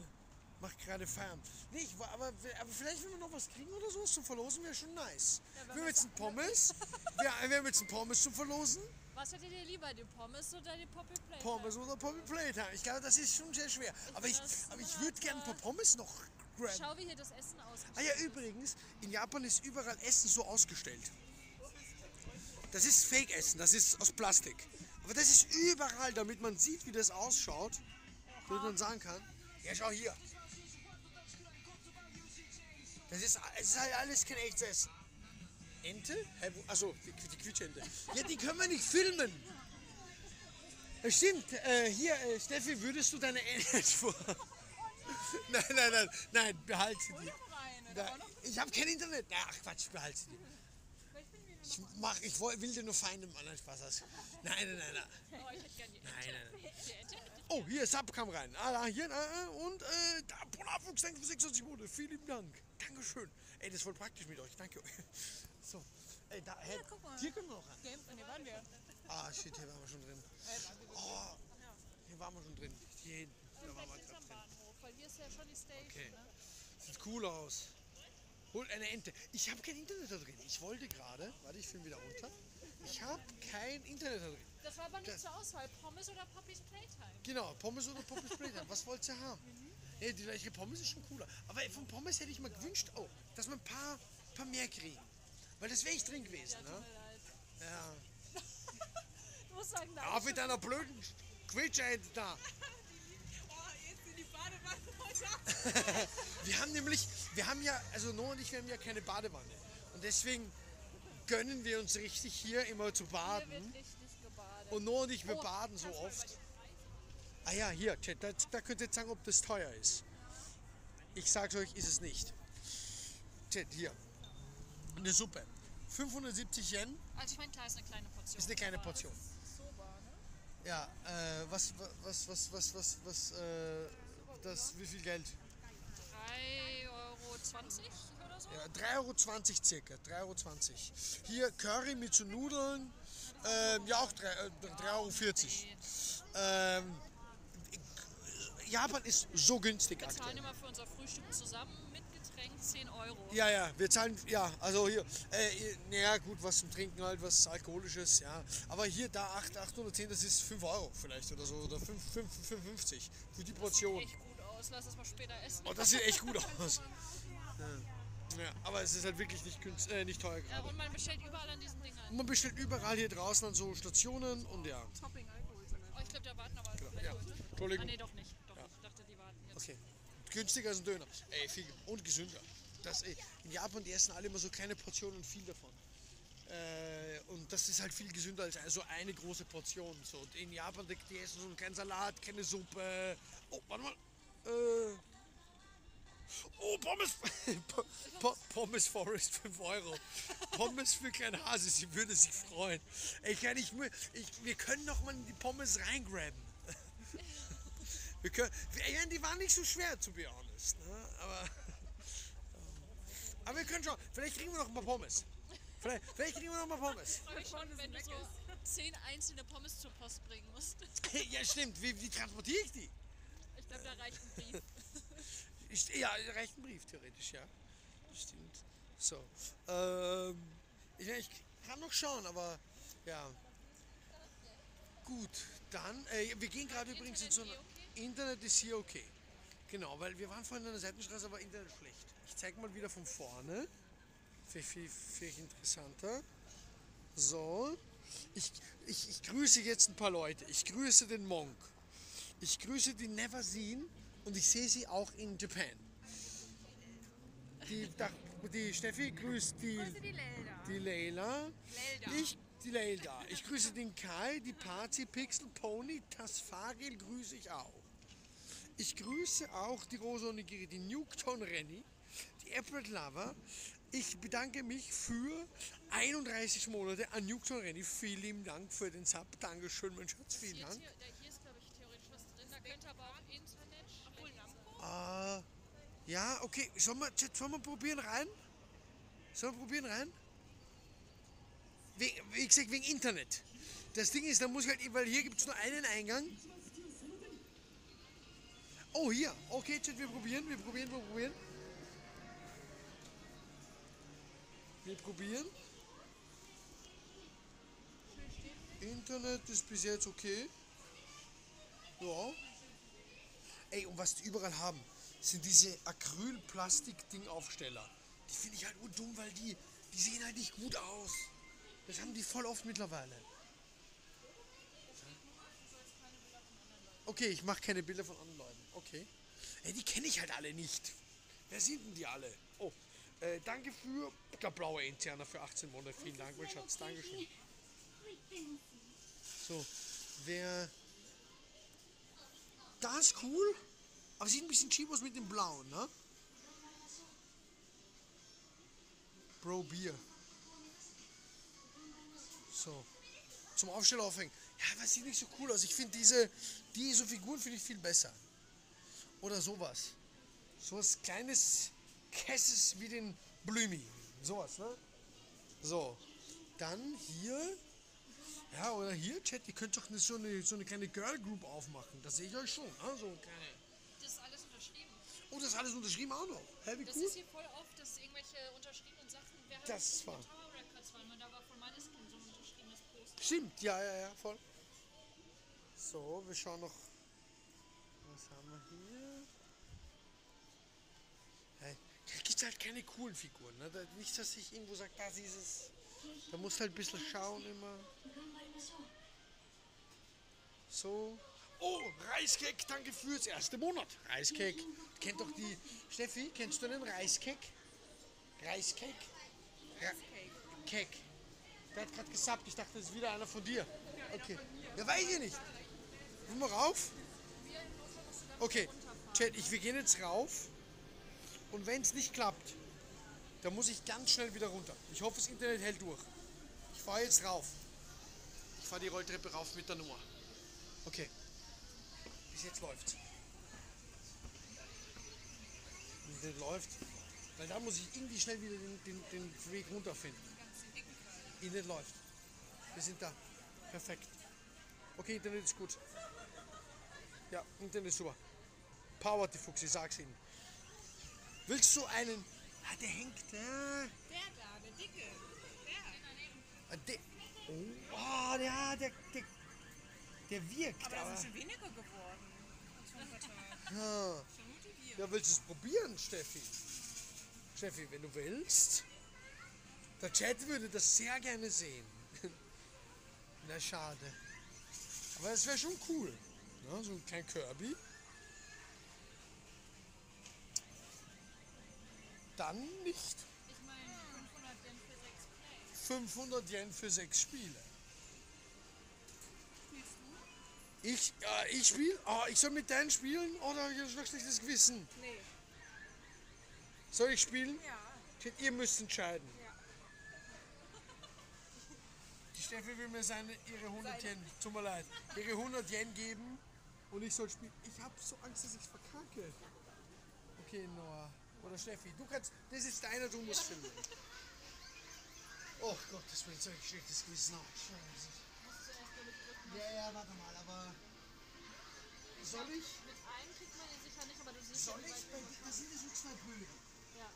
macht gerade Feierabend. Nee, ich war, aber, aber vielleicht, wenn wir noch was kriegen oder so zum Verlosen, wäre schon nice. Ja, wir haben jetzt einen Pommes. wir, wir haben jetzt einen Pommes zum Verlosen. Was hättet ihr lieber, die Pommes oder die Poppy Playtime? Pommes oder Poppy Playtime. Ich glaube, das ist schon sehr schwer. Ich aber ich, aber ich würde gerne ein paar Pommes noch graben. Schau, wie hier das Essen ausgestellt ah, ja, ist. Übrigens, in Japan ist überall Essen so ausgestellt. Das ist Fake-Essen, das ist aus Plastik. Aber das ist überall, damit man sieht, wie das ausschaut. Damit man sagen kann, ja, schau hier. Das ist, das ist halt alles kein echtes Essen. Ente? Achso, die, die Quietschente. Ja, die können wir nicht filmen. Das stimmt, äh, hier, äh, Steffi, würdest du deine Ente vor? Nein, nein, nein, nein, behalte die. Nein, ich habe kein Internet. Ach Quatsch, behalte die. Ich, mach, ich will dir nur fein im anderen Spaß aus. Nein, nein, nein, nein. Oh, ich hätte gerne die Ente. Nein, nein, nein. Oh, hier, Sub kam rein. Ah, da, hier, ah, und, äh, da, Polarfuchs, danke für sechsundzwanzig Monate. Vielen Dank. Dankeschön. Ey, das ist voll praktisch mit euch. Danke euch. So, ey, da, hey, ja, guck mal. Hier können wir noch rein. Game Panic, hier waren wir. Ah, shit, hier waren wir schon drin. Oh, hier waren wir schon drin. Hier hinten. Da waren wir drin. Weil hier ist ja schon die Station, okay. Ne? Sieht cool aus. Holt eine Ente. Ich habe kein Internet da drin. Ich wollte gerade, warte, ich film wieder runter. Ich habe kein Internet da drin. Das war aber nicht das zur Auswahl. Pommes oder Poppys Playtime. Genau, Pommes oder Poppys Playtime. Was wollt ihr haben? Mhm. Hey, die gleiche Pommes ist schon cooler. Aber von Pommes hätte ich mir gewünscht, oh, dass wir ein paar, paar mehr kriegen. Weil das wäre ich drin gewesen. Ja, ne? Ja. Du musst sagen, da. Auf mit deiner blöden Quitschente da. Wir haben nämlich, wir haben ja, also Noah und ich, wir haben ja keine Badewanne. Und deswegen gönnen wir uns richtig hier immer zu baden. Hier wird richtig gebadet. Und nur nicht, wir baden so oft. Ah ja, hier, da, da könnt ihr jetzt sagen, ob das teuer ist. Ich sag's euch, ist es nicht. Chat, hier. Eine Suppe. fünfhundertsiebzig Yen. Also ich meine, klar, ist eine kleine Portion. Ist eine kleine Portion. Ja, äh, was, was, was, was, was, was, äh, das, wie viel Geld? drei Euro zwanzig oder so? Ja, drei Euro zwanzig circa, drei Euro zwanzig. Hier Curry mit so Nudeln, ähm, ja auch drei Euro vierzig. Ähm, Japan ist so günstig aktuell. Wir zahlen immer für unser Frühstück zusammen mit Getränk zehn Euro. Ja, ja, wir zahlen, ja, also hier, äh, naja gut, was zum Trinken halt, was Alkoholisches, ja. Aber hier, da acht, acht oder zehn, das ist fünf Euro vielleicht oder so, oder fünf, fünf, fünf, fünfzig für die Portion. Lass das mal später essen. Oh, das sieht echt gut aus. Ja. Ja, aber es ist halt wirklich nicht, günst, äh, nicht teuer gerade. Ja, und man bestellt überall an diesen Dingern. Und man bestellt überall hier draußen an so Stationen und ja. Topping, Alkohol. Oh, ich glaube, da warten aber. Genau. Ja. Entschuldigung. Ah, nee, doch nicht. Doch, ja. Ich dachte, die warten jetzt. Okay. Günstiger als ein Döner. Ey, viel und gesünder. Das, ey. In Japan, die essen alle immer so kleine Portionen und viel davon. Äh, und das ist halt viel gesünder als so eine große Portion. So. Und in Japan, die essen so einen kleinen Salat, keine Suppe. Oh, warte mal. Äh. Oh, Pommes. Pommes Forest, fünf Euro. Pommes für kleinen Hase, sie würde sich freuen. Ich kann nicht mehr, ich, wir können noch mal in die Pommes reingraben. Wir können, wir, die waren nicht so schwer, to be honest. Ne? Aber, aber wir können schon, vielleicht kriegen wir noch ein paar Pommes. Vielleicht, vielleicht kriegen wir noch mal Pommes. Ich schon, wenn du so zehn einzelne Pommes zur Post bringen musst. Ja, stimmt. Wie, wie transportiere ich die? Ich glaube, da reicht ein Brief. Ich, ja, reicht ein Brief, theoretisch, ja. Stimmt. So. Ähm, ich, ich kann noch schauen, aber ja. Gut, dann. Äh, wir gehen gerade übrigens in so ein. Internet ist hier okay. Genau, weil wir waren vorhin in einer Seitenstraße, aber Internet schlecht. Ich zeige mal wieder von vorne. Vielleicht viel, viel interessanter. So. Ich, ich, ich grüße jetzt ein paar Leute. Ich grüße den Monk. Ich grüße die Neverseen und ich sehe sie auch in Japan. Die, die Steffi grüßt die, die Leila. Ich, die Leila. Ich grüße den Kai, die Party, Pixel, Pony, Tasfagel grüße ich auch. Ich grüße auch die Rosa Onigiri, die Nuketown Renny, die Applet Lover. Ich bedanke mich für einunddreißig Monate an Nuketown Renny. Vielen Dank für den Sub. Dankeschön, mein Schatz. Vielen Dank. Uh, ja, okay. Sollen wir, sollen wir probieren rein? Sollen wir probieren rein? Wie, wie gesagt, wegen Internet. Das Ding ist, da muss ich halt, weil hier gibt es nur einen Eingang. Oh, hier. Okay, wir probieren, wir probieren, wir probieren. Wir probieren. Internet ist bis jetzt okay. Ja. Ey, und was die überall haben, sind diese Acryl-Plastik-Ding-Aufsteller. Die finde ich halt urdumm, weil die, die sehen halt nicht gut aus. Das haben die voll oft mittlerweile. Okay, ich mache keine Bilder von anderen Leuten. Okay. Ey, die kenne ich halt alle nicht. Wer sind denn die alle? Oh, äh, danke für... Ich glaube, blaue Interna für achtzehn Monate. Vielen Dank, mein Schatz. Dankeschön. So, wer... Das ist cool, aber sieht ein bisschen cheap aus mit dem Blauen, ne? Bro Bier. So, zum Aufsteller aufhängen. Ja, aber es sieht nicht so cool aus. Ich finde diese, diese Figuren finde ich viel besser. Oder sowas. Sowas kleines Kesses wie den Blümi. Sowas, ne? So, dann hier... Ja, oder hier, Chat, ihr könnt doch so eine, so eine kleine Girl Group aufmachen. Das sehe ich euch schon. Ne? So kleine. Das ist alles unterschrieben. Oh, das ist alles unterschrieben auch noch. Hä, wie cool. Das ist hier voll oft, dass irgendwelche unterschriebenen Sachen. Wer das hat das war. Tower Records, weil man da war von meines Kind so ein unterschriebenes Poster. Stimmt, ja, ja, ja, voll. So, wir schauen noch. Was haben wir hier? Hey, da gibt es halt keine coolen Figuren. Ne? Da, nicht, dass ich irgendwo sage, da ist es. Da musst halt ein bisschen schauen immer. So. Oh, Reiskek, danke fürs erste Monat. Reiskek. Kennt doch die. Steffi, kennst du einen Reiskek? Reiskek? Reiskek. Kek. Der hat gerade gesappt. Ich dachte, das ist wieder einer von dir. Ja. Okay. Ja, weiß ich nicht. Wollen wir rauf? Okay. Chat, ich, wir gehen jetzt rauf. Und wenn es nicht klappt, dann muss ich ganz schnell wieder runter. Ich hoffe, das Internet hält durch. Ich fahre jetzt rauf. Ich fahre die Rolltreppe rauf mit der Nummer. Okay. Bis jetzt läuft's. Wenn das läuft, weil dann muss ich irgendwie schnell wieder den, den, den Weg runterfinden. Internet läuft. Wir sind da. Perfekt. Okay, Internet ist gut. Ja, Internet ist super. Power die Fuchs, ich sag's Ihnen. Willst du einen? Ah, der hängt da. Der da, der dicke. Der. Ah, der. Oh, oh der, der, der, der wirkt. Aber das ist schon weniger geworden. Ja. Ja, willst du es probieren, Steffi? Steffi, wenn du willst. Der Chat würde das sehr gerne sehen. Na, schade. Aber das wäre schon cool. Ja, so ein kleiner Kirby. Dann nicht. Ich meine, fünfhundert Yen für sechs Spiele. Spielst du? Ich, äh, ich spiele. Oh, ich soll mit deinen spielen? Oder oh, ich habe schlechtes Gewissen. Nee. Soll ich spielen? Ja. Ihr müsst entscheiden. Ja. Die Steffi will mir seine, ihre hundert Yen, tut mir leid, ihre hundert Yen geben und ich soll spielen. Ich habe so Angst, dass ich verkacke. Okay, Noah. Oder Steffi, du kannst, das ist deiner, du musst filmen. Oh Gott, das wird so ein schlechtes Gewissen auch. Scheiße. Ja, ja, warte mal, aber soll ich? Mit einem kriegt man den sicher nicht, aber du siehst. Soll ich? Da sind ja so zwei Bögen. Ja.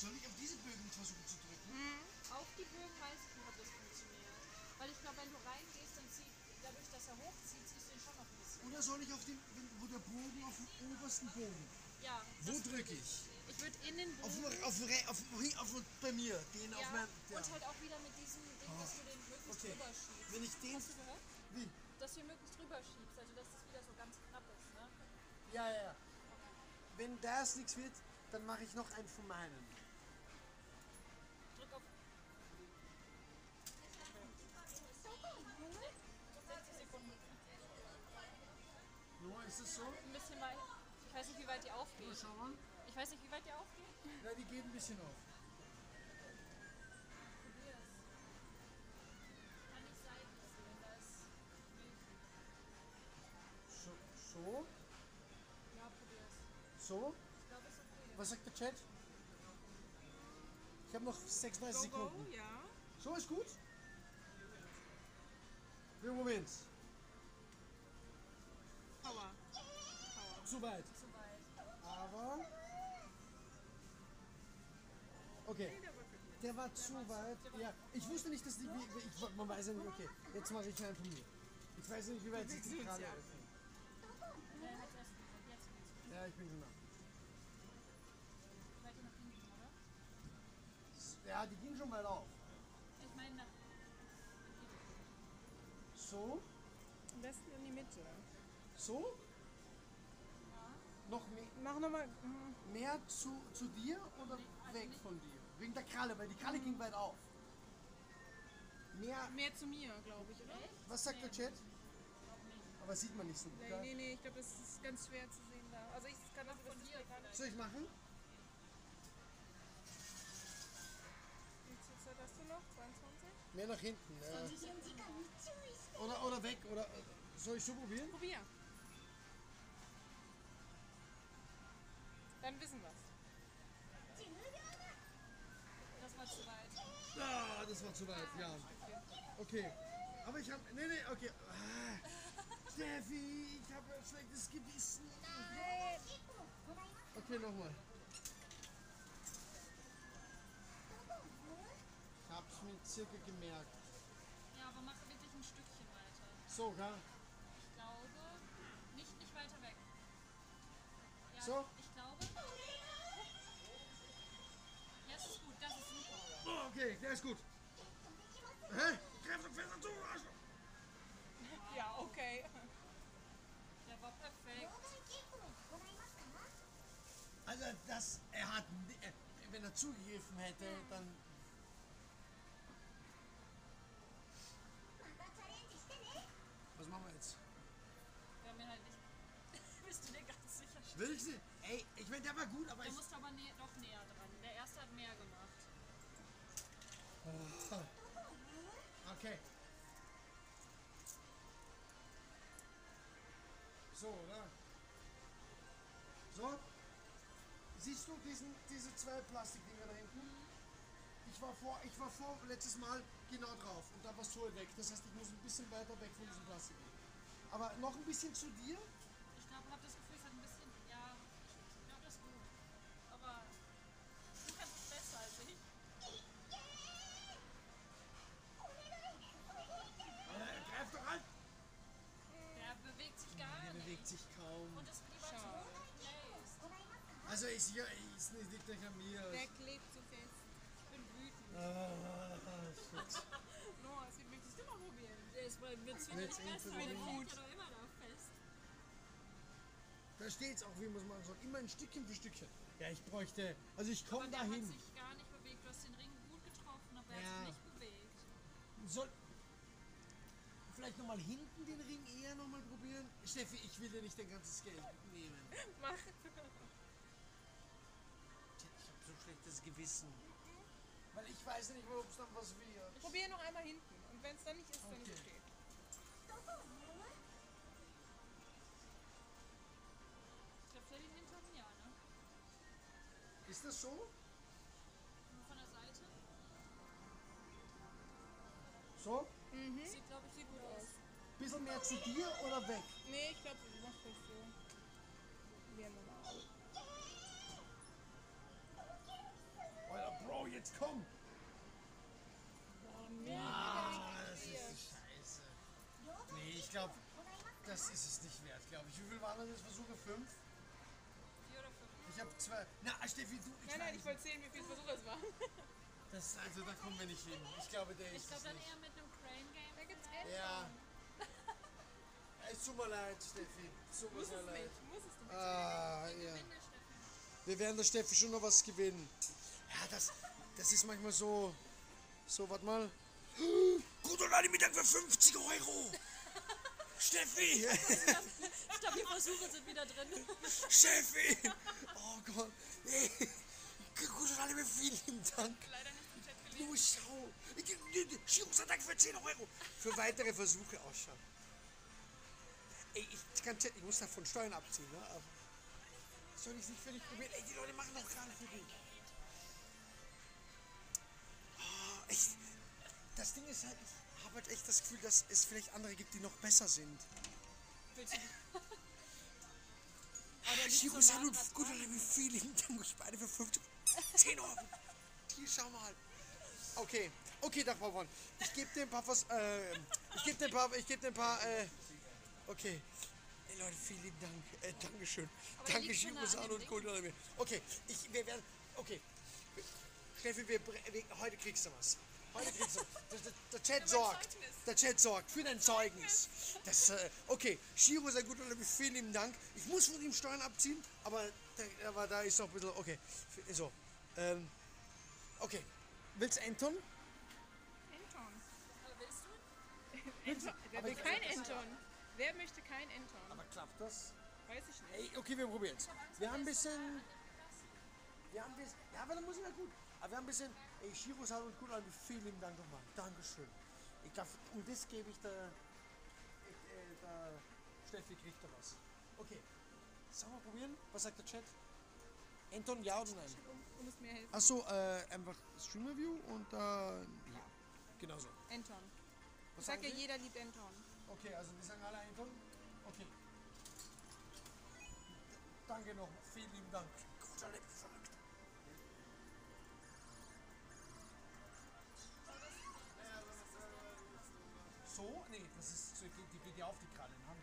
Soll ich auf diese Bögen versuchen zu drücken? Mhm. Auf die Bögen weiß ich nicht, ob das funktioniert. Weil ich glaube, wenn du reingehst, dann zieht, dadurch, dass er hochzieht, ziehst du ihn schon noch ein bisschen. Oder soll ich auf den, wo der Bogen auf dem obersten Bogen? Ja. Wo drücke ich? Ich würde in den Bogen. Auf, auf, auf, auf, auf, bei mir. Den ja, auf mein, ja. Und halt auch wieder mit diesem Ding, dass du den möglichst okay. drüber schiebst. Wenn ich den. Hast du gehört? Wie? Dass du den möglichst drüber schiebst, also dass das wieder so ganz knapp ist, ne? Ja, ja, ja. Okay. Wenn das nichts wird, dann mache ich noch einen von meinen. Drück auf. sechzig Sekunden. Noah, ist das so? Ein bisschen weit. Ich weiß nicht, wie weit die aufgeht. Ja, schau mal. Ich weiß nicht, wie weit die aufgeht. Ja, die geht ein bisschen auf. So? So? Ja, probier's. So? Ich glaube, es ist okay. Was sagt der Chat? Ich habe noch sechsunddreißig Sekunden. Ja. So ist gut? Wir probieren's. Aua. Zu weit. Zu weit. Aber. Okay, der war zu weit. Ja, ich wusste nicht, dass die. Ich, man weiß ja nicht, okay, jetzt mache ich einen von mir. Ich weiß nicht, wie weit sich die gerade öffnen. Ja, ich bin genau. Ja, die gehen schon weit auf. Ich meine, so? Am besten in die Mitte. So? Noch mehr? Mach noch mal. Mehr zu, zu dir oder weg von dir? Wegen der Kralle, weil die Kralle ging weit auf. Mehr, mehr zu mir, glaube ich, oder? Was sagt nee. der Chat? Aber das sieht man nicht so gut. Nee, nee, nee, ich glaube, das ist ganz schwer zu sehen da. Also ich kann das von dir. Soll ich machen? Wie viel hast du noch? zweiundzwanzig? Mehr nach hinten. Ja. Oder, oder weg, oder soll ich so probieren? Probier. Dann wissen wir es. Das war zu weit. Ah, das war zu weit, ja. Okay. Aber ich hab. Nee, nee, okay. Ah, Steffi, ich habe ein schlechtes Gewissen. Nein. Okay, nochmal. Ich hab's mir circa gemerkt. Ja, aber mach wirklich ein Stückchen weiter. So, gell? Ich glaube, nicht, nicht weiter weg. Ja, so? Ich glaube. Ja, das ist gut, das ist super. Oh, okay, der ist gut. Hä? Greif doch fest dazu, Arschloch! Ja, okay. Der war perfekt. Also, das. Er hat. Wenn er zugegriffen hätte, dann. will sie. Ey, ich meine, der war gut, aber du ich... Du musst aber nä doch näher dran. Der erste hat mehr gemacht. Oh. Okay. So, oder? So. Siehst du diesen, diese zwei Plastikdinger da hinten? Ich war, vor, ich war vor letztes Mal genau drauf und da warst du weg. Das heißt, ich muss ein bisschen weiter weg von diesem Plastik gehen. Aber noch ein bisschen zu dir? Ich glaube, ich habe das Gefühl, es hat ein bisschen, ja, ich glaube, das ist gut. Aber du kannst es besser als ich. Äh, greif doch an! Der bewegt sich gar nicht. Der bewegt sich kaum. Und das wird die Schau. Also ist hier, ist nicht gleich an mir. Der klebt zu fest. Ich bin wütend. Ah, shit. Noah, das möchtest du noch probieren. Wir zwingen dich fest, weil der hängt ja doch immer noch fest. Da steht's auch, wie man es machen soll. Immer ein Stückchen für Stückchen. Ja, ich bräuchte. Also ich komme dahin. Der hat sich gar nicht bewegt. Du hast den Ring gut getroffen, aber ja. Er hat sich nicht bewegt. Soll vielleicht nochmal hinten den Ring eher nochmal probieren? Steffi, ich will dir nicht dein ganzes Geld nehmen. Mach. Tja, ich hab so schlechtes Gewissen. Weil ich weiß nicht, ob es dann was wird. Probier noch einmal hinten. Und wenn es dann nicht ist, okay. Dann ist es okay. Ich glaube, der liegt hinter mir, ne? Ist das so? Nur von der Seite. So? Mhm. Sieht, glaube ich, sieht gut aus. Bisschen mehr zu dir oder weg? Nee, ich glaube, du machst das so. Wir nochmal. Alter, Bro, jetzt komm! Boah, nee. Ja, das ist die Scheiße. Nee, ich glaube, das ist es nicht wert, glaube ich. Wie viel waren das jetzt? Versuche fünf? Ich habe zwei. Na, Steffi, du. Ich nein, nein, ich wollte sehen, wie viel Versuch es war. Das, also, da kommen wir nicht hin. Ich glaube, der ich ist. Ich glaube, dann nicht. Eher mit einem Crane-Game. Da gibt's Geld. Ja. Es tut mir leid, Steffi. Tut mir sehr leid. Nicht. Muss es nicht. Ah, ja. Wir werden der Steffi schon noch was gewinnen. Ja, das, das ist manchmal so. So, warte mal. Gut und alle Mittag für fünfzig Euro. Steffi! Ich glaube, die Versuche sind wieder drin. Steffi! Oh Gott! Nee. Gut und alle mir vielen Dank! Leider nicht im Chat gelesen. Schau! Schickungsantrag für zehn Euro! Für weitere Versuche ausschauen. Ey, ich kann Chat, ich muss davon Steuern abziehen, ne? Aber soll ich es nicht völlig probieren? Ey, die Leute machen das gerade für dich! Oh, echt! Das Ding ist halt. Ich habe halt echt das Gefühl, dass es vielleicht andere gibt, die noch besser sind. Bitte. Chico Salut, gut, wie viele hinten beide für fünfzig, zehn Euro. Hier, schau mal. Okay, okay, da war man. Ich gebe dir ein paar was. Äh, ich gebe dir ein paar. Ich gebe dir ein paar. Äh, okay. Hey Leute, vielen Dank. Äh, Dankeschön. Aber danke, Chico Salut, gut, oder wie. Okay, ich, wir werden. Okay. Steffi, wir, wir, heute kriegst du was. Heute kriegst du was. Der, der Chat ja, sorgt. Zeugnis. Der Chat sorgt für dein Zeugnis. Das, äh, okay, Shiro sei gut, Leute, vielen lieben Dank. Ich muss von ihm Steuern abziehen, aber, der, aber da ist noch ein bisschen. Okay, so. Ähm, okay. Willst du Anton? Anton. Willst du? Anton. Der will kein Anton. Wer möchte kein Anton? Aber klappt das? Weiß ich nicht. Ey, okay, wir probieren es. Wir haben ein bisschen. Wir haben ein bisschen. Ja, aber dann muss ich halt gut. Aber wir haben ein bisschen, ey, Shiros hat und gut, also vielen lieben Dank nochmal. Dankeschön. Ich darf, und das gebe ich der, äh, der Steffi kriegt da was. Okay, sollen wir probieren? Was sagt der Chat? Anton, ja oder nein? Du musst mir helfen. Achso, äh, einfach Stream-Review und äh, ja, genau so. Anton. Was ich sage ja, jeder liebt Anton. Okay, also wir sagen alle Anton. Okay. Danke noch, vielen lieben Dank. Guter Letzter. So? Nee, das ist, die geht ja auf die Kralle, ne?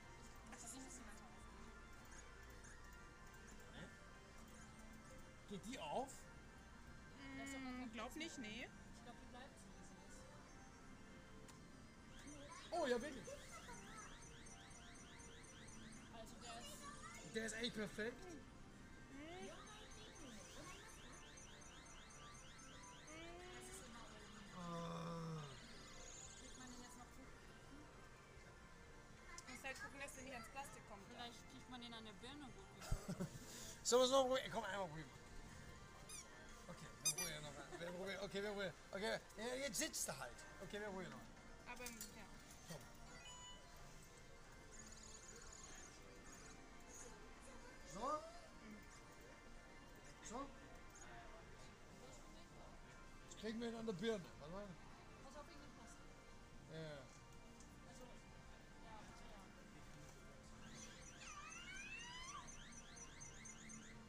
Nee? Geht die auf? Mmh, glaub nicht, nee. Ich glaube, die bleibt so, wie sie ist. Oh, ja, wirklich. Also der ist... Der ist eigentlich perfekt. Hm. Gucken, dass der nicht ans Plastik kommt. Vielleicht kriegt man den an der Birne gut. Sollen wir es noch probieren? Komm, einmal probieren. Okay, wir probieren noch mal. Wir probieren, okay, wir probieren. Okay, jetzt sitzt er halt. Okay, wir probieren noch mal. Aber, ja. Komm. So. So. Jetzt kriegen wir ihn an der Birne. Warte mal. Pass auf, ihn nicht passen. Ja.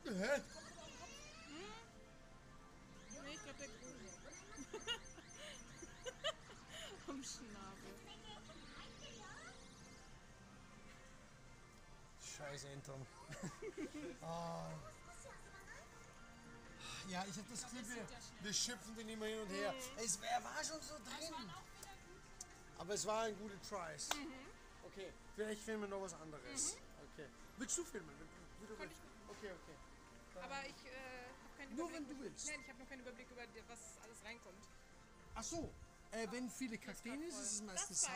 Hä? Hm? Nee, ich glaube der Gojo. Am Schnabel. Scheiße Intro. ah. Ja, ich hab das Gefühl, wir schöpfen den immer hin und her. Nee. Es, er war schon so drin. Aber es waren gute Tries. Mhm. Okay, vielleicht filmen wir noch was anderes. Mhm. Okay. Willst du filmen? Willst du Kann ich okay, okay. Aber ich äh, habe keinen Nur Überblick. Nur wenn du willst. Nein, ich habe noch keinen Überblick über was alles reinkommt. Ach so, äh, wenn viele Kakteen ist, ist es meistens Sub.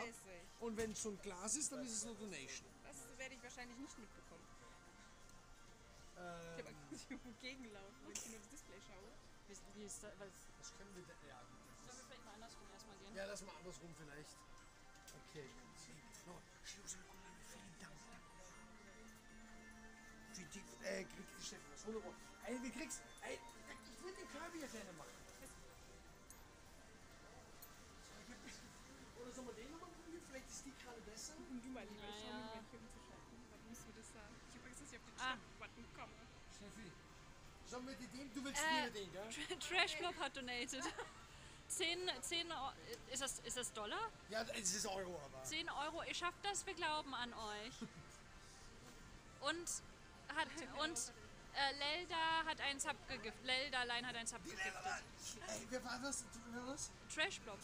Und wenn es so ein Glas ist, dann ist es eine Donation. Das werde ich wahrscheinlich nicht mitbekommen. Ähm. Ich habe einen Gegenlauf, wenn ich nur das Display schaue. Wie ist das? Das können wir da, ja. Sollen wir vielleicht mal andersrum erstmal gehen? Ja, lass mal andersrum vielleicht. Okay, gut. No. Vielen Dank. Für die, äh, kriegt die Steffi was. Wunderbar. Ey, wie kriegst du? Ey, ich will den Körper hier gerne machen. Oder sollen wir den nochmal probieren? Vielleicht ist die gerade besser. Und du mal lieber, ich schau mich mal hier umzuschalten. Warum musst du das sagen? Ich weiß, dass ich auf den Chat-Button komme. Steffi, sollen wir den? Du willst mir den, gell? Trashmob hat donated. zehn Euro, ist das, ist das Dollar? Ja, es ist Euro, aber. zehn Euro, ihr schafft das, wir glauben an euch. Und hat und äh, Lelda hat einen Sub gegiftet. Lelda allein hat einen Sub gegiftet. Ey, wer war das? Wer war das? Trashblob.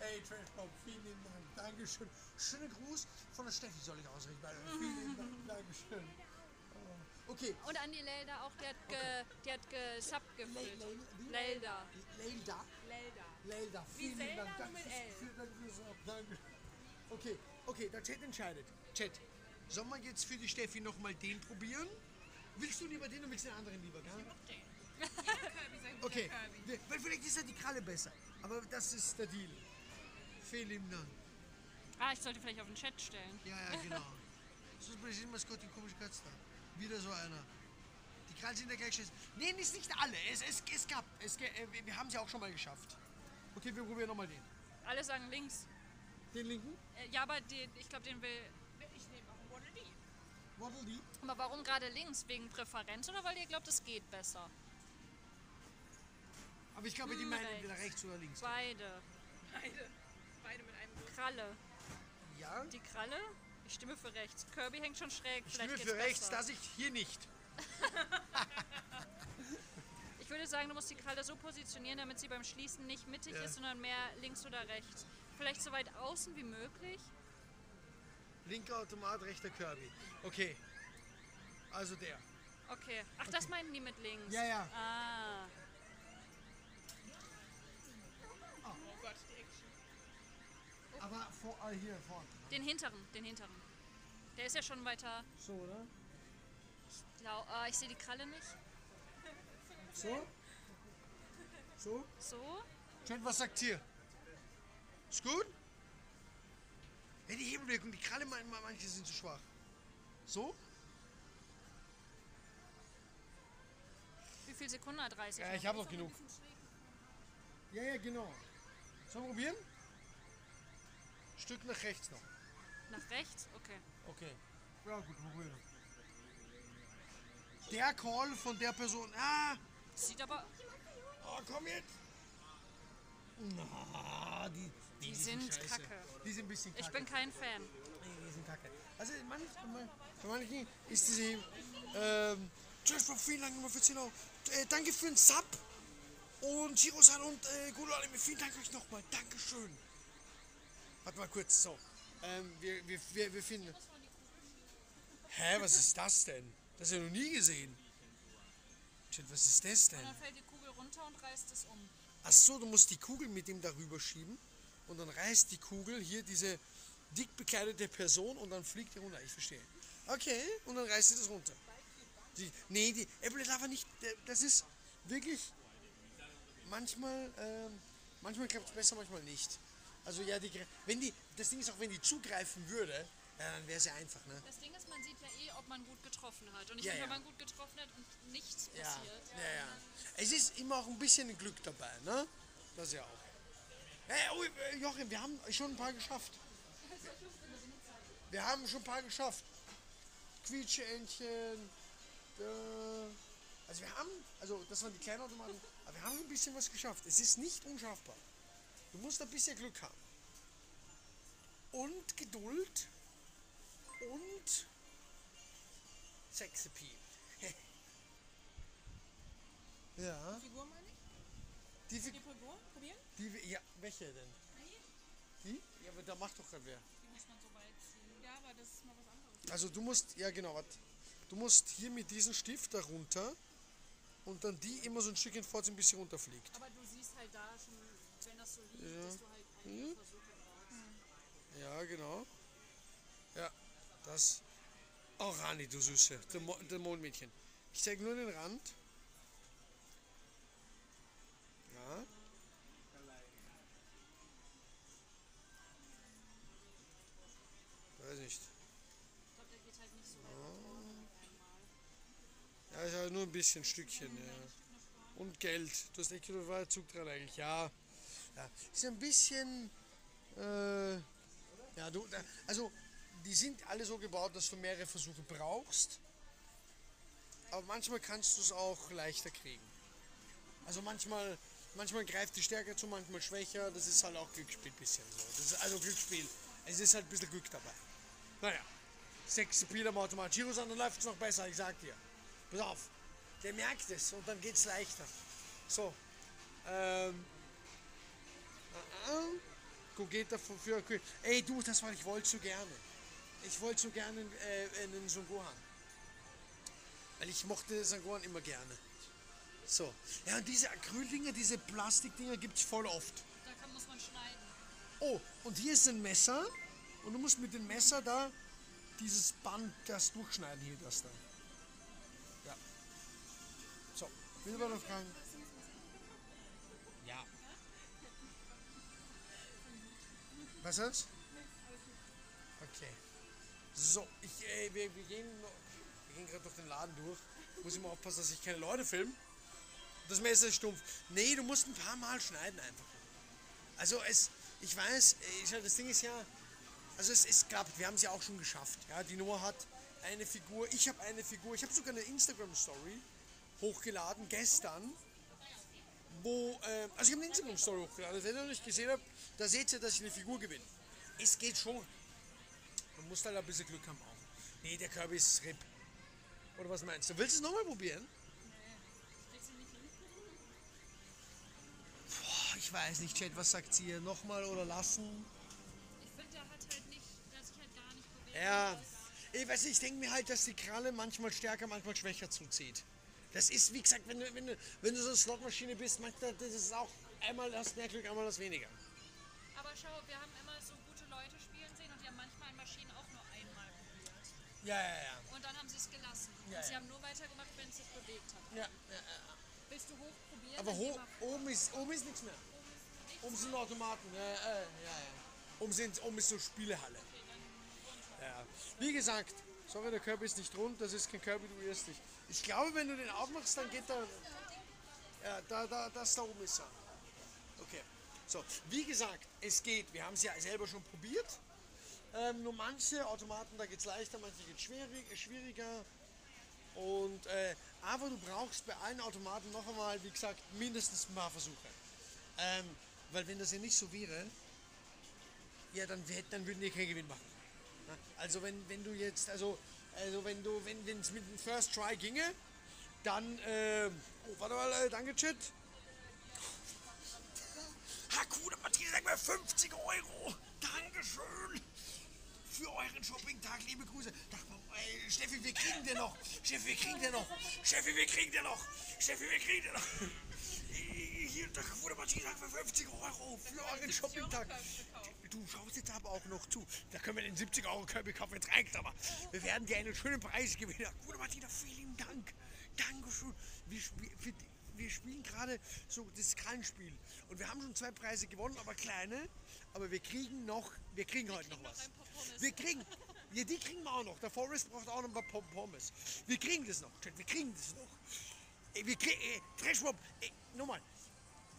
Ey, Trashblob, vielen lieben Dank. Dankeschön. Schönen Gruß von der Steffi soll ich ausrichten. Vielen lieben Dank. Dankeschön. Okay. Und an die Lelda auch, die hat ge, die hat ge Sub gefüllt. Lelda. Lelda? Lelda. Lelda, vielen lieben Dank. Danke fürs Sub. Danke. Okay, okay, der Chat entscheidet. Chat. Sollen wir jetzt für die Steffi nochmal den probieren? Willst du lieber den und willst den anderen lieber, gell? Ich mach den. Kirby, okay, Kirby. Weil vielleicht ist ja die Kralle besser. Aber das ist der Deal. Fehlem dann. Ah, ich sollte vielleicht auf den Chat stellen. Ja, ja, genau. So ist Brasilien Maskottchen, komische Katze da. Wieder so einer. Die Krallen sind ja gleich scheiße. Nein, ist nicht alle. Es, es, es gab. Es, wir haben es ja auch schon mal geschafft. Okay, wir probieren nochmal den. Alle sagen links. Den linken? Ja, aber den, ich glaube, den will. Ich nehme auch einen Waddle Dee. Waddle Dee? Aber warum gerade links? Wegen Präferenz oder weil ihr glaubt, es geht besser? Aber ich glaube, hm, die meinen entweder rechts oder links. Beide. Beide. Beide mit einem Bus. Kralle. Ja? Die Kralle? Ich stimme für rechts. Kirby hängt schon schräg. Ich Vielleicht stimme für rechts, besser. Das ich hier nicht. Ich würde sagen, du musst die Kralle so positionieren, damit sie beim Schließen nicht mittig ja. ist, sondern mehr links oder rechts. Vielleicht so weit außen wie möglich. Linker Automat, rechter Kirby. Okay. Also der. Okay. Ach, okay. Das meinten die mit links. Ja, ja. Ah. Oh, oh Gott, die Action. Oh. Aber vor, ah, hier vorne. Den hinteren, den hinteren. Der ist ja schon weiter. So, oder? Ich glaube, ah, ich sehe die Kralle nicht. So? So? So? Schön, was sagt ihr? Ist gut? Ja, die Hebelwirkung, die Kralle, manche sind zu schwach. So? Wie viel Sekunden hat dreißig? Ja, ich habe noch genug. Ja, ja, genau. Sollen wir probieren? Ein Stück nach rechts noch. Nach rechts? Okay. Okay. Ja, gut, probieren. Der Call von der Person. Ah! Sieht aber. Oh, komm jetzt! Na, die, die, die sind, sind kacke. Die sind ein bisschen kacke. Ich bin kein Fan. Nee, die sind kacke. Also manchmal, für manche ist diese, ähm, Joshua, vielen Dank nochmal für zehn Euro. Äh, danke für den Sub. Und Shiro-san und äh, Golo Anime, vielen Dank euch nochmal. Dankeschön. Warte mal kurz, so. Ähm, wir, wir, wir, wir finden... Hä, was ist das denn? Das hast du noch nie gesehen. Shit, was ist das denn? Und dann fällt die Kugel runter und reißt es um. Achso, du musst die Kugel mit ihm darüber schieben und dann reißt die Kugel hier diese dick bekleidete Person und dann fliegt die runter. Ich verstehe. Okay, und dann reißt sie das runter. Die, nee, die Apple Lava nicht. Das ist wirklich manchmal, ähm, manchmal klappt es besser, manchmal nicht. Also ja, die, wenn die, das Ding ist auch, wenn die zugreifen würde, ja, dann wäre es ja einfach, ne? Das Ding ist, man sieht ja eh, ob man gut getroffen hat. Und ich ja, finde, ja. wenn man gut getroffen hat und nichts ja. passiert. Ja, ja, ja. Es ist immer auch ein bisschen Glück dabei, ne? Das ja auch. Hey, oh, Joachim, wir haben schon ein paar geschafft. Wir haben schon ein paar geschafft. Quietscheentchen. Äh, also wir haben, also das waren die kleinen Automaten, aber wir haben ein bisschen was geschafft. Es ist nicht unschaffbar. Du musst ein bisschen Glück haben. Und Geduld. Und Sexappeal. Ja. Die Figur meine ich? Die, Fig die Figur? Probieren? Die, ja, welche denn? Die? Ja, aber da macht doch gerade wer. Die muss man so weit ziehen. Ja, aber das ist mal was anderes. Also du musst, ja genau, warte. Du musst hier mit diesem Stift da runter und dann die immer so ein Stückchen vorziehen, bis sie runterfliegt. Aber du siehst halt da schon, wenn das so liegt, ja. dass du halt einen hm. Versuch brauchst. Ja, genau. Ja, das. Oh, Rani, du Süße, der, Mo der Mondmädchen. Ich zeige nur den Rand. Ja. Weiß nicht. Ich glaube, der geht halt nicht so weit. Ja, ist halt nur ein bisschen Stückchen. Ja. Und Geld. Du hast echt genug Zug dran eigentlich. Ja. ja. Ist ein bisschen. Äh, ja, du. Also. Die sind alle so gebaut, dass du mehrere Versuche brauchst, aber manchmal kannst du es auch leichter kriegen. Also manchmal, manchmal greift die stärker zu, manchmal schwächer, das ist halt auch Glücksspiel ein bisschen so. Das ist also Glücksspiel, es ist halt ein bisschen Glück dabei. Naja, sechs Spieler am Automat Giros an, dann läuft es noch besser, ich sag dir. Pass auf, der merkt es und dann geht's leichter. So, ähm, uh -uh. Gogeta für Akira. Ey du, das war, ich wollte so gerne. Ich wollte so gerne äh, einen Son-Gohan. Weil ich mochte Son-Gohan immer gerne. So. Ja, und diese Acryldinger, diese Plastikdinger gibt es voll oft. Da kann, muss man schneiden. Oh, und hier ist ein Messer. Und du musst mit dem Messer da dieses Band, das durchschneiden hier, das da. Ja. So, will man noch fragen? Ja. Was ist? Okay. So, ich, ey, wir, wir gehen, wir gehen gerade durch den Laden durch. Muss ich mal aufpassen, dass ich keine Leute filme. Das Messer ist stumpf. Nee, du musst ein paar Mal schneiden einfach. Also es, ich weiß, ich, das Ding ist ja, also es, es klappt, wir haben es ja auch schon geschafft. Ja, die Noah hat eine Figur, ich habe eine Figur, ich habe sogar eine Instagram-Story hochgeladen gestern. Wo, äh, also ich habe eine Instagram-Story hochgeladen, wenn ihr noch nicht gesehen habt, da seht ihr, dass ich eine Figur gewinne. Es geht schon. Man muss halt ein bisschen Glück haben auch. Nee, der Kirby ist RIP. Oder was meinst du? Willst du es nochmal probieren? Nee, ich nicht hin. Boah, ich weiß nicht, Chat, was sagt sie hier? Nochmal oder lassen? Ich finde, der hat halt nicht, dass ich halt gar nicht probiert habe. Ja, ich weiß nicht, ich denke mir halt, dass die Kralle manchmal stärker, manchmal schwächer zuzieht. Das ist, wie gesagt, wenn du, wenn du, wenn du so eine Slotmaschine bist, manchmal, das ist auch, einmal hast mehr Glück, einmal das weniger. Aber schau, wir haben immer so gute Leute spielen sehen und die haben manchmal an Maschinen auch nur einmal probiert. Ja, ja, ja. Und dann haben sie es gelassen. Ja, und sie ja. haben nur weitergemacht, wenn es sich bewegt hat. Ja, ja, ja. Willst du hoch probieren? Aber hoch, oben ist, oben ist nichts mehr. Oben, oben sind Automaten. Ja, ja, ja. ja. Oben, sind, oben ist so Spielehalle. Okay, dann ja. Wie gesagt, sorry, der Kirby ist nicht rund, das ist kein Kirby, du irrst dich. Ich glaube, wenn du den aufmachst, dann geht da. Ja, da, da, das da oben ist er. Okay. So, wie gesagt, es geht. Wir haben es ja selber schon probiert. Ähm, nur manche Automaten, da geht es leichter, manche geht es schwierig, schwieriger. Und, äh, aber du brauchst bei allen Automaten noch einmal, wie gesagt, mindestens ein paar Versuche. Ähm, weil wenn das ja nicht so wäre, ja, dann, wär, dann würden die keinen Gewinn machen. Also wenn, wenn du jetzt, also, also wenn du, wenn es mit dem First Try ginge, dann, äh, oh, warte mal, danke Chat. Hakuna Matthias, sag mal fünfzig Euro. Dankeschön für euren Shopping-Tag, liebe Grüße. Ey, Steffi, wir kriegen den noch. Steffi, wir kriegen den noch. Steffi, wir kriegen den noch. Steffi, wir kriegen den noch. Ich, Jeden Tag wurde Martina für fünfzig Euro für euren Shopping-Tag. Du schaust jetzt aber auch noch zu. Da können wir den siebzig Euro Kirby kaufen. Jetzt reicht's aber. Wir werden dir einen schönen Preis gewinnen. Wurde Martina, vielen Dank. Dankeschön. Wir, spiel, wir, wir spielen gerade so das Krallenspiel. Und wir haben schon zwei Preise gewonnen, aber kleine. Aber wir kriegen noch, wir kriegen wir heute kriegen noch was. Noch wir kriegen, ja, die kriegen wir auch noch. Der Forest braucht auch noch ein paar Pommes. Wir kriegen das noch. Wir kriegen das noch. Wir kriegen, äh, Trashmob, äh, nochmal,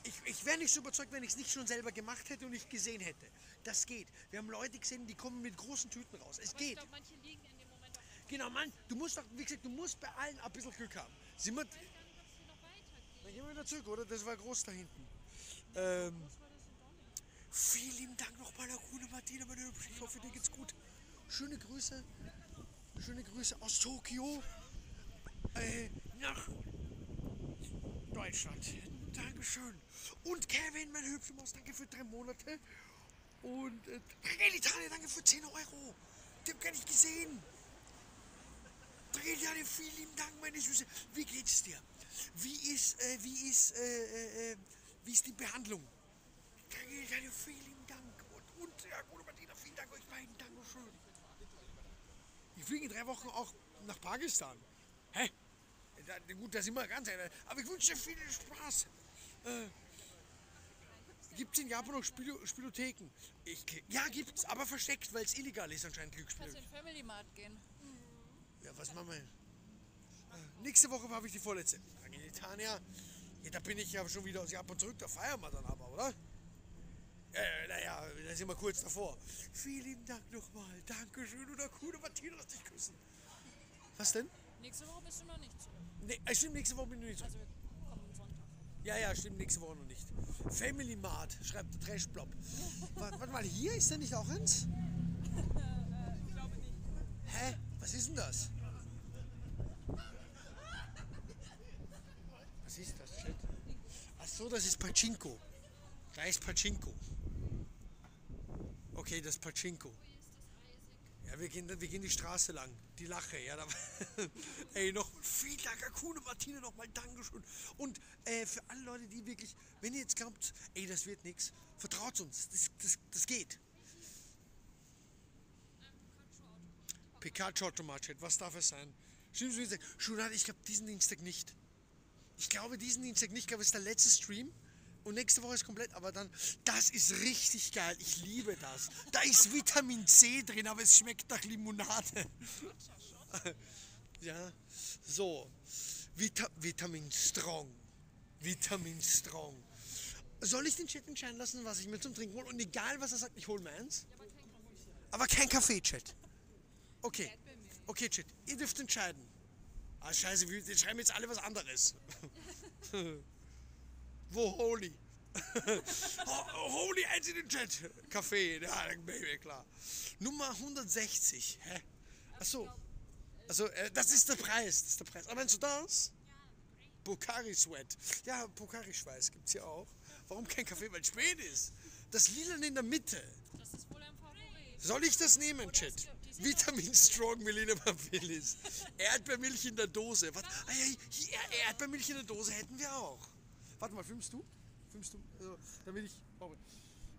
ich, ich wäre nicht so überzeugt, wenn ich es nicht schon selber gemacht hätte und nicht gesehen hätte. Das geht. Wir haben Leute gesehen, die kommen mit großen Tüten raus. Es aber geht. Ich glaub, manche liegen in dem Moment auch. Genau, Mann, du musst doch, wie gesagt, du musst bei allen ein bisschen Glück haben. Sie mit, ich weiß gar nicht, ob es hier noch weitergeht. Dann gehen wir wieder zurück, oder? Das war groß da hinten. Nee, ähm, groß war das in Bonn. Vielen lieben Dank nochmal, Lagune Martina, meine Hübsche. Ich hoffe, dir geht's gut. Schöne Grüße. Schöne Grüße aus Tokio. Äh, nach Deutschland. Dankeschön. Und Kevin, mein hübsche Maus, danke für drei Monate. Und äh, Italien, danke für zehn Euro. Den hab ich gar nicht gesehen. Italien, vielen lieben Dank, meine Süße. Wie geht's dir? Wie ist, äh, wie ist, äh, äh, wie ist die Behandlung? Italien, vielen lieben Dank. Und, und ja, gute Martina, vielen Dank euch beiden. Dankeschön. Ich fliege in drei Wochen auch nach Pakistan. Hä? Da, gut, da sind wir ganz ehrlich. Aber ich wünsche dir viel Spaß. Äh, gibt es in Japan noch Spilo Spielotheken? Ich, ja, gibt's, aber versteckt, weil es illegal ist anscheinend Glücksspiel. Kannst du in den Family Mart gehen? Mhm. Ja, was machen wir? Äh, nächste Woche habe ich die vorletzte. Tanja, ja, da bin ich ja schon wieder aus Japan zurück. Da feiern wir dann aber, oder? Äh, naja, da sind wir kurz davor. Vielen Dank nochmal. Dankeschön, oder coole Martina, lass dich küssen. Was denn? Nächste Woche bist du noch nicht. Nee, stimmt, nächste Woche bin ich nicht. Also, wir kommen Sonntag. Ja, ja, stimmt, nächste Woche noch nicht. Family Mart, schreibt der Trashblob. Warte, warte mal, hier ist der nicht auch eins? Ich glaube nicht. Hä? Was ist denn das? Was ist das, Chat? Achso, das ist Pachinko. Da ist Pachinko. Okay, das ist Pachinko. Ja, wir gehen, wir gehen die Straße lang. Die Lache, ja. Da, ey, noch vielen Dank, Akune Martina, nochmal Dankeschön. Und äh, für alle Leute, die wirklich, wenn ihr jetzt glaubt, ey, das wird nichts, vertraut uns, das, das, das geht. Pikachu-Automat, was darf es sein? Stimmt, ich glaube diesen Dienstag nicht. Ich glaube diesen Dienstag nicht, ich glaube, es ist der letzte Stream. Und nächste Woche ist komplett, aber dann, das ist richtig geil. Ich liebe das. Da ist Vitamin C drin, aber es schmeckt nach Limonade. Ja, so. Vita, Vitamin Strong. Vitamin Strong. Soll ich den Chat entscheiden lassen, was ich mir zum Trinken hole? Und egal, was er sagt, ich hole mir eins. Aber kein Kaffee, Chat. Okay. Okay, Chat. Ihr dürft entscheiden. Ah, scheiße, wir schreiben jetzt alle was anderes. Wo Holy? Holy, eins in den Chat. Kaffee, ja, Baby, klar. Nummer hundertsechzig. Hä? Achso. Also, äh, das ist der Preis. Das ist der Preis. Aber meinst du das? Pocari Sweat. Ja, Pocari Schweiß gibt's hier auch. Warum kein Kaffee? Weil es spät ist. Das Lilan in der Mitte. Das ist wohl ein Favorit. Soll ich das nehmen, Chat? Vitamin Strong, Melina Papilis. Erdbeermilch in der Dose. Was? Ah, ja, hier, Erdbeermilch in der Dose hätten wir auch. Warte mal, filmst du? Filmst du? Also, dann will ich. Oh,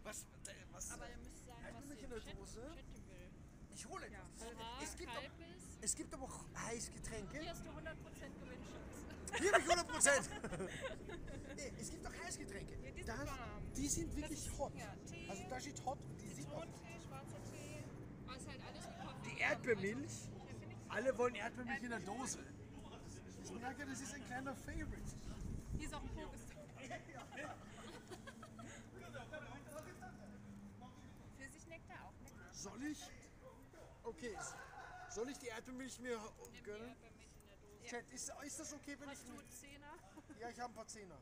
was? was? Aber ihr müsst sagen, was ich in der Dose. Ich hole etwas. Ja. Es, gibt doch, es gibt aber auch Heißgetränke. Hier hast du hundert Prozent Gewinnschutz. Hier habe ich hundert Prozent. Nee, es gibt auch Heißgetränke. Ja, die, sind das, die sind wirklich hot. Ja, Tee, also da steht hot. Die sind hot. Tee, schwarzer Tee. Was halt alles mit Kaffee. Die Erdbeermilch. Also, alle wollen Erdbeermilch in der Dose. Ich merke, das ist ein kleiner Favorite. Hier ist auch ein Pokéstick. Pfirsichnektar auch. Nektar. Soll ich? Okay. Soll ich die Erdbeermilch mir gönnen? Chat, ist, ist das okay, wenn Hast ich... Hast du Zehner? Ja, ich habe ein paar Zehner.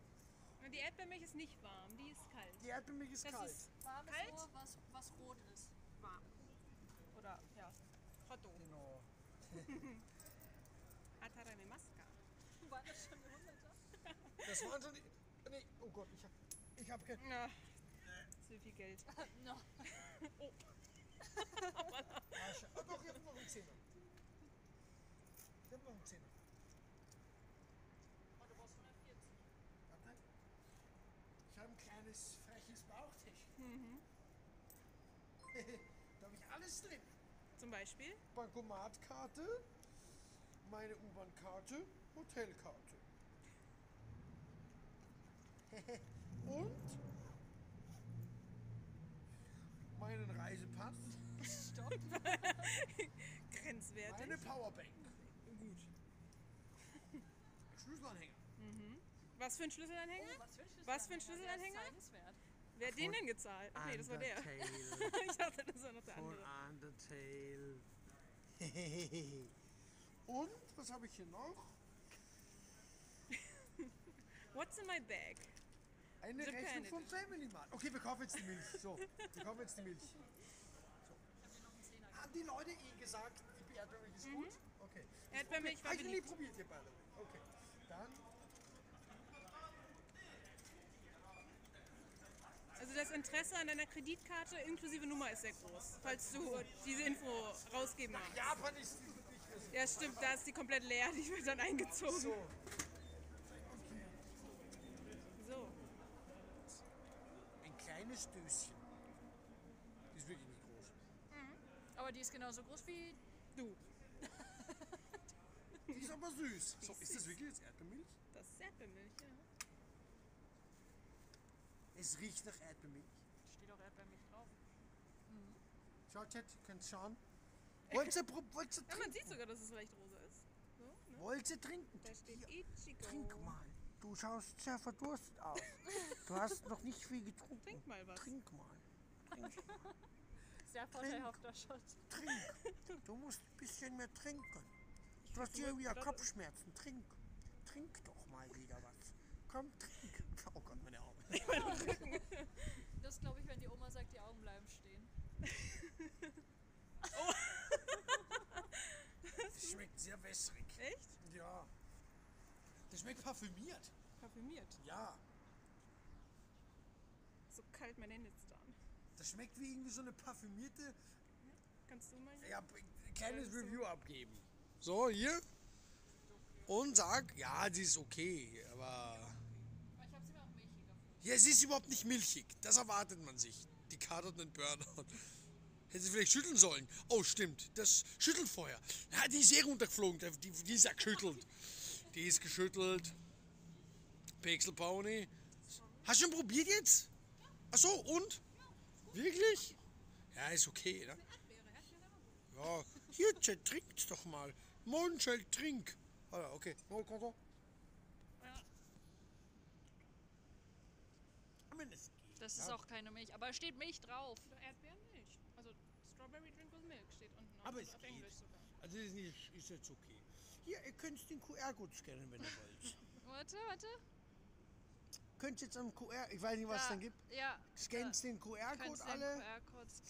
Die Erdbeermilch ist nicht warm, die ist kalt. Die Erdbeermilch ist das kalt. Ist warm kalt? Ist nur, was, was rot ist. Warm. Oder, ja, Hotdog. Genau. Atareme Maska. War das schon Das waren schon die. Nee, oh Gott, ich hab. Ich hab kein. Na. So viel Geld. No. Oh. Oh doch, ich hab noch einen Zehner. Ich hab noch einen Zehner. Oh, du brauchst hundertvierzig. Warte. kleines, freches Bauchfisch. Mhm. Da habe ich alles drin. Zum Beispiel? Bankomatkarte, meine U-Bahn-Karte, Hotelkarte. Und meinen Reisepass. Stopp. Grenzwertig. Meine Powerbank. Gut. Schlüsselanhänger. Mhm. Was für ein Schlüsselanhänger? Oh, was für ein Schlüsselanhänger? Was für ein Schlüsselanhänger? Wer hat den denn gezahlt? Ach nee, das war der. Ich dachte, das war noch der andere. Undertale. Und, was habe ich hier noch? What's in my bag? Eine Japan Rechnung vom Family Mart. Okay, wir kaufen jetzt die Milch. So, wir kaufen jetzt die Milch. So. Haben die Leute eh gesagt, die Erdbeermilch ist mhm. gut? Okay. Erdbeermilch war beliebt. Habe ich nie probiert, ihr beide. Okay, dann... Also das Interesse an deiner Kreditkarte inklusive Nummer ist sehr groß, falls du diese Info rausgeben magst. Ja, aber nicht. Ja, stimmt, da ist die komplett leer, die wird dann eingezogen. So. Okay. So. Ein kleines Döschen. Die ist wirklich nicht groß. Mhm. Aber die ist genauso groß wie du. Die ist aber süß. So, ist das wirklich jetzt Erdbeermilch? Das ist Erdbeermilch, ja. Es riecht nach Erdbeermilch. Steht auch Erdbeermilch drauf. Mhm. Schaut, Chat, ihr könnt schauen. Wollt ihr trinken? Ja, man sieht sogar, dass es vielleicht rosa ist. So, ne? Wollt ihr trinken? Da steht Ichigo. Trink mal. Du schaust sehr verdurstet aus. Du hast noch nicht viel getrunken. Trink mal was. Trink mal. Trink mal. Sehr vorteilhafter Shot. Trink. Du musst ein bisschen mehr trinken. Du hast hier wieder Kopfschmerzen. Trink. Trink doch mal wieder was. Komm, trink. Oh Gott, meine Augen. Das glaube ich, wenn die Oma sagt, die Augen bleiben stehen. Oh. Das schmeckt sehr wässrig. Echt? Ja. Das schmeckt parfümiert. Parfümiert? Ja. So kalt meine Hände jetzt an. Das schmeckt wie irgendwie so eine parfümierte... Kannst du mal... Ja, ein kleines Review abgeben. So, hier. Und sag, ja, die ist okay, aber... Ich hab sie mir auch milchig davon. Ja, sie ist überhaupt nicht milchig. Das erwartet man sich. Die Karte hat einen Burnout. Hätte sie vielleicht schütteln sollen. Oh, stimmt. Das Schüttelfeuer. Ja, die ist eh runtergeflogen. Die, die ist ja geschüttelt. Die ist geschüttelt. Pixel Pony. Hast du schon probiert jetzt? Ach so, und? Wirklich? Ja, ist okay, ne? Ja, hier, Chat, trinkt doch mal. Morgen, Chat, trink. Alter, okay. No, komm, komm. Das ist ja auch keine Milch, aber es steht Milch drauf. Erdbeermilch. Also Strawberry Drink with Milk steht unten. Aber es auf geht. Englisch sogar. Also ist, nicht, ist jetzt okay. Hier, ihr könnt den Q R-Code scannen, wenn ihr wollt. Warte, warte. Könnt jetzt am Q R, ich weiß nicht, was ja, es dann gibt. Ja. Scannt ja den Q R-Code alle.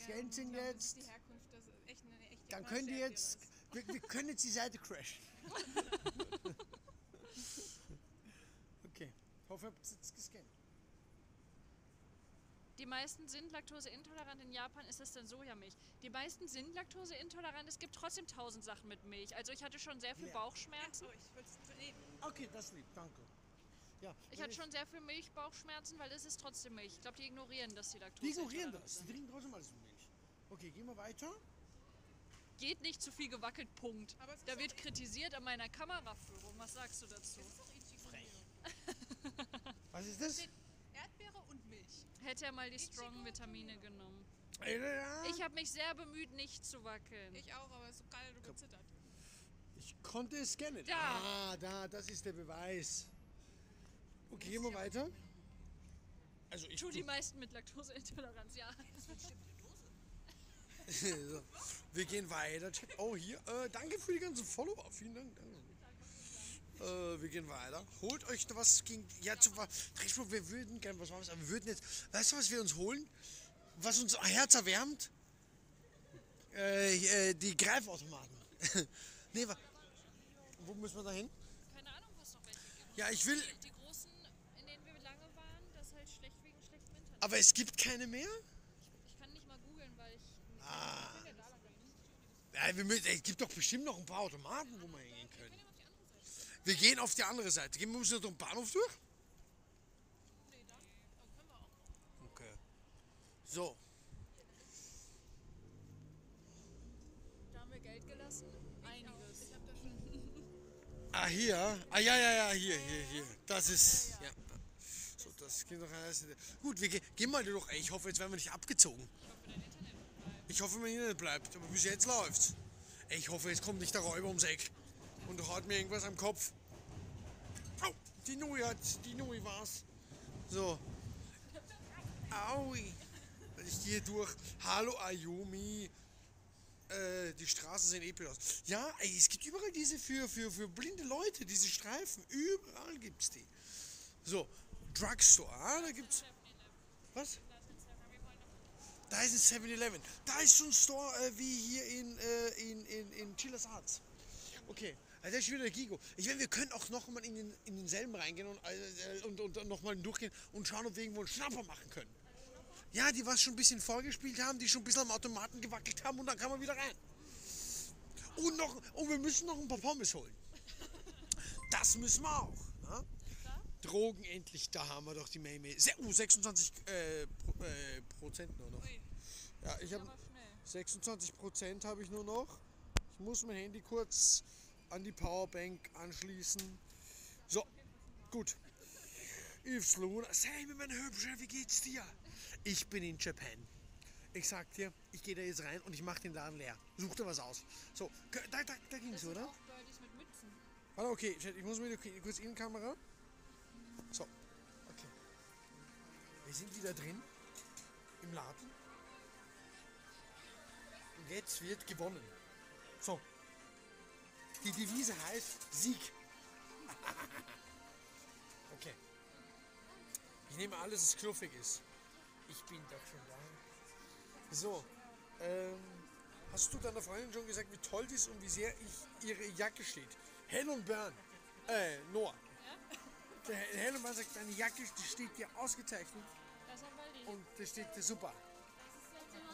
Scannt ihn jetzt. Das ist die Herkunft, das ist echt eine, eine echte. Dann könnt ihr jetzt, wir, wir können jetzt die Seite crashen. Okay, ich hoffe, ihr habt es jetzt gescannt. Die meisten sind laktoseintolerant. In Japan ist das dann Sojamilch. Die meisten sind laktoseintolerant. Es gibt trotzdem tausend Sachen mit Milch. Also ich hatte schon sehr viel ja. Bauchschmerzen. Ja, so, ich okay, das lieb, danke. Ja, ich hatte ich schon sehr viel Milchbauchschmerzen, weil es ist trotzdem Milch. Ich glaube, die ignorieren das, die Laktose. Die ignorieren das. Die trinken trotzdem alles mit Milch. Okay, gehen wir weiter. Geht nicht zu viel gewackelt, Punkt. Da wird kritisiert an meiner Kameraführung. Was sagst du dazu? Das ist doch Ichigo. Frech. Was ist das? Erdbeere und Milch. Hätte er mal die Strong-Vitamine genommen. Ich habe mich sehr bemüht, nicht zu wackeln. Ich auch, aber es ist so geil, du gezittert. Ich konnte es scannen. Da. Ah, da, das ist der Beweis. Okay, gehen wir weiter. Also ich tu die meisten mit Laktoseintoleranz, ja. Das wird bestimmt eine Dose. Wir gehen weiter. Oh, hier. Äh, danke für die ganzen Follower. Vielen Dank. Äh, wir gehen weiter. Holt euch da was gegen. Ja, zu was. Wir würden gerne was machen, aber wir würden jetzt. Weißt du, was wir uns holen? Was uns Herz erwärmt? Äh, die Greifautomaten. Nee, wa wo müssen wir da hin? Keine Ahnung, was noch welche gibt. Ja, ich will. Schlecht wegen schlechtem Internet. Aber es gibt keine mehr? Ich, ich kann nicht mal googeln, weil ich nicht ah. finde, da lang ja, wir müssen, es gibt doch bestimmt noch ein paar Automaten, ja, wo wir hingehen können. können wir, wir gehen auf die andere Seite. Gehen wir uns noch den Bahnhof durch? Nee, da können wir auch. So. Da haben wir Geld gelassen. Einiges. Ich hab da schon. Ah, hier. Ah, ja, ja, ja, hier, hier, hier. Das ist. Ja, ja. Ja. So, das geht noch alles. Gut, wir ge gehen mal durch. Ich hoffe, jetzt werden wir nicht abgezogen. Ich hoffe, mein Internet bleibt. Aber bis jetzt läuft's. Ich hoffe, jetzt kommt nicht der Räuber ums Eck und haut mir irgendwas am Kopf. Au, die Nui hat, die Nui war's. So. Aui. Ich gehe durch. Hallo Ayumi. Äh, die Straßen sehen episch aus. Ja, ey, es gibt überall diese für, für, für blinde Leute, diese Streifen. Überall gibt's die. So, Drugstore. Ah, da gibt's. Was? Da ist ein seven eleven. Da ist so ein Store äh, wie hier in, äh, in, in, in Chillers Arts. Okay, also da ist wieder der Gigo. Ich meine, wir können auch nochmal in, den, in denselben reingehen und, äh, und, und nochmal durchgehen und schauen, ob wir irgendwo einen Schnapper machen können. Ja, die was schon ein bisschen vorgespielt haben, die schon ein bisschen am Automaten gewackelt haben und dann kann man wieder rein. Und, noch, und wir müssen noch ein paar Pommes holen. Das müssen wir auch. Na? Drogen endlich, da haben wir doch die Meme. Uh, sechsundzwanzig äh, Pro, äh, Prozent nur noch. Ui. Ja, ich habe sechsundzwanzig Prozent habe ich nur noch. Ich muss mein Handy kurz an die Powerbank anschließen. So, gut. Yves Luna, sei mir mein Hübscher, wie geht's dir? Ich bin in Japan. Ich sag dir, ich gehe da jetzt rein und ich mache den Laden leer. Such dir was aus. So, da, da, da ging's, das oder? Auch deutlich mit Mützen. Warte, okay, ich muss mir kurz in die Kamera. So, okay. Wir sind wieder drin, im Laden. Und jetzt wird gewonnen. So, die Devise heißt Sieg. Okay. Ich nehme alles, was knuffig ist. Ich bin doch schon da. So, ähm, hast du deiner Freundin schon gesagt, wie toll die ist und wie sehr ich ihre Jacke steht? Helen und Bern, äh, Noah. Ja? Der Helen und Bern sagt, deine Jacke, die steht dir ausgezeichnet. Das ist aber lieb. Und das steht dir super.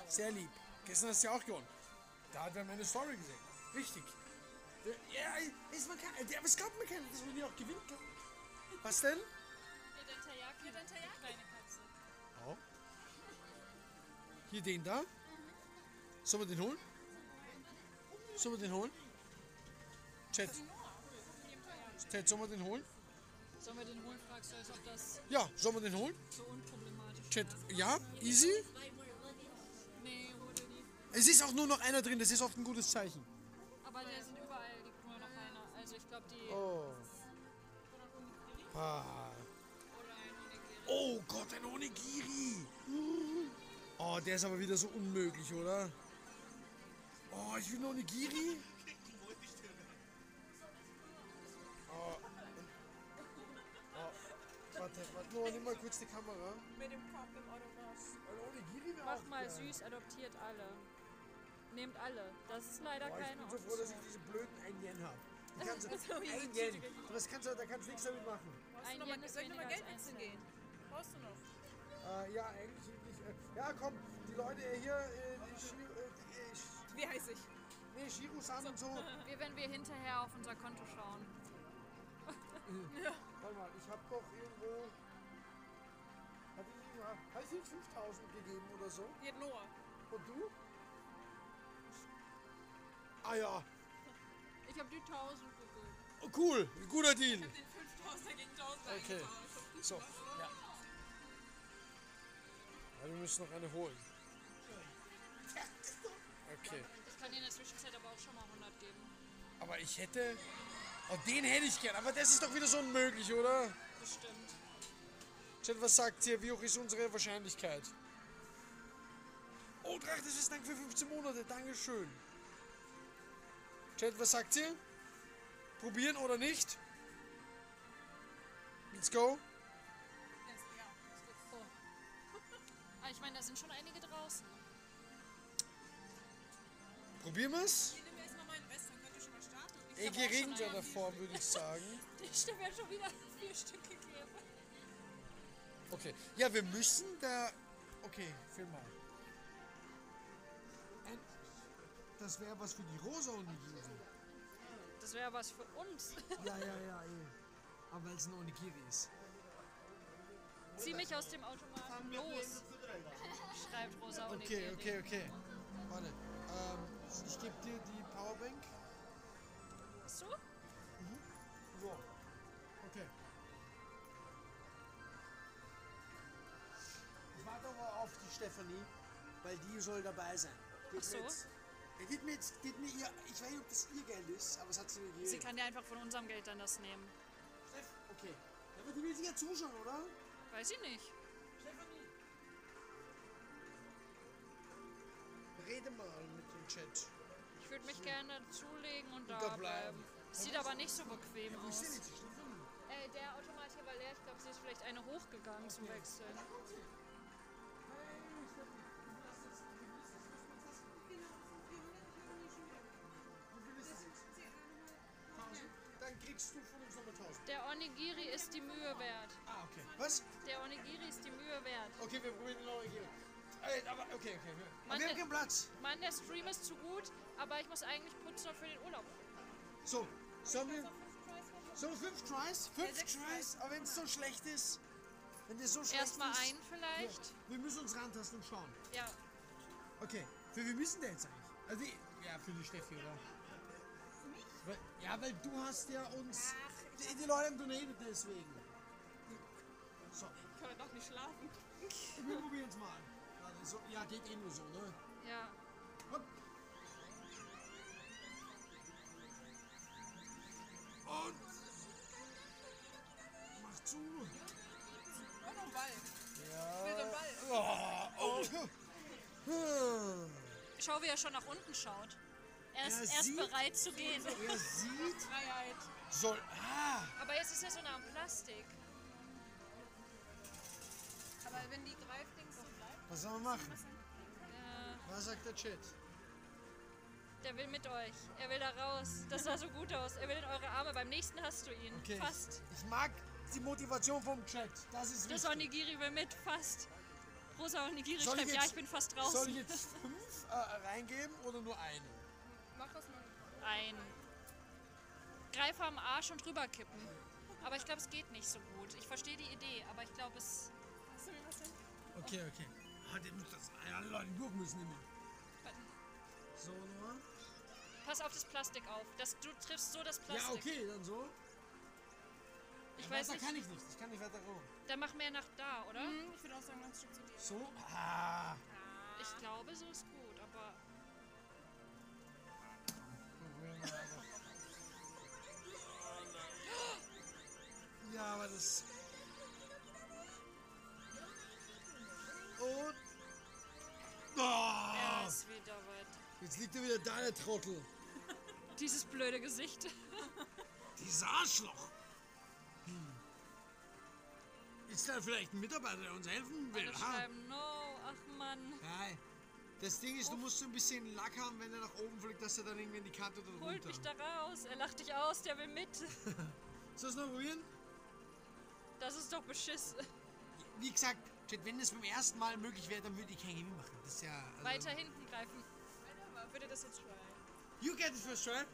Sehr lieb. Gestern hast du ja auch gewonnen. Da hat er meine Story gesehen. Wichtig. Der, ja, ist man kein, der, aber es glaubt mir keiner, dass man die auch gewinnt. Was denn? Ja, der Tajaki, ja, der Tajaki, kleine Katze. Oh. Hier den da. Sollen wir den holen? Sollen wir den holen? Chat. Chat, sollen wir den holen? Sollen wir den holen, fragst du, als ob das... Ja, sollen wir den holen? So unproblematisch. Chat, ja, easy. Nee, wurde nie. Es ist auch nur noch einer drin, das ist oft ein gutes Zeichen. Aber da sind überall nur noch einer. Also ich glaube, die... Oh. Ah. Oh Gott, ein Onigiri. Oh, der ist aber wieder so unmöglich, oder? Oh, ich will noch eine Giri. Oh. Oh. Warte, warte, nur, nimm mal kurz die Kamera. Mit dem Kopf im Automaten. Mach mal gern. Süß, adoptiert alle. Nehmt alle. Das ist leider oh, keine Option. Ich bin so froh, dass ich diese blöden ein Yen habe. Die kannst du, so ein Yen. Das kannst du, da kannst du nichts damit machen. Ein Yen ist weniger als eins. Brauchst du noch? Äh, ja, eigentlich nicht. Äh, ja, komm, die Leute hier. Äh, die Shiru, äh, äh, wie heiße ich? Nee, Shiru-san so. Und so. Wie wenn wir hinterher auf unser Konto schauen. Ja. Ja. Warte mal, ich hab doch irgendwo. Hat die heißt ich fünftausend gegeben oder so? Hier Noah. Und du? Ah ja. Ich hab die tausend gegeben. Oh, cool, guter Deal. Ich hab den fünftausender gegen tausend okay. Eingetauscht. So, ja. Wir müssen noch eine holen. Okay. Ich kann dir in der Zwischenzeit aber auch schon mal hundert geben. Aber ich hätte... Oh, den hätte ich gern. Aber das ist doch wieder so unmöglich, oder? Bestimmt. Chat, was sagt ihr? Wie hoch ist unsere Wahrscheinlichkeit? Oh, Dracht, das ist Dank für fünfzehn Monate. Dankeschön. Chat, was sagt ihr? Probieren oder nicht? Let's go. Ich meine, da sind schon einige draußen. Probieren wir es? Ich nehme mir erstmal meinen Rest, dann könnt ihr schon mal starten. Ich gehe gegen ja davor, würde ich sagen. Ich habe ja schon wieder vier Stück gegeben. Okay, ja, wir müssen da. Okay, film mal. Das wäre was für die Rosa und die Juden. Das wäre was für uns. Ja, ja, ja, eh. Aber weil es ein Onigiri ist. Zieh mich aus dem Automaten los, schreibt Rosa. Okay, okay, okay. Warte, ähm, ich gebe dir die Powerbank. Hast du? Mhm. So. Okay. Ich warte aber auf die Stefanie, weil die soll dabei sein. Geht so. Ja, geht mir jetzt, geht mir ihr, ich weiß nicht, ob das ihr Geld ist, aber es hat sie mir gegeben. Sie kann ja einfach von unserem Geld dann das nehmen. Steff, okay. Ja, aber die will sich ja zuschauen, oder? Weiß ich nicht. Stefanie! Rede mal mit dem Chat. Ich würde mich so gerne zulegen und, und da bleiben. bleiben. Sieht aber nicht so bequem ja, aus. Nicht, äh, der Automat hier war leer. Ich glaube, sie ist vielleicht eine hochgegangen okay. zum Wechseln. Dann kriegst du von uns noch tausend. Der Onigiri ist die Mühe wert. Ah, okay. Was? Der Onigiri ist die Mühe wert. Okay, wir probieren den Onigiri. Aber okay, okay. Mann, wir haben keinen Platz. Mann, der Stream ist zu gut, aber ich muss eigentlich putzen noch für den Urlaub. So, sollen wir... So, fünf Tries? Fünf ja, Tries, aber wenn es so schlecht ist... Wenn es so schlecht Erst ist... Erstmal einen vielleicht. Ja, wir müssen uns rantasten und schauen. Ja. Okay, für wie müssen denn jetzt eigentlich? Also, ja, für die Steffi, oder? Weil, ja, weil du hast ja uns... Ach, die, die Leute haben donated deswegen. So. Ich kann doch nicht schlafen. Wir probieren es mal. Also, ja, geht eh nur so, ne? Ja. Hopp. Und... Mach zu. Mach noch einen Ball. Ja. Ich will den Ball. Oh, oh. Schau, wie er schon nach unten schaut. Er ist ja, erst bereit zu gehen. Er sieht Freiheit. Soll. Ah. Aber jetzt ist er so nah am Plastik. Aber wenn die greift, denkst du, bleibt. Was soll man machen? Ja. Was sagt der Chat? Der will mit euch. Er will da raus. Das sah so gut aus. Er will in eure Arme. Beim nächsten hast du ihn. Okay. Fast. Ich mag die Motivation vom Chat. Das ist wichtig. Das Onigiri will mit. Fast. Rosa Onigiri schreibt, jetzt, ja, ich bin fast draußen. Soll ich jetzt fünf äh, reingeben oder nur einen? Mach das mal. Ein. Greife am Arsch und rüberkippen. Aber ich glaube, es geht nicht so gut. Ich verstehe die Idee, aber ich glaube, es... Hast du mir was denn? Okay, okay. Ah, der muss das... Alle Leute durch müssen immer. Warte. So, nochmal. Pass auf das Plastik auf. Das, du triffst so das Plastik. Ja, okay, dann so. Ich ja, weiß nicht. Da kann ich nicht. Ich kann nicht weiter rum. Dann mach mehr nach da, oder? Mhm. Ich würde auch sagen, ein Stück zu dir. So? Ah. Ich glaube, so ist gut, aber... Ja, aber das... Und... Oh. Er ist wieder weit. Jetzt liegt er wieder da, der Trottel. Dieses blöde Gesicht. Dieses Arschloch. Hm. Ist da vielleicht ein Mitarbeiter, der uns helfen will? Alle schreiben, no, ach Mann. Hi. Das Ding ist, du musst so ein bisschen Lack haben, wenn er nach oben fliegt, dass er dann irgendwie in die Kante da runter. Holt mich da raus, er lacht dich aus, der will mit. Sollst du noch probieren? Das ist doch beschiss. Wie gesagt, wenn das beim ersten Mal möglich wäre, dann würde ich keinen Gewinn machen. Das ist ja, also weiter hinten greifen. Ich würde das jetzt try. You get it first try?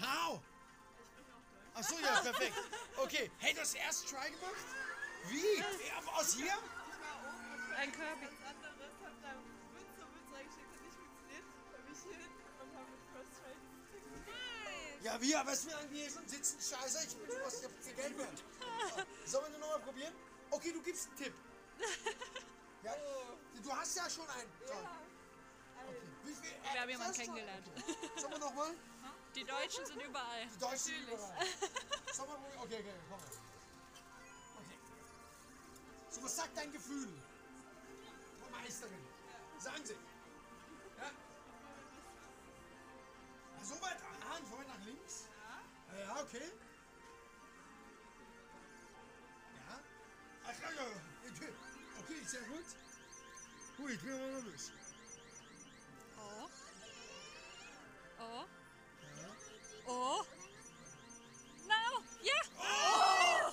How? Ach so, ja, perfekt. Okay, hey, du hast erst try gemacht? Wie? Aus hier? Ein Kirby. Ja, wir, aber es wird hier schon sitzen. Scheiße, ich bin was, ich hab viel Geld mehr. So, sollen wir nochmal probieren? Okay, du gibst einen Tipp. Ja, du hast ja schon einen. Ja. Okay. Wie viel, äh, wir haben jemanden kennengelernt. Okay. Sollen wir nochmal? Die Deutschen sind überall. Die Deutschen sind überall. Sollen wir probieren? Okay, okay, komm mal. Okay. So, was sagt dein Gefühl? Frau Meisterin, sagen Sie. Ja? So weit, ah, und vorher nach links? Ja. Ja, ah, okay. Ja. Ach ja, ja, okay. Okay, sehr gut. Gut, ich bin mal los. Oh. Oh. Ja. Oh. No, ja. Yeah. Oh.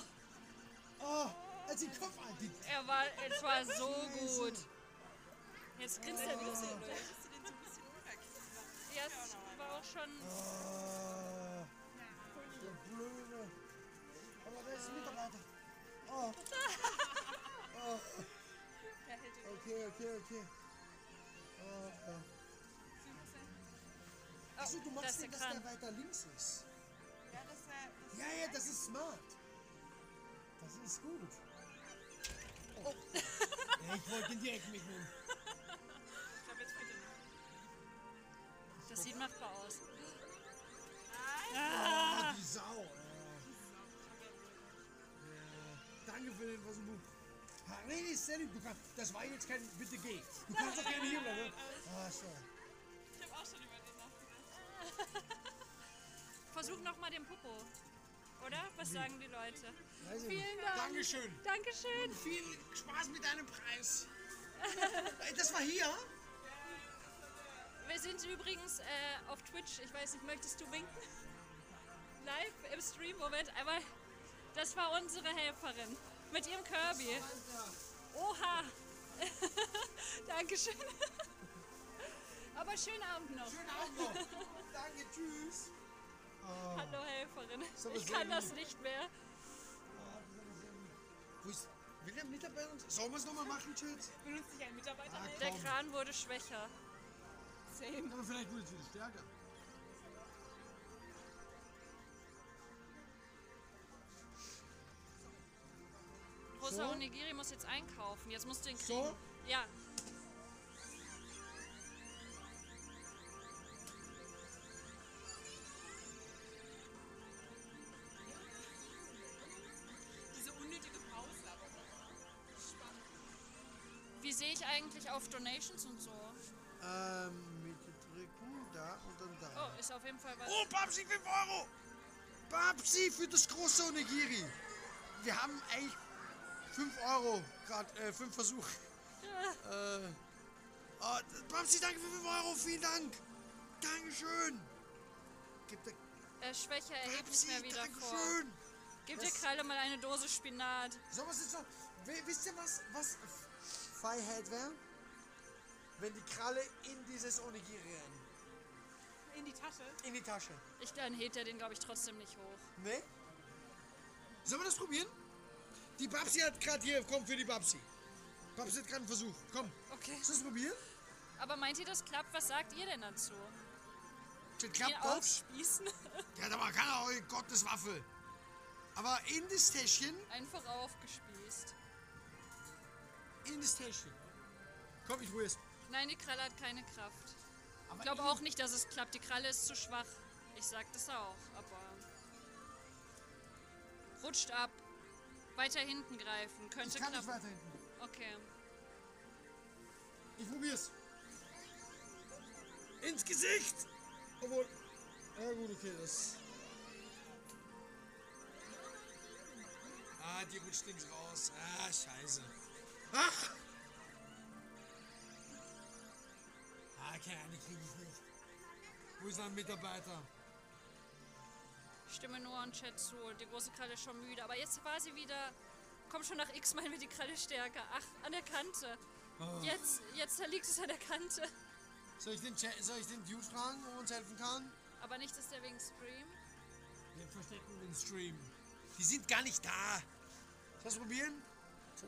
Oh, als ich den Kopf anhielt. Er war, es war so gut. Jetzt grinst er wieder so. Das war auch schon... Oh, der Blöde. Aber der ist wieder weiter. Oh. okay, okay. Ah, ja. Oh, achso, du machst den, dass der weiter links ist. Ja, das, äh, das ja, ja, das ist smart. Das ist gut. Oh. Ja, ich wollte den direkt mitnehmen. Ich glaube, jetzt bitte nicht. Das sieht machbar aus. Ah, die Sau. Oh. Ja. Danke für den Versuch. Nee, das war jetzt kein bitte geht. Du kannst doch gerne hier bleiben. Ah, so. Ich habe auch schon über den nachgedacht. Versuch nochmal den Popo. Oder? Was sagen die Leute? Vielen Dank. Dankeschön. Dankeschön. Viel Spaß mit deinem Preis. Das war hier? Wir sind übrigens äh, auf Twitch. Ich weiß nicht, möchtest du winken? Live im Stream, Moment. Aber das war unsere Helferin. Mit ihrem Kirby. Oha. Dankeschön. Aber schönen Abend noch. Schönen Abend noch. Danke, tschüss. Oh. Hallo Helferin. Ich kann das nicht mehr. Wo ist will der Mitarbeiter uns? Sollen wir es nochmal machen, Chats? Benutzt sich ein Mitarbeiter? Ah, der Kran wurde schwächer. Same. Aber vielleicht wurde es wieder stärker. Rosa so. Onigiri muss jetzt einkaufen. Jetzt musst du ihn kriegen. So? Ja. Diese unnötige Pause. Spannend. Wie sehe ich eigentlich auf Donations und so? Ähm, Mitte drücken, da und dann da. Oh, ist auf jeden Fall was. Oh, Babsi, fünf Euro! Babsi für das große Onigiri. Wir haben eigentlich... fünf Euro, gerade äh, fünf Versuche. Ja. Äh, oh, Babsi, danke für fünf Euro, vielen Dank. Dankeschön. Gib der äh, Schwächer erhebt nicht mehr wieder Dankeschön. Vor. Gib was? Dir Kralle mal eine Dose Spinat. So, was ist das? Wisst ihr was? Was Freiheit wäre? Wenn die Kralle in dieses Onigiri rennen. In die Tasche? In die Tasche. Ich, dann hebt er den, glaube ich, trotzdem nicht hoch. Nee? Sollen wir das probieren? Die Babsi hat gerade hier, komm für die Babsi. Babsi hat gerade einen Versuch, komm. Okay. Soll ich es probieren? Aber meint ihr, das klappt? Was sagt ihr denn dazu? Das klappt ihn aufspießen? Ja, aber kann auch in Gottes Waffel. Aber in das Täschchen. Einfach aufgespießt. In das Täschchen. Komm, ich probier's. Nein, die Kralle hat keine Kraft. Aber ich glaube auch nicht, dass es klappt. Die Kralle ist zu schwach. Ich sag das auch, aber... Rutscht ab. Weiter hinten greifen, könnte ich kann klappen. Nicht weiter hinten. Okay. Ich probier's. Ins Gesicht! Obwohl. Ja gut, okay, das. Ah, die rutscht links raus. Ah, scheiße. Ach! Ah, keine Ahnung, krieg ich nicht. Wo ist ein Mitarbeiter? Ich stimme nur an Chat zu. Die große Kralle ist schon müde. Aber jetzt war sie wieder... Komm schon nach X, meinen wir die Kralle stärker. Ach, an der Kante. Oh. Jetzt, jetzt liegt es an der Kante. Soll ich den, soll ich den Dude fragen, wo er uns helfen kann? Aber nicht, dass der wegen Stream. Wir verstecken den Stream. Die sind gar nicht da. Soll ich probieren?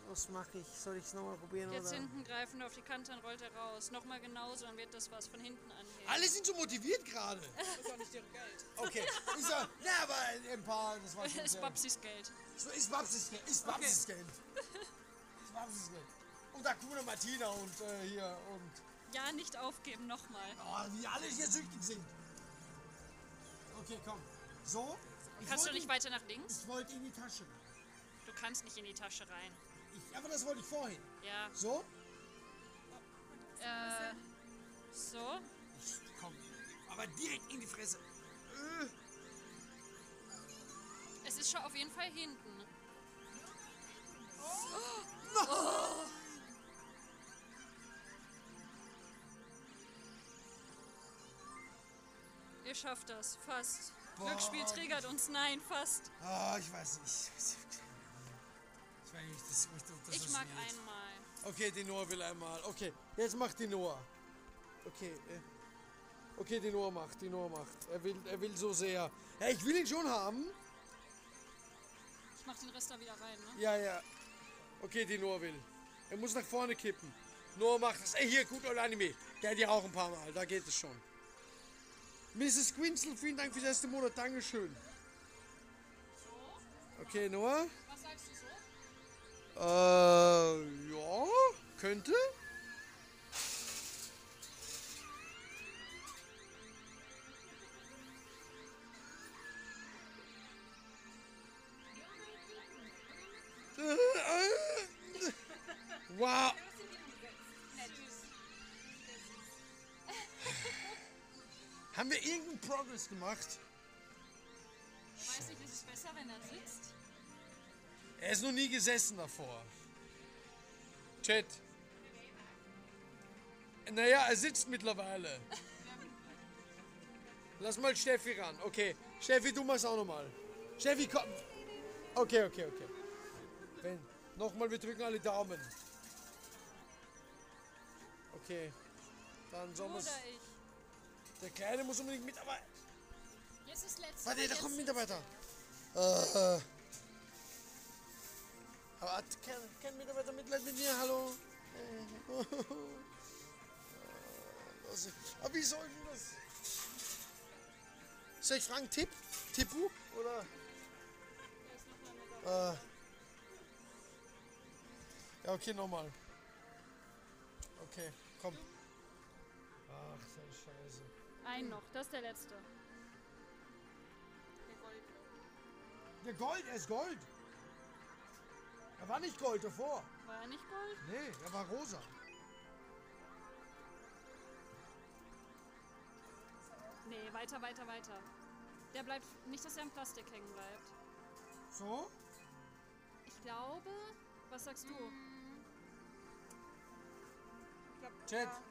Was mache ich? Soll ich es nochmal probieren? Jetzt oder? Hinten greifen, auf die Kante, dann rollt er raus. Nochmal genauso, dann wird das was von hinten anheben. Alle sind so motiviert gerade. Das ist auch nicht deren Geld. Okay, ich sag, na, aber ein paar, das war schon. Ist Babsis Geld. So, ist Babsis Geld. Ist Babsis Geld. Ist Babsis Geld. Und Akuna Martina und äh, hier und. Ja, nicht aufgeben, nochmal. Oh, wie alle hier süchtig sind. Okay, komm. So? Kannst du nicht weiter nach links? Ich wollte in die Tasche. Du kannst nicht in die Tasche rein. Ich, aber das wollte ich vorhin. Ja. So? Äh. So? Ich, komm. Aber direkt in die Fresse. Äh. Es ist schon auf jeden Fall hinten. Oh. Oh. Oh. Ihr schafft das. Fast. Boah. Glücksspiel triggert uns. Nein, fast. Oh, ich weiß nicht. Ich, das, das ich mag nicht. Einmal. Okay, die Noah will einmal. Okay, jetzt macht die Noah. Okay, äh. okay, die Noah macht, die Noah macht. Er will, er will so sehr. Ja, ich will ihn schon haben. Ich mach den Rest da wieder rein, ne? Ja, ja. Okay, die Noah will. Er muss nach vorne kippen. Nur macht das. Ey, hier, gut oder Anime. Der hat ja auch ein paar Mal. Da geht es schon. Misses Quinsel, vielen Dank für das erste Monat. Dankeschön. Okay, Noah. Was sagst du so? Äh, ja, könnte. Wow. Haben wir irgendeinen Progress gemacht? Weiß nicht, ist es besser, wenn er sitzt? Er ist noch nie gesessen davor. Chat. Naja, er sitzt mittlerweile. Lass mal Steffi ran. Okay. Steffi, du machst auch nochmal. Steffi, komm. Okay, okay, okay. Wenn. Nochmal, wir drücken alle Daumen. Okay. Dann soll man. Der Kleine muss unbedingt mit, aber. Jetzt ist letzte. Warte, da kommt ein Mitarbeiter. Äh, äh. Aber hat kein, kein Mitarbeiter Mitleid mit mir, hallo? Äh. Aber wie soll denn das? Soll ich fragen, Tipp? Tippu? Oder? Äh. Ja, okay, nochmal. Okay, komm. Ach, der Scheiße. Ein noch, das ist der letzte. Der Gold. Der Gold, er ist Gold. Er war nicht Gold davor. War er nicht Gold? Nee, er war rosa. Nee, weiter, weiter, weiter. Der bleibt, nicht, dass er im Plastik hängen bleibt. So? Ich glaube, was sagst du? Ich glaub, Chat, ja.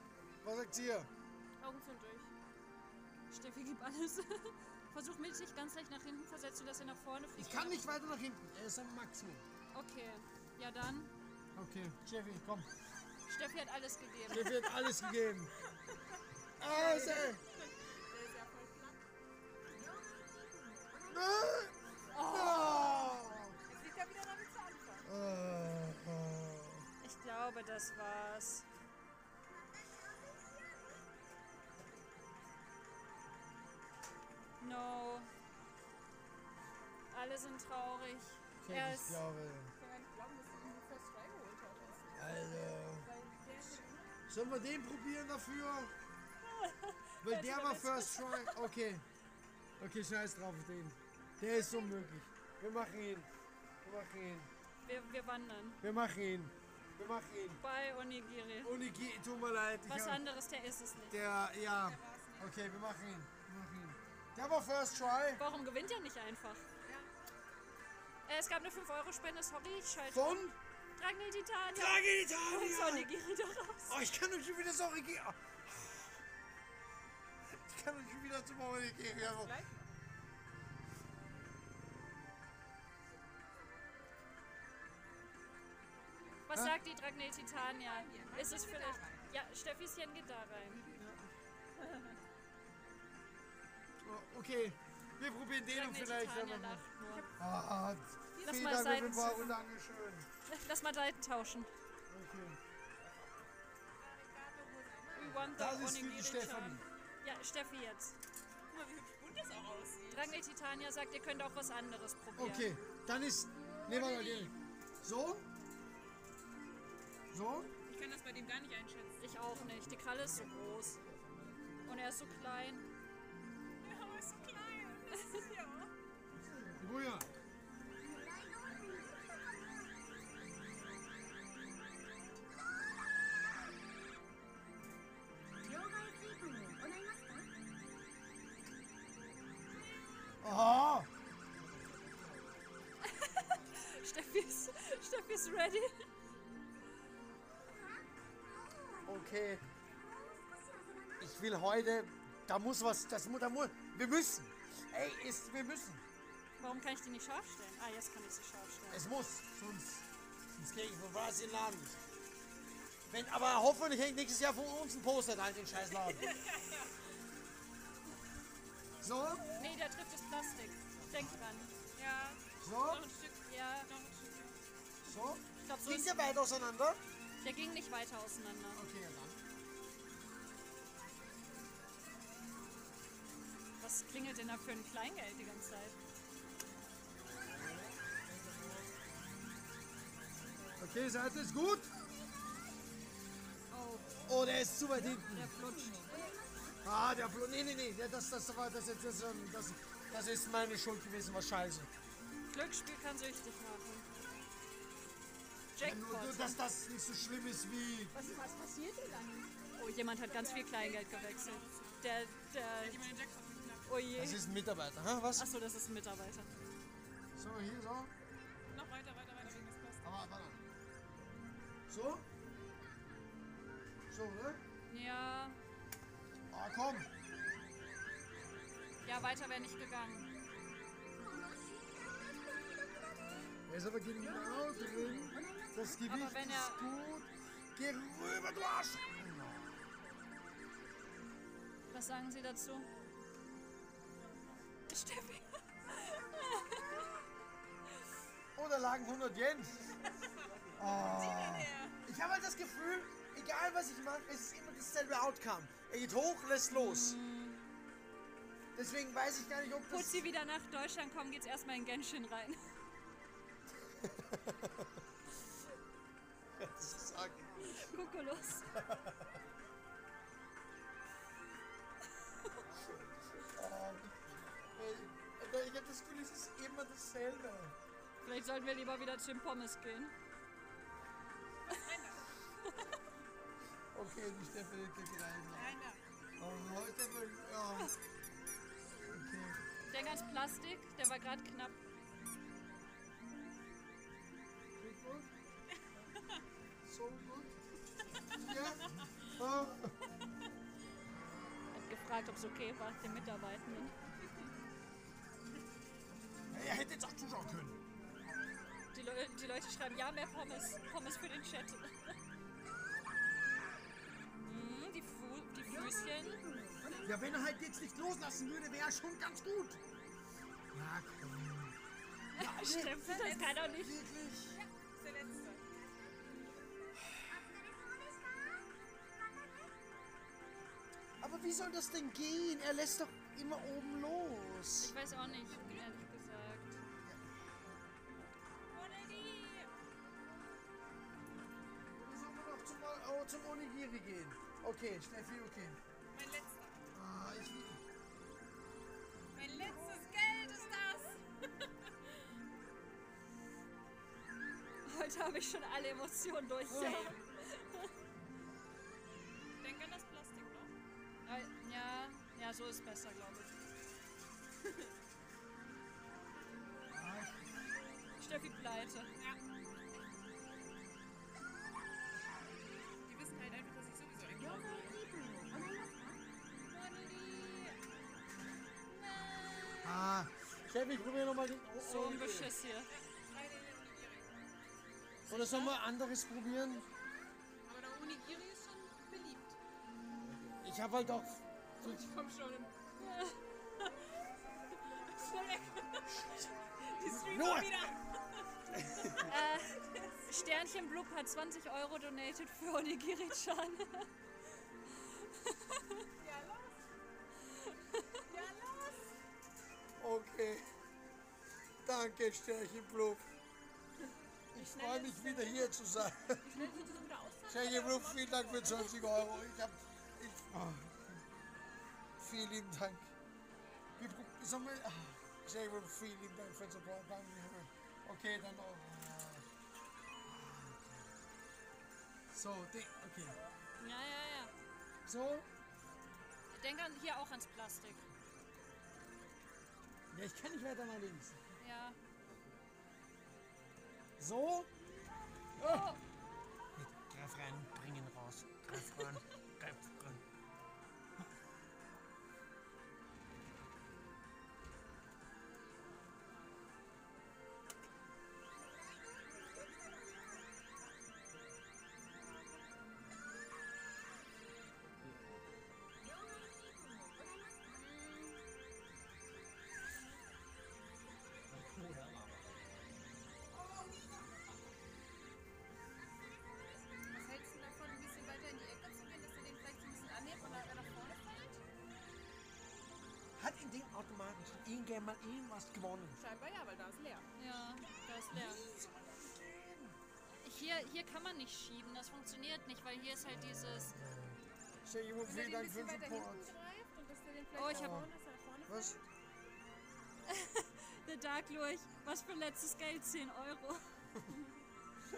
Was sagt ihr? Augen zu und durch. Steffi gibt alles. Versuch mich nicht ganz leicht nach hinten, versetzt du, dass er nach vorne fliegt. Ich kann nicht weiter nach hinten, er ist am Maximum. Okay, ja dann. Okay, Steffi, komm. Steffi hat alles gegeben. Steffi hat alles gegeben. Also. Der ist ja voll platt. Oh. Jetzt liegt er wieder damit zu anfangen. Ich glaube, das war's. No. Alle sind traurig. Okay, er ist, ich glaube. Ich kann nicht glauben, dass du ihn fast freigeholt hast. Also. Sollen wir den probieren dafür? Weil der war first try. Okay. Okay, scheiß drauf auf den. Der ist unmöglich. Wir machen ihn. Wir machen ihn. Wir, wir wandern. Wir machen ihn. Wir machen ihn. Bei Onigiri. Onigiri, tut mir leid. Was hab, anderes, der ist es nicht. Der, ja. Der okay, wir machen ihn. Wir machen ihn. Der war first try. Warum gewinnt er nicht einfach? Ja. Äh, es gab eine fünf Euro Spende, sorry, ich schalte. Von? Dragon Titania. Dragon Titania. Und Sonigiri da raus. Oh, ich kann doch schon wieder Sonigiri. Oh. Ich kann doch schon wieder zum Sonigiri. Also. Was Hä? sagt die Dragon Titania? Ist es vielleicht... Ja, Steffischen geht da rein. Ja. Okay, wir probieren den noch vielleicht. Ah, vielen Dank, wir waren Dankeschön. Lass mal Seiten tauschen. Okay. Das ist für die Steffi. Ja, Steffi jetzt. Guck mal, wie hübsch bunt das auch aussieht. Dragon Titania sagt, ihr könnt auch was anderes probieren. Okay, dann ist... Nehmen wir mal den. So? So? Ich kann das bei dem gar nicht einschätzen. Ich auch nicht. Die Kralle ist so groß. Und er ist so klein. So klein, das ist ja. Oh ja. Oh. Steffi ist, Steffi ist ready. Okay. Ich will heute. Da muss was, das muss, da muss, wir müssen. Ey, ist, wir müssen. Warum kann ich die nicht scharf stellen? Ah, jetzt kann ich sie scharf stellen. Es muss, sonst, sonst gehe ich von was in den Laden. Wenn, aber hoffentlich hängt nächstes Jahr von uns ein Poster an den scheiß Laden. So? Nee, der trifft das Plastik. Denk dran. Ja. So? Noch ein Stück. Ja. Noch ein Stück. So? Ich glaub, so. Liegt der weit auseinander? Der ging nicht weiter auseinander. Okay, dann. Was klingelt denn da für ein Kleingeld die ganze Zeit? Okay, seid es gut? Oh, der ist zu weit hinten. Der flutscht. Ah, der flutscht. Nee, nee, nee. Das, das, das, das, das, das, das ist meine Schuld gewesen, war scheiße. Glücksspiel kann süchtig machen. Jackpot. Ja, nur, dass das nicht so schlimm ist wie... Was, was passiert denn dann? Oh, jemand hat ganz viel Kleingeld gewechselt. Der, der... Oh je. Das ist ein Mitarbeiter, ha? Was? Achso, das ist ein Mitarbeiter. So, hier, so. Noch weiter, weiter, weiter, wegen des Kosten. Aber, warte. So? So, ne? Ja. Ah, komm! Ja, weiter wäre nicht gegangen. Er ist aber gegen genau drin. Das Gewicht ist gut. Geh rüber, du Arsch! Was sagen Sie dazu? Steffi! Oh, da lagen hundert Yen. Oh. Ich habe halt das Gefühl, egal was ich mache, es ist immer dasselbe Outcome. Er geht hoch, lässt los. Deswegen weiß ich gar nicht, ob das... Putz sie wieder nach Deutschland kommen, geht's erstmal in Genshin rein. Das ist arg. Kukulus. Oh, ich hab das Gefühl, es ist immer dasselbe. Vielleicht sollten wir lieber wieder zu den Pommes gehen. Okay, die Steffi geht rein. Oh, Leute, oh. Okay. Der ganz Plastik, der war gerade knapp. So gut. Ja. Oh. Hat gefragt, ob es okay war, den Mitarbeitenden. Er hätte jetzt auch zuschauen können. Die, Le die Leute schreiben, ja, mehr Pommes. Pommes für den Chat. mm, die, Fu die Füßchen. Ja, wenn er halt jetzt nicht loslassen würde, wäre er schon ganz gut. Ja, komm. Ja, stimmt, das letzte. Kann doch nicht. Wirklich. Ja, das ist der letzte. Aber wie soll das denn gehen? Er lässt doch immer oben los. Ich weiß auch nicht, ehrlich gesagt. Onigiri! Wie sollen wir doch zum, oh, zum Onigiri gehen? Okay, Steffi, okay. Mein letzter. Ah, ich liebe dich. Mein letztes Geld ist das! Heute habe ich schon alle Emotionen durch. Oh. Denk an das Plastik noch. Ja, ja, so ist besser, glaube ich. Steffi pleite. Ja. Die wissen halt einfach, dass ich sowieso ein Geld habe. Ah, Steffi, ich probiere nochmal den... Oh, so ein Beschiss hier. Oder sollen wir anderes probieren? Aber der Onigiri ist schon beliebt. Ich hab halt auch... Ich komm schon im... Schnell weg! Die Streamer wieder! äh, Sternchen Blub hat zwanzig Euro donated für Onigiri-chan. Ja, los! Ja, los! Okay. Danke, Sternchen-Blub. Ich freue mich, wieder hier zu sein. Sternchen-Blub, vielen Dank für zwanzig Euro. Ich hab, ich, oh, vielen lieben Dank. Sternchen-Blub, vielen lieben Dank für den Support. Danke. Okay, dann auch. So, okay. Ja, ja, ja. So? Denk an, hier auch ans Plastik. Ja, ich kann nicht weiter nach links. Ja. So. Oh. Oh. Greif rein und bring ihn raus. Greif rein. Greif rein. gern mal irgendwas gewonnen. Scheinbar ja, weil da ist leer. Ja, da ist leer. Wie soll das gehen? Hier, hier kann man nicht schieben, das funktioniert nicht, weil hier ist halt dieses... Sehr gut, vielen Dank für den Support. Oh, ich habe... Was? Der Dark Lurch, was für letztes Geld? zehn Euro.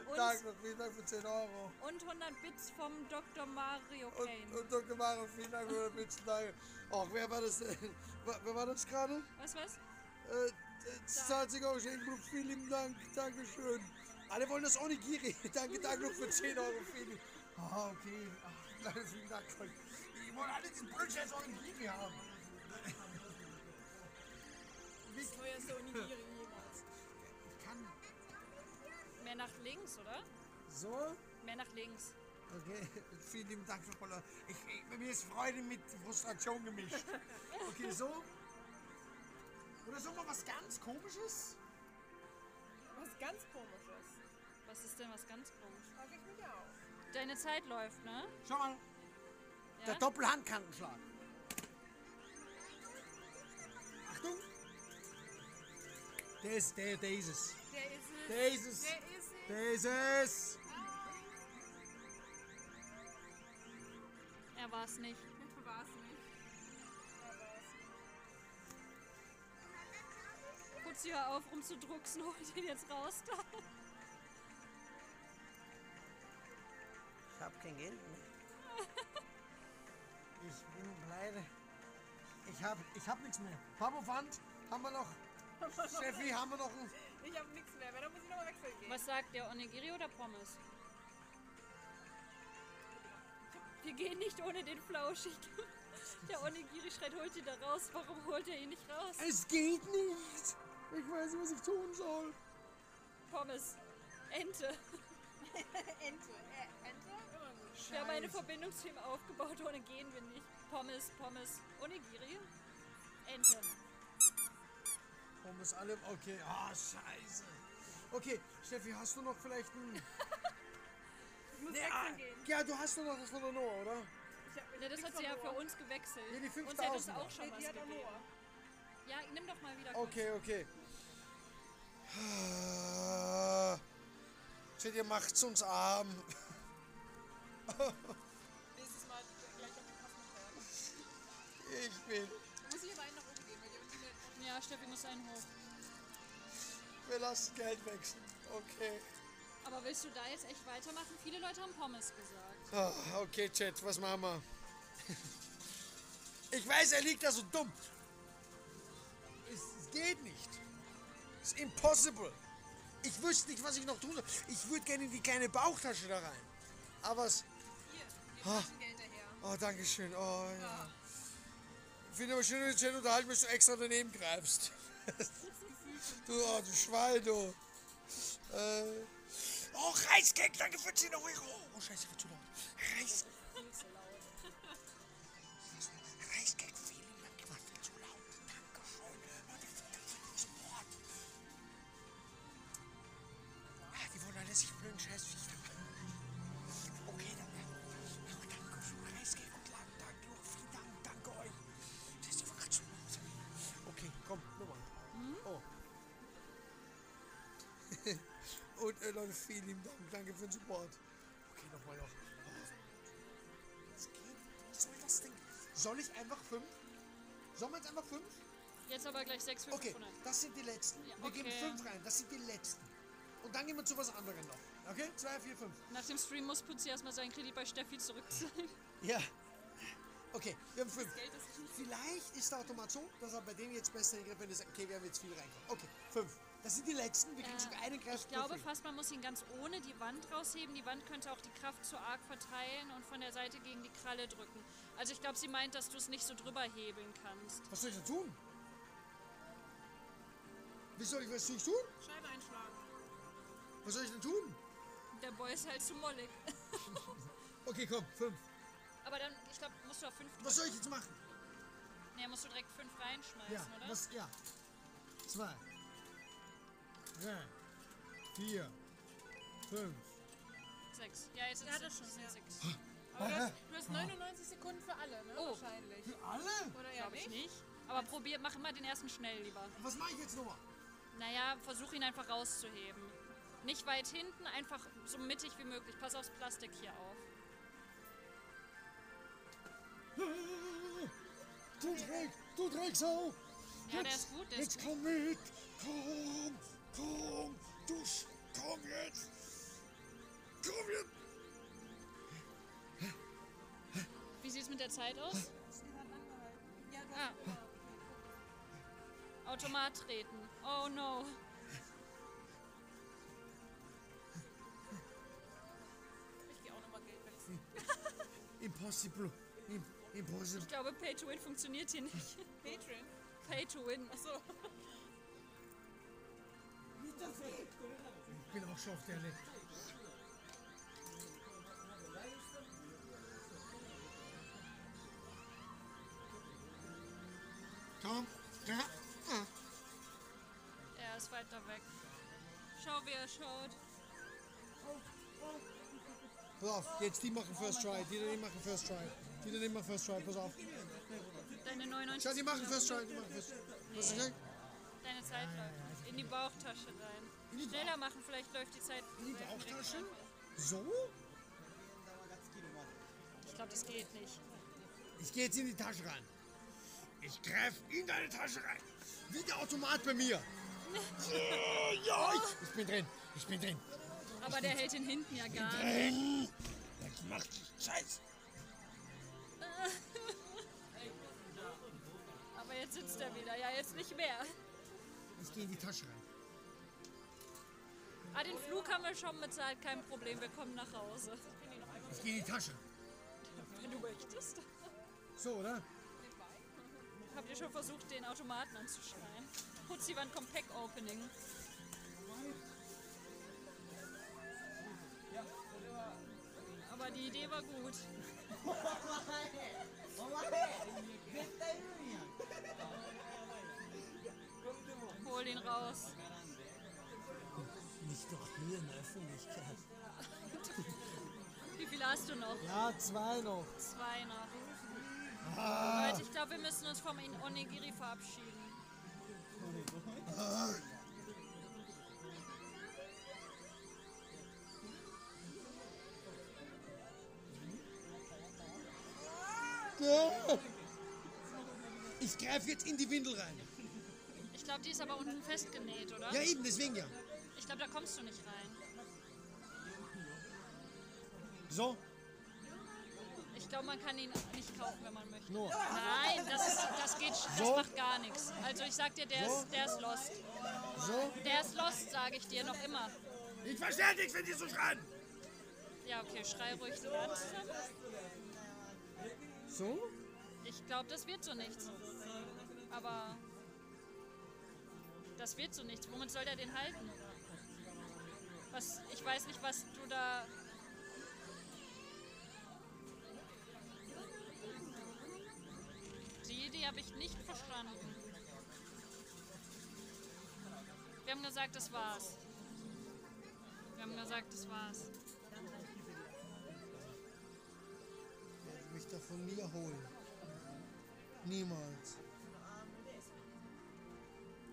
Und danke, vielen Dank für zehn Euro. Und hundert Bits vom Doktor Mario Kane. Und, und Doktor Mario, vielen Dank für hundert Bits, danke. Och, wer war das denn? Wer war das gerade? Was, was? Äh, zwanzig Euro, vielen lieben Dank, dankeschön. Alle wollen das Onigiri. Danke, danke noch für zehn Euro, vielen. Ah, okay. Ach, danke, vielen Dank. Ich wollte alle diesen Brötchen als Onigiri haben. Wie teuer ist der Onigiri jemals? Ich kann... Mehr nach links, oder? So? Mehr nach links. Okay, vielen lieben Dank für Poller. Ich, ich, bei mir ist Freude mit Frustration gemischt. Okay, so. Oder so mal was ganz Komisches? Was ganz Komisches? Was ist denn was ganz Komisches? Frag ich mich auch. Deine Zeit läuft, ne? Schau mal. Ja? Der Doppelhandkantenschlag. Achtung. Der ist, der, der ist es. Der ist es. Der ist es. Der ist es. Der ist es. Ah. Er war es nicht. Er war es nicht. Putz hier auf, um zu drucksen, hol den jetzt raus da. Ich hab kein Geld mehr. Ich bin pleite. Ich hab, ich hab nichts mehr. Papa Pfand haben wir noch. Steffi, haben wir noch ein... Ich hab nichts mehr, weil da muss ich nochmal wechseln gehen. Was sagt der, Onigiri oder Pommes? Wir gehen nicht ohne den Flauschig. Der Onigiri schreit, holt ihn da raus. Warum holt er ihn nicht raus? Es geht nicht. Ich weiß nicht, was ich tun soll. Pommes. Ente. Ente. Äh, Ente? Immer gut. Scheiße. Wir haben eine Verbindungsthemen aufgebaut, ohne gehen wir nicht. Pommes, Pommes, Onigiri, Ente. Pommes alle... Okay, ah, oh, scheiße. Okay, Steffi, hast du noch vielleicht ein... Ich muss wechseln gehen. Ja, du hast doch noch das von der Noah, oder? Ich hab, ich ja, das hat sie ja für uns gewechselt. Ja, die fünftausend. Uns hätte es auch schon nee, was gegeben. Ja, nimm doch mal wieder kurz. Okay, okay. Seht ihr, macht's uns arm. Nächstes Mal gleich auf den Kasten. Ich bin... Muss ich aber einen noch umgehen, weil ihr... Ja, Steffi muss einen hoch. Wir lassen Geld wechseln. Okay. Aber willst du da jetzt echt weitermachen? Viele Leute haben Pommes gesagt. Oh, okay, Chat, was machen wir? Ich weiß, er liegt da so dumm. Es geht nicht. Es ist impossible. Ich wüsste nicht, was ich noch tun soll. Ich würde gerne in die kleine Bauchtasche da rein. Aber es... Hier, die Taschengeld daher. Oh, danke schön. Oh, ja. Oh. Ich finde aber schön, wenn du dich unterhalten bist, du extra daneben greifst. Du, oh, du Schwein, du. Äh. Oh, Reiskek, danke für zehn Euro. Oh, scheiße, ich war zu laut. Reis... Reiskek, vielen Dank, ich war viel zu laut. Dankeschön. Leute, vielen Dank für den Sport. Ah, die wollen alle sich blöden Scheiß. Okay, dann. Komm, nochmal. Hm? Oh. Und äh, Leute, vielen lieben Dank. Danke für den Support. Okay, nochmal noch. Was geht? Was soll das denn? Soll ich einfach fünf? Sollen wir jetzt einfach fünf? Jetzt aber gleich sechs, fünf. Okay, das sind die letzten. Ja, okay. Wir geben fünf rein. Das sind die letzten. Und dann gehen wir zu was anderem noch. Okay? Zwei, vier, fünf. Nach dem Stream muss Putzi erstmal seinen Kredit bei Steffi zurückzahlen. Ja. Okay, wir haben fünf. Vielleicht ist der Automat so, dass er bei dem jetzt besser hingreift, wenn es okay, wir haben jetzt viel reinkommt. Okay, fünf. Das sind die letzten, wir kriegen sogar eine Kraft. Ich glaube fast, man muss ihn ganz ohne die Wand rausheben. Die Wand könnte auch die Kraft zu arg verteilen und von der Seite gegen die Kralle drücken. Also ich glaube, sie meint, dass du es nicht so drüber hebeln kannst. Was soll ich denn tun? Wie soll ich was soll ich tun? Scheibe einschlagen. Was soll ich denn tun? Der Boy ist halt zu mollig. Okay, komm, fünf. Aber dann, ich glaube, musst du auf fünf... Was soll ich jetzt machen? Ne, musst du direkt fünf reinschmeißen, ja, oder? Was, ja. Zwei. Drei. Vier. Fünf. Sechs. Ja, jetzt hat er schon ja. Sechs. Aber du hast, du hast neunundneunzig Sekunden für alle, ne? Oh. Wahrscheinlich. Für alle? Oder ja, nicht? nicht. Aber probier, mach immer den ersten schnell lieber. Was mache ich jetzt nochmal? Naja, versuch ihn einfach rauszuheben. Nicht weit hinten, einfach so mittig wie möglich. Pass aufs Plastik hier auf. Du Dreck, du Drecksau! Ja, der ist gut, der ist gut. Jetzt komm mit! Komm, komm, du Sch... Komm jetzt! Komm jetzt! Wie sieht's mit der Zeit aus? Ah. Automat treten. Oh no. Ich geh auch nochmal Geld wechseln. Impossible. Im, impossible. Ich glaube, Pay to Win funktioniert hier nicht. Pay to Win? Pay to Win. Achso. Ich bin auch schon auf der Liste. Komm. Er ist weiter weg. Schau, wie er schaut. Pass auf, jetzt die machen First Try, die dann machen First Try. Die dann machen First Try, pass auf. Deine neunundneunzig. Schau, die machen First Try, die machen First Try. Was ist das? Deine Zeit läuft. In die Bauchtasche rein. Schneller machen, vielleicht läuft die Zeit. In die Bauchtasche? So? Ich glaube, das geht nicht. Ich gehe jetzt in die Tasche rein. Ich greife in deine Tasche rein. Wie der Automat bei mir. äh, ja, ich, ich bin drin. Ich bin drin. Aber ich der hält ihn hinten ja gar drin. Nicht. Jetzt macht ich Scheiß. Aber jetzt sitzt er wieder. Ja, jetzt nicht mehr. Ich gehe in die Tasche rein. Ah, den Flug haben wir schon bezahlt. Kein Problem. Wir kommen nach Hause. Ich gehe in die Tasche. Wenn du möchtest. So, oder? Habt ihr schon versucht, den Automaten anzuschreien? Putzi war ein Compact-Opening. Aber die Idee war gut. Hol ihn raus. Nicht doch hier in der Öffentlichkeit. Wie viel hast du noch? Ja, zwei noch. Zwei noch. Ah. Leute, ich glaube, wir müssen uns vom Onigiri verabschieden. Ah. Ich greife jetzt in die Windel rein. Ich glaube, die ist aber unten festgenäht, oder? Ja, eben, deswegen ja. Ich glaube, da kommst du nicht rein. So. Ich glaube, man kann ihn nicht kaufen, wenn man möchte. No. Nein, das, ist, das, geht, das so? Macht gar nichts. Also ich sag dir, der, so? ist, der ist lost. So? Der ist lost, sage ich dir noch immer. Ich verstehe nichts, wenn die so schreien. Ja, okay, schrei ruhig so langsam. So? Ich glaube, das wird so nichts. Aber das wird so nichts. Womit soll der den halten? Was, ich weiß nicht, was du da... Die Idee habe ich nicht verstanden. Wir haben gesagt, das war's. Wir haben gesagt, das war's. Ich werde mich davon nie erholen. Niemals.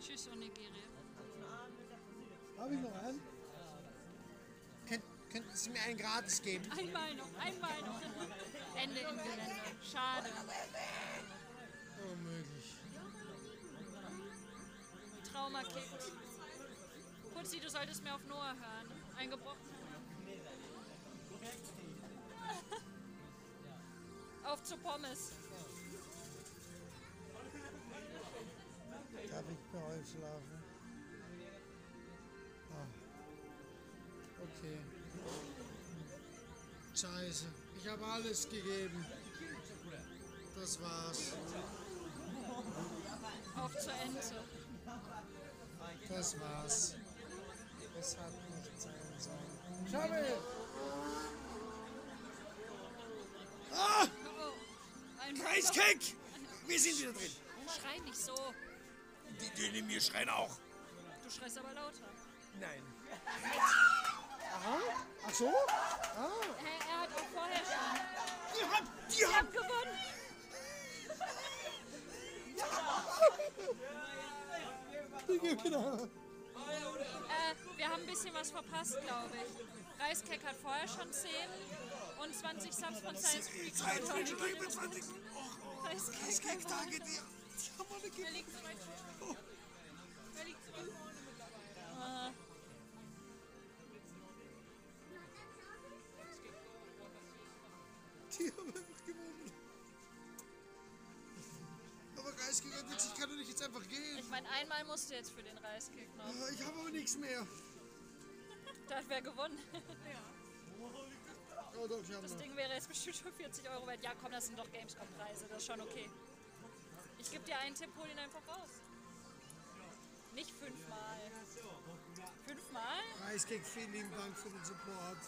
Tschüss, Onigiri. Habe ich noch einen? Kennt Könnten Sie mir einen gratis geben? Einmal noch, einmal noch. Ende im Gelände. Schade. Unmöglich. Trauma kickt. Putzi, du solltest mehr auf Noah hören. Eingebrochen. Auf zu Pommes. Darf ich bei euch schlafen? Oh. Okay. Scheiße. Ich habe alles gegeben. Das war's. Auf zur Ente. Das war's. Es hat nicht sein sollen. Schabbel! Ah! Kreiskick! Wir sind wieder drin. Schrei nicht so. Die, die neben mir schreien auch. Du schreist aber lauter. Nein. Aha, ach so? Ah. Er, er hat auch vorher schon. Die haben, die haben gewonnen! Ja. Äh, wir haben ein bisschen was verpasst, glaube ich. Reiskek hat vorher schon zehn und zwanzig Subs von Science Freak. Reiskek, danke dir. Wer liegt so weit vor? Wer liegt so weit vorne mittlerweile? Die haben einfach gewonnen. Aber Reiskick hat nichts, ich kann doch nicht jetzt einfach gehen. Ich meine, einmal musst du jetzt für den Reiskick noch. Ich habe aber nichts mehr. Das wäre gewonnen. Ja. Oh, doch, ich hab das noch. Ding wäre jetzt bestimmt schon vierzig Euro wert. Ja, komm, das sind doch Gamescom-Preise, das ist schon okay. Ich gebe dir einen Tipp, hol ihn einfach raus. Nicht fünfmal. Fünfmal? Reiskick, vielen lieben Dank für den Support.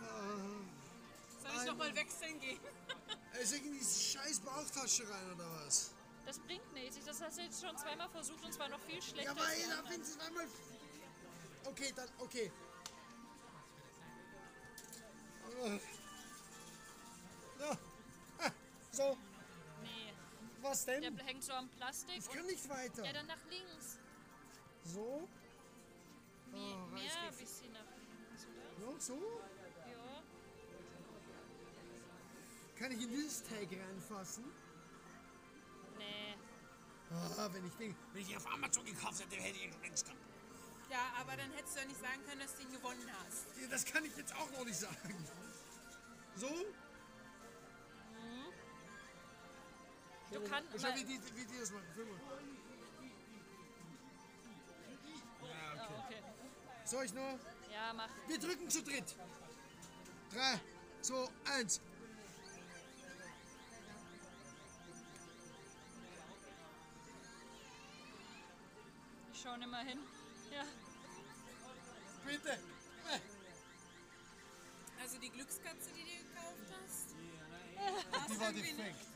Uh. Soll ich nochmal wechseln gehen? Ist irgendwie diese scheiß Bauchtasche rein oder was? Das bringt nichts. Das hast du jetzt schon zweimal versucht und zwar noch viel schlechter. Ja, aber ey, da finden sie zweimal. Okay, dann, okay. So. Nee. Was denn? Der hängt so am Plastik. Ich kann nicht weiter. Ja, dann nach links. So? Wie, oh, mehr ein bisschen nach links, oder? Ja, so? Ja. Kann ich in dieses Tag reinfassen? Nee. Ah, wenn ich den, wenn ich ihn auf Amazon gekauft hätte, hätte ich ihn schon längst gehabt. Ja, aber dann hättest du ja nicht sagen können, dass du ihn gewonnen hast. Ja, das kann ich jetzt auch noch nicht sagen. So? Mhm. Du so, kannst. Schau, wie die, wie die das machen. Ja, okay. Oh, okay. Soll ich nur? Ja, mach. Wir drücken zu dritt. Drei, zwei, eins. Schauen immer hin. Ja. Bitte! Also die Glückskatze, die du gekauft hast? Ja. Die war defekt.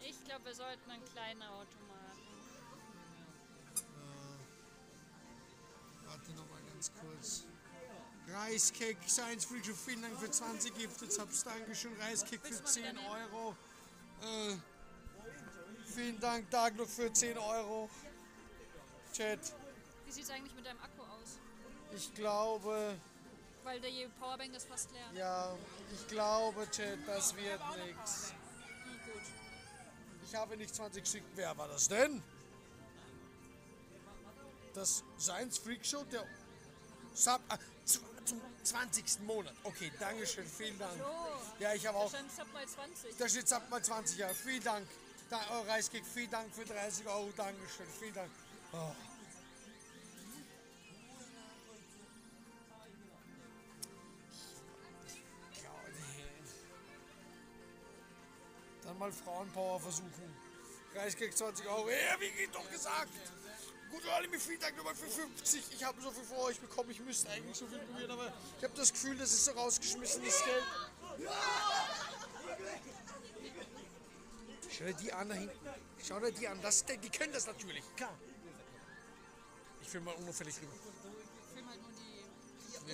Ich glaube, wir sollten einen kleinen Automaten. Äh, warte noch mal ganz kurz. Reiskek, Science Freak, vielen Dank für zwanzig Gifted Subs. Dankeschön, Reiskek für zehn Euro. Äh, Vielen Dank, Daglo, für zehn Euro. Chat. Wie sieht es eigentlich mit deinem Akku aus? Ich glaube... Weil der Powerbank ist fast leer. Ja, ich glaube, Chat, das wird nichts. Hm, gut. Ich habe nicht zwanzig geschickt. Wer war das denn? Das Science Freak Show, der... Sub, ah, zum zwanzigsten Monat. Okay, Dankeschön, vielen Dank. So, ja, ich habe auch... Da steht Sub mal zwanzig. Da steht Sub mal zwanzig, ja. Vielen Dank. Oh, Reiskick, vielen Dank für dreißig Euro, Dankeschön, vielen Dank. Oh. Dann mal Frauenpower versuchen. Reiskick, zwanzig Euro. Ja, wie geht doch gesagt? Gut, Leute, mir vielen Dank nochmal für fünfzig. Ich habe so viel für euch bekommen, ich müsste eigentlich so viel probieren, aber ich habe das Gefühl, das ist so rausgeschmissenes Geld. Schau dir die an da hinten. Schau dir die an. Das, die können das natürlich. Klar. Ich filme mal unauffällig rüber. Ich filme halt nur die.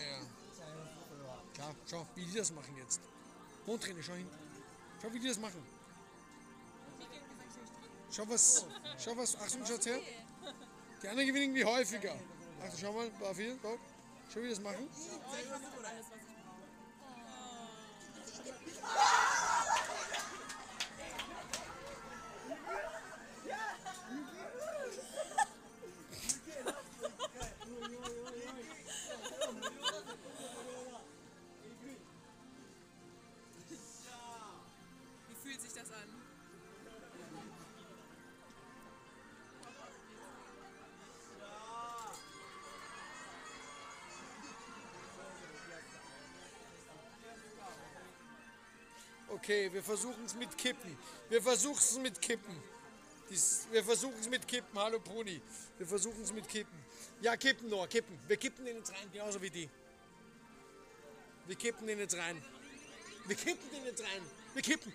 Ja, ja. Klar, schau, wie die das machen jetzt. Mondträne, schau hin. Schau, wie die das machen. Schau, was. Schau, was. Achtung, schaut her. Die anderen gewinnen irgendwie häufiger. Achtung, schau mal. Paar vier. Schau, wie die das machen. Wie fühlt sich das an? Okay, wir versuchen es mit Kippen. Wir versuchen es mit Kippen. Dies, wir versuchen es mit Kippen, hallo Bruni. Wir versuchen es mit Kippen. Ja, kippen nur, kippen. Wir kippen den jetzt rein, genauso wie die. Wir kippen den jetzt rein. Wir kippen den jetzt rein. Wir kippen.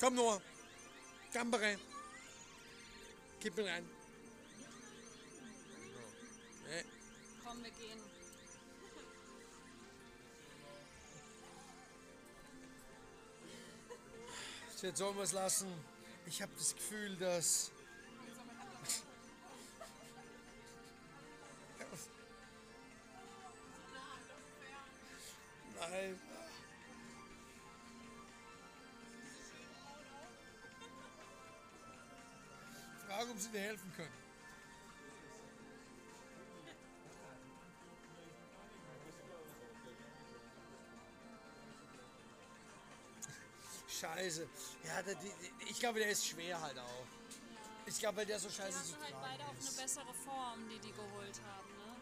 Komm nur. Gambare. Kippen rein. Nee. Komm, wir gehen. Jetzt sollen wir es lassen. Ich habe das Gefühl, dass... Nein. Frage, ob sie dir helfen können. Scheiße. Ja, der, die, ich glaube, der ist schwer halt auch. Ich glaube, weil der so scheiße zu tragen ist. Die haben halt beide auf eine bessere Form, die die geholt haben, ne?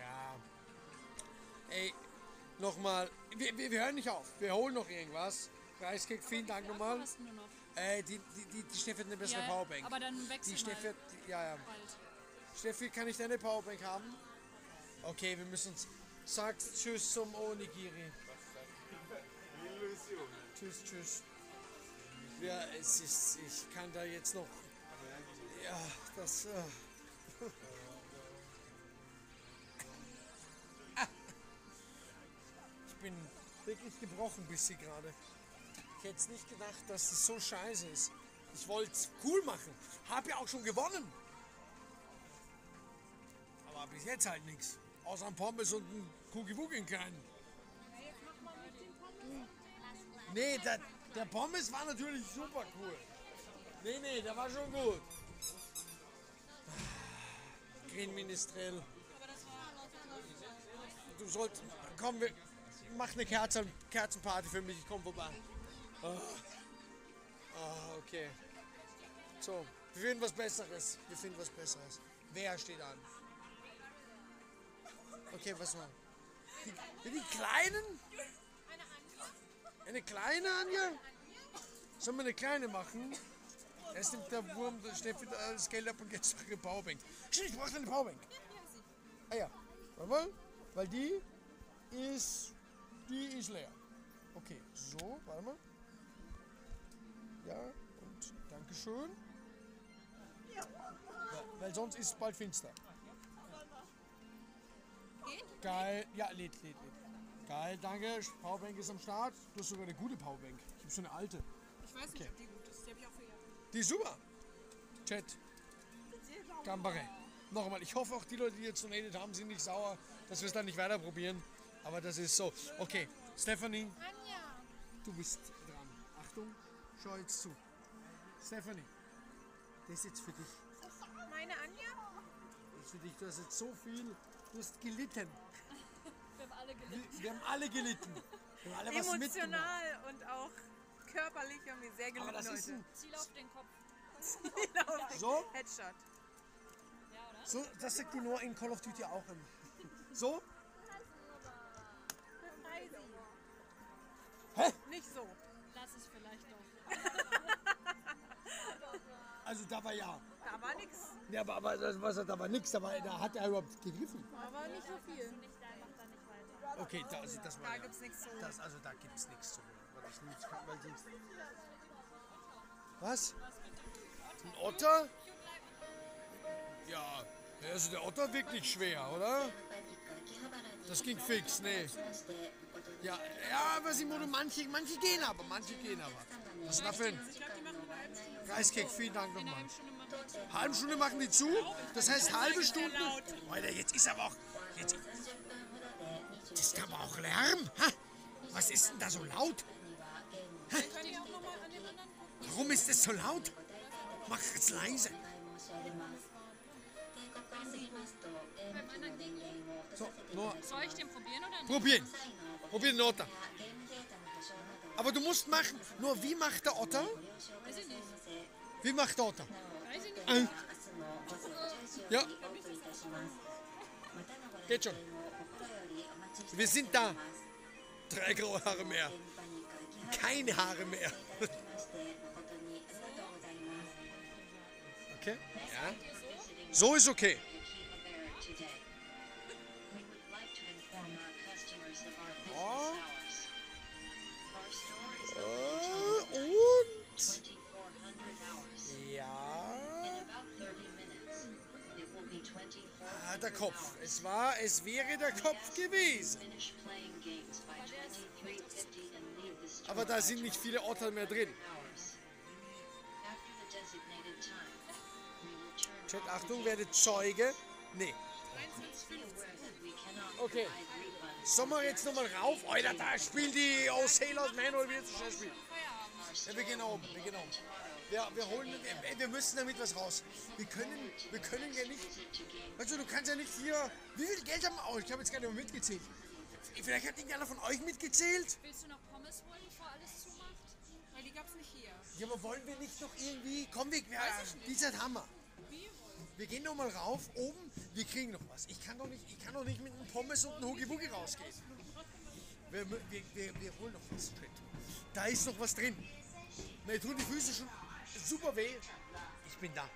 Ja. Ey, nochmal. Wir, wir, wir hören nicht auf. Wir holen noch irgendwas. Reiskick, vielen Dank nochmal. Äh, die, die, die, die Steffi hat eine bessere ja, Powerbank. Aber dann wechseln die Steffi, halt. die, ja, ja. Bald. Steffi, kann ich deine Powerbank haben? Okay, wir müssen uns... Sagt Tschüss zum Onigiri. Tschüss, tschüss. Ja, es ist... Ich kann da jetzt noch... Ja, das... Äh ich bin... wirklich gebrochen bis sie gerade. Ich hätte es nicht gedacht, dass es so scheiße ist. Ich wollte es cool machen. Hab ja auch schon gewonnen. Aber bis jetzt halt nichts. Außer ein Pommes und ein Kuckiwuckin kleinen. Hey, jetzt mach mal mit dem Pommes. Nee, der, der Pommes war natürlich super cool. Nee, nee, der war schon gut. Green Ministrell. Du sollst... Komm, wir... Mach eine Kerzen, Kerzenparty für mich, ich komm vorbei. Ah, oh. Oh, okay. So, wir finden was Besseres. Wir finden was Besseres. Wer steht an? Okay, was machen wir? Die, die Kleinen? Eine kleine Anja? Sollen wir eine kleine machen? Erst nimmt der Wurm, der Steffi das Geld ab und jetzt noch eine Powerbank. Stimmt, ich brauch eine Powerbank. Ah ja, warte mal, weil die ist... Die ist leer. Okay, so, warte mal. Ja, und Dankeschön. Ja, weil sonst ist es bald finster. Geil, ja, lädt, lädt, lädt. Geil, danke. Powerbank ist am Start. Du hast sogar eine gute Powerbank. Ich habe so eine alte. Ich weiß nicht, okay. Ob die gut ist. Die habe ich auch für Jahre. Die ist super. Chat. Gambare. Nochmal, ich hoffe auch, die Leute, die jetzt donated haben, sind nicht sauer, dass wir es dann nicht weiter probieren. Aber das ist so. Okay, Stephanie, Anja, du bist dran. Achtung, schau jetzt zu. Stephanie, das ist jetzt für dich. Meine Anja? Das ist für dich. Du hast jetzt so viel, du hast gelitten. Wir haben alle gelitten. Wir, wir haben alle gelitten. Wir haben alle was emotional mitgemacht. Und auch körperlich haben wir sehr gelitten. Aber das ist ein Ziel auf den Kopf. Ziel auf den so? Headshot. Ja, oder? So, das sagt die nur in Call of Duty auch immer. So? Hä? Nicht so. Lass es vielleicht doch. Also da war ja. Da war nix. Ja, aber, aber was, da war nix, aber da hat er überhaupt gegriffen. Aber nicht so viel. Okay, da, also das war da ja. Gibt's nichts zu. Das, also da gibt's nichts zu. Weil ich nicht, weil die, was? Ein Otter? Ja, also der Otter wirklich schwer, oder? Das ging fix, nee. Ja, ja, aber sie manche, manche gehen aber, manche gehen aber. Was ist da für ein Reiskek, vielen Dank nochmal. Halbe Stunde machen die zu, das heißt halbe Stunde. Alter, jetzt ist aber auch, jetzt, das ist aber auch Lärm. Ha, was ist denn da so laut? Ha, warum ist das so laut? Mach jetzt leise. So, Noah. Soll ich den probieren oder nicht? Probieren. Probieren den Otter. Aber du musst machen. Nur wie macht der Otter? Weiß ich nicht. Wie macht der Otter? Weiß ich nicht. Äh. Ja. Geht schon. Wir sind da. Drei graue Haare mehr. Keine Haare mehr. Okay. Ja. So ist okay. Oh. Oh. Und? Ja. Ah, der Kopf. Es war, es wäre der Kopf gewesen. Aber da sind nicht viele Otter mehr drin. Chat, Achtung, werde Zeuge. Nee. Okay. Sollen wir jetzt nochmal rauf? Alter, da spielt die Oh Sailor Man oder wie jetzt das Spiel? Ja, wir gehen nach oben, wir gehen nach oben. Wir, wir, holen, wir, wir müssen damit was raus. Wir können, wir können ja nicht. Weißt du, du kannst ja nicht hier. Wie viel Geld haben wir? Oh, ich habe jetzt gar nicht mehr mitgezählt. Vielleicht hat irgendeiner von euch mitgezählt. Willst du noch Pommes holen, bevor alles zumacht? Weil die gab's nicht hier. Ja, aber wollen wir nicht doch irgendwie. Komm, wir. Ja, die sind Hammer. Wir gehen noch mal rauf, oben, wir kriegen noch was. Ich kann doch nicht, ich kann doch nicht mit einem Pommes und einem Huggy-Wuggy rausgehen. Wir, wir, wir, wir holen noch was. Da ist noch was drin. Mir tun die Füße schon super weh. Ich bin da.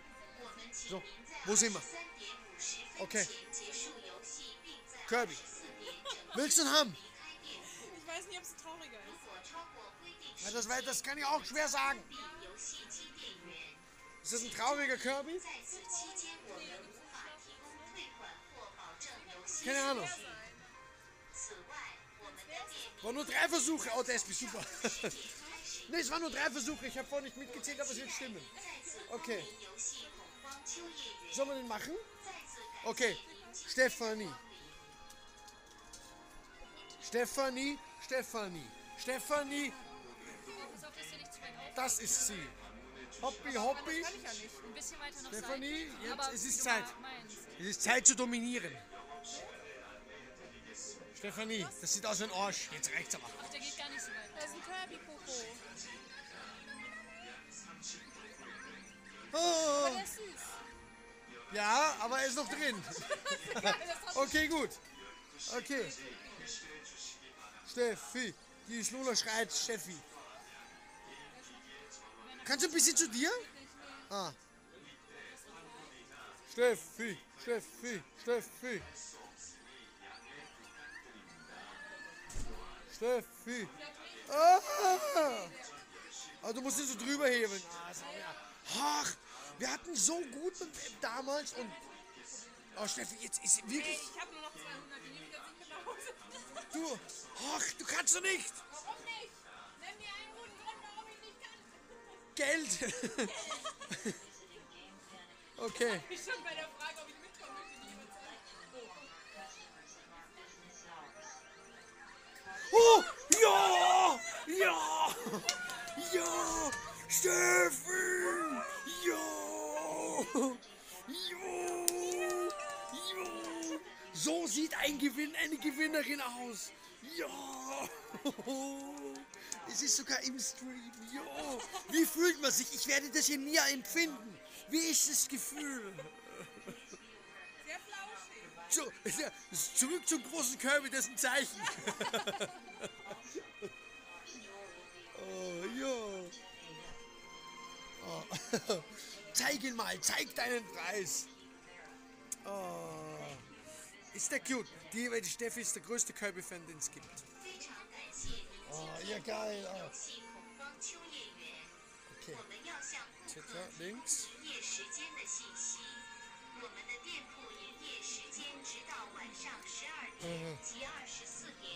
So, wo sind wir? Okay. Kirby. Willst du ihn haben? Ich weiß nicht, ob es trauriger ist. Ja, das, war, das kann ich auch schwer sagen. Ist das ein trauriger Kirby? Keine Ahnung. War nur drei Versuche. Oh, der ist super. Ne, es waren nur drei Versuche. Ich habe vorhin nicht mitgezählt, aber es wird stimmen. Okay. Soll man den machen? Okay. Stefanie. Stefanie. Stefanie. Stefanie. Das ist sie. Hoppi, Hoppi. Das kann ich ja nicht. Ein bisschen weiter noch Stefanie, jetzt, aber es ist Zeit. Es ist Zeit zu dominieren. Stefanie, das sieht aus wie ein Arsch. Jetzt reicht's aber. Ach, der geht gar nicht so weit. Da ist ein Kirby-Popo. Oh. Aber der ist süß. Ja, aber er ist noch drin. Okay, gut. Okay. Steffi. Die Lola schreit Steffi. Kannst du ein bisschen zu dir? Ah. Steffi, Steffi, Steffi. Steffi. Ah. Aber du musst ihn so drüber heben. Ach, wir hatten so gut damals und... Oh Steffi, jetzt ist wirklich... Hey, ich habe nur noch zweihundert, die nehmen das nicht nach Hause. Du, ach, du kannst doch nicht. Warum nicht? Nenn mir einen guten Grund, warum ich nicht kann. Geld. Okay. Ich bin schon bei der Frage, ob ich mitkommen möchte, die jemand sagt. Oh, ja, ja, ja, Steffi, ja, ja, ja. So sieht ein Gewinn, eine Gewinnerin aus. Ja. Es ist sogar im Stream. Jo. Wie fühlt man sich? Ich werde das hier nie empfinden. Wie ist das Gefühl? Sehr flauschig. So, zurück zum großen Kirby, das ist ein Zeichen. Oh, jo. Oh. Zeig ihn mal, zeig deinen Preis. Oh. Ist der cute? Die, die Steffi ist der größte Kirby-Fan, den es gibt. Oh, ja geil. Oh. Okay. Twitter, links. Ja.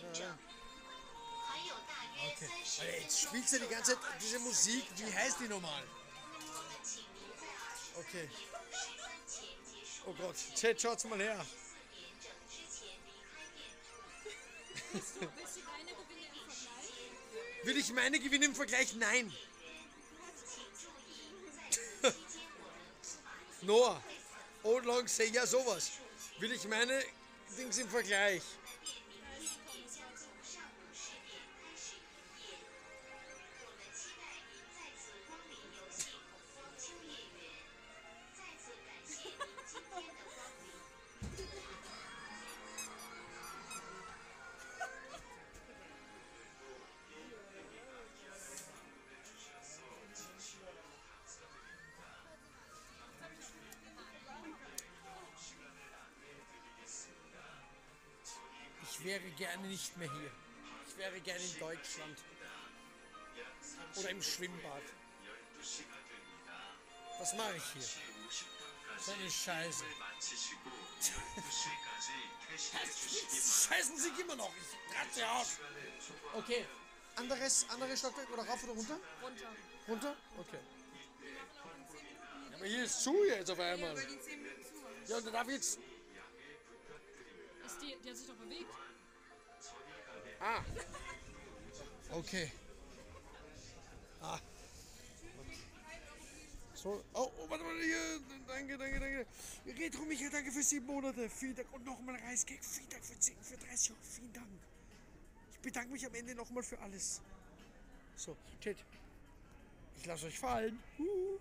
Okay. Also jetzt spielst du die ganze Zeit diese Musik. Wie heißt die normal? Okay. Oh Gott. Chat, schaut's mal her. Willst du deine Gewinne im Vergleich? Will ich meine Gewinne im Vergleich? Nein. Noah, Old Long Say, ja sowas. Will ich meine Dings im Vergleich? Ich wäre gerne nicht mehr hier. Ich wäre gerne in Deutschland. Oder im Schwimmbad. Was mache ich hier? So eine Scheiße. Das scheißen sich immer noch. Ich ratze aus. Okay. Anderes, anderes Stockwerk oder rauf oder runter? Runter. Runter? Okay. Ja, Hier ist zu jetzt auf einmal. Ja, weil die zehn Minuten zu haben. Ja, und dann darf ich jetzt... Ist die, die hat sich doch bewegt. Ah. Okay. Ah. So. Oh, oh, warte mal hier. Danke, danke, danke. Retro Michael, danke für sieben Monate. Vielen Dank. Und nochmal Reiskek. Vielen Dank für zehn, für dreißig Euro. Vielen Dank. Ich bedanke mich am Ende nochmal für alles. So, Chat. Ich lasse euch fallen. Uh.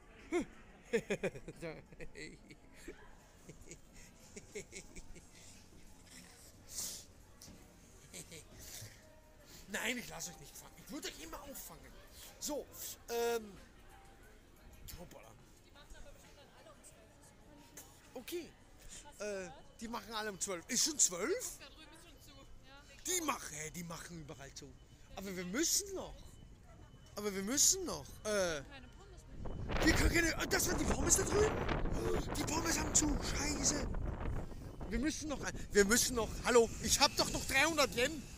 Nein, ich lasse euch nicht fangen. Ich würde euch immer auffangen. So, ähm. Hoppala. Die machen aber bestimmt dann alle um zwölf. Okay. Äh, die machen alle um zwölf. Ist schon zwölf? Da drüben ist schon zu. Ja, die machen, hey, die machen überall zu. Aber wir müssen noch. Aber wir müssen noch. Äh. Keine Pommes mehr. Wir können keine. Das waren die Pommes da drüben? Die Pommes haben zu. Scheiße. Wir müssen noch. Wir müssen noch. Hallo, ich hab doch noch dreihundert Yen.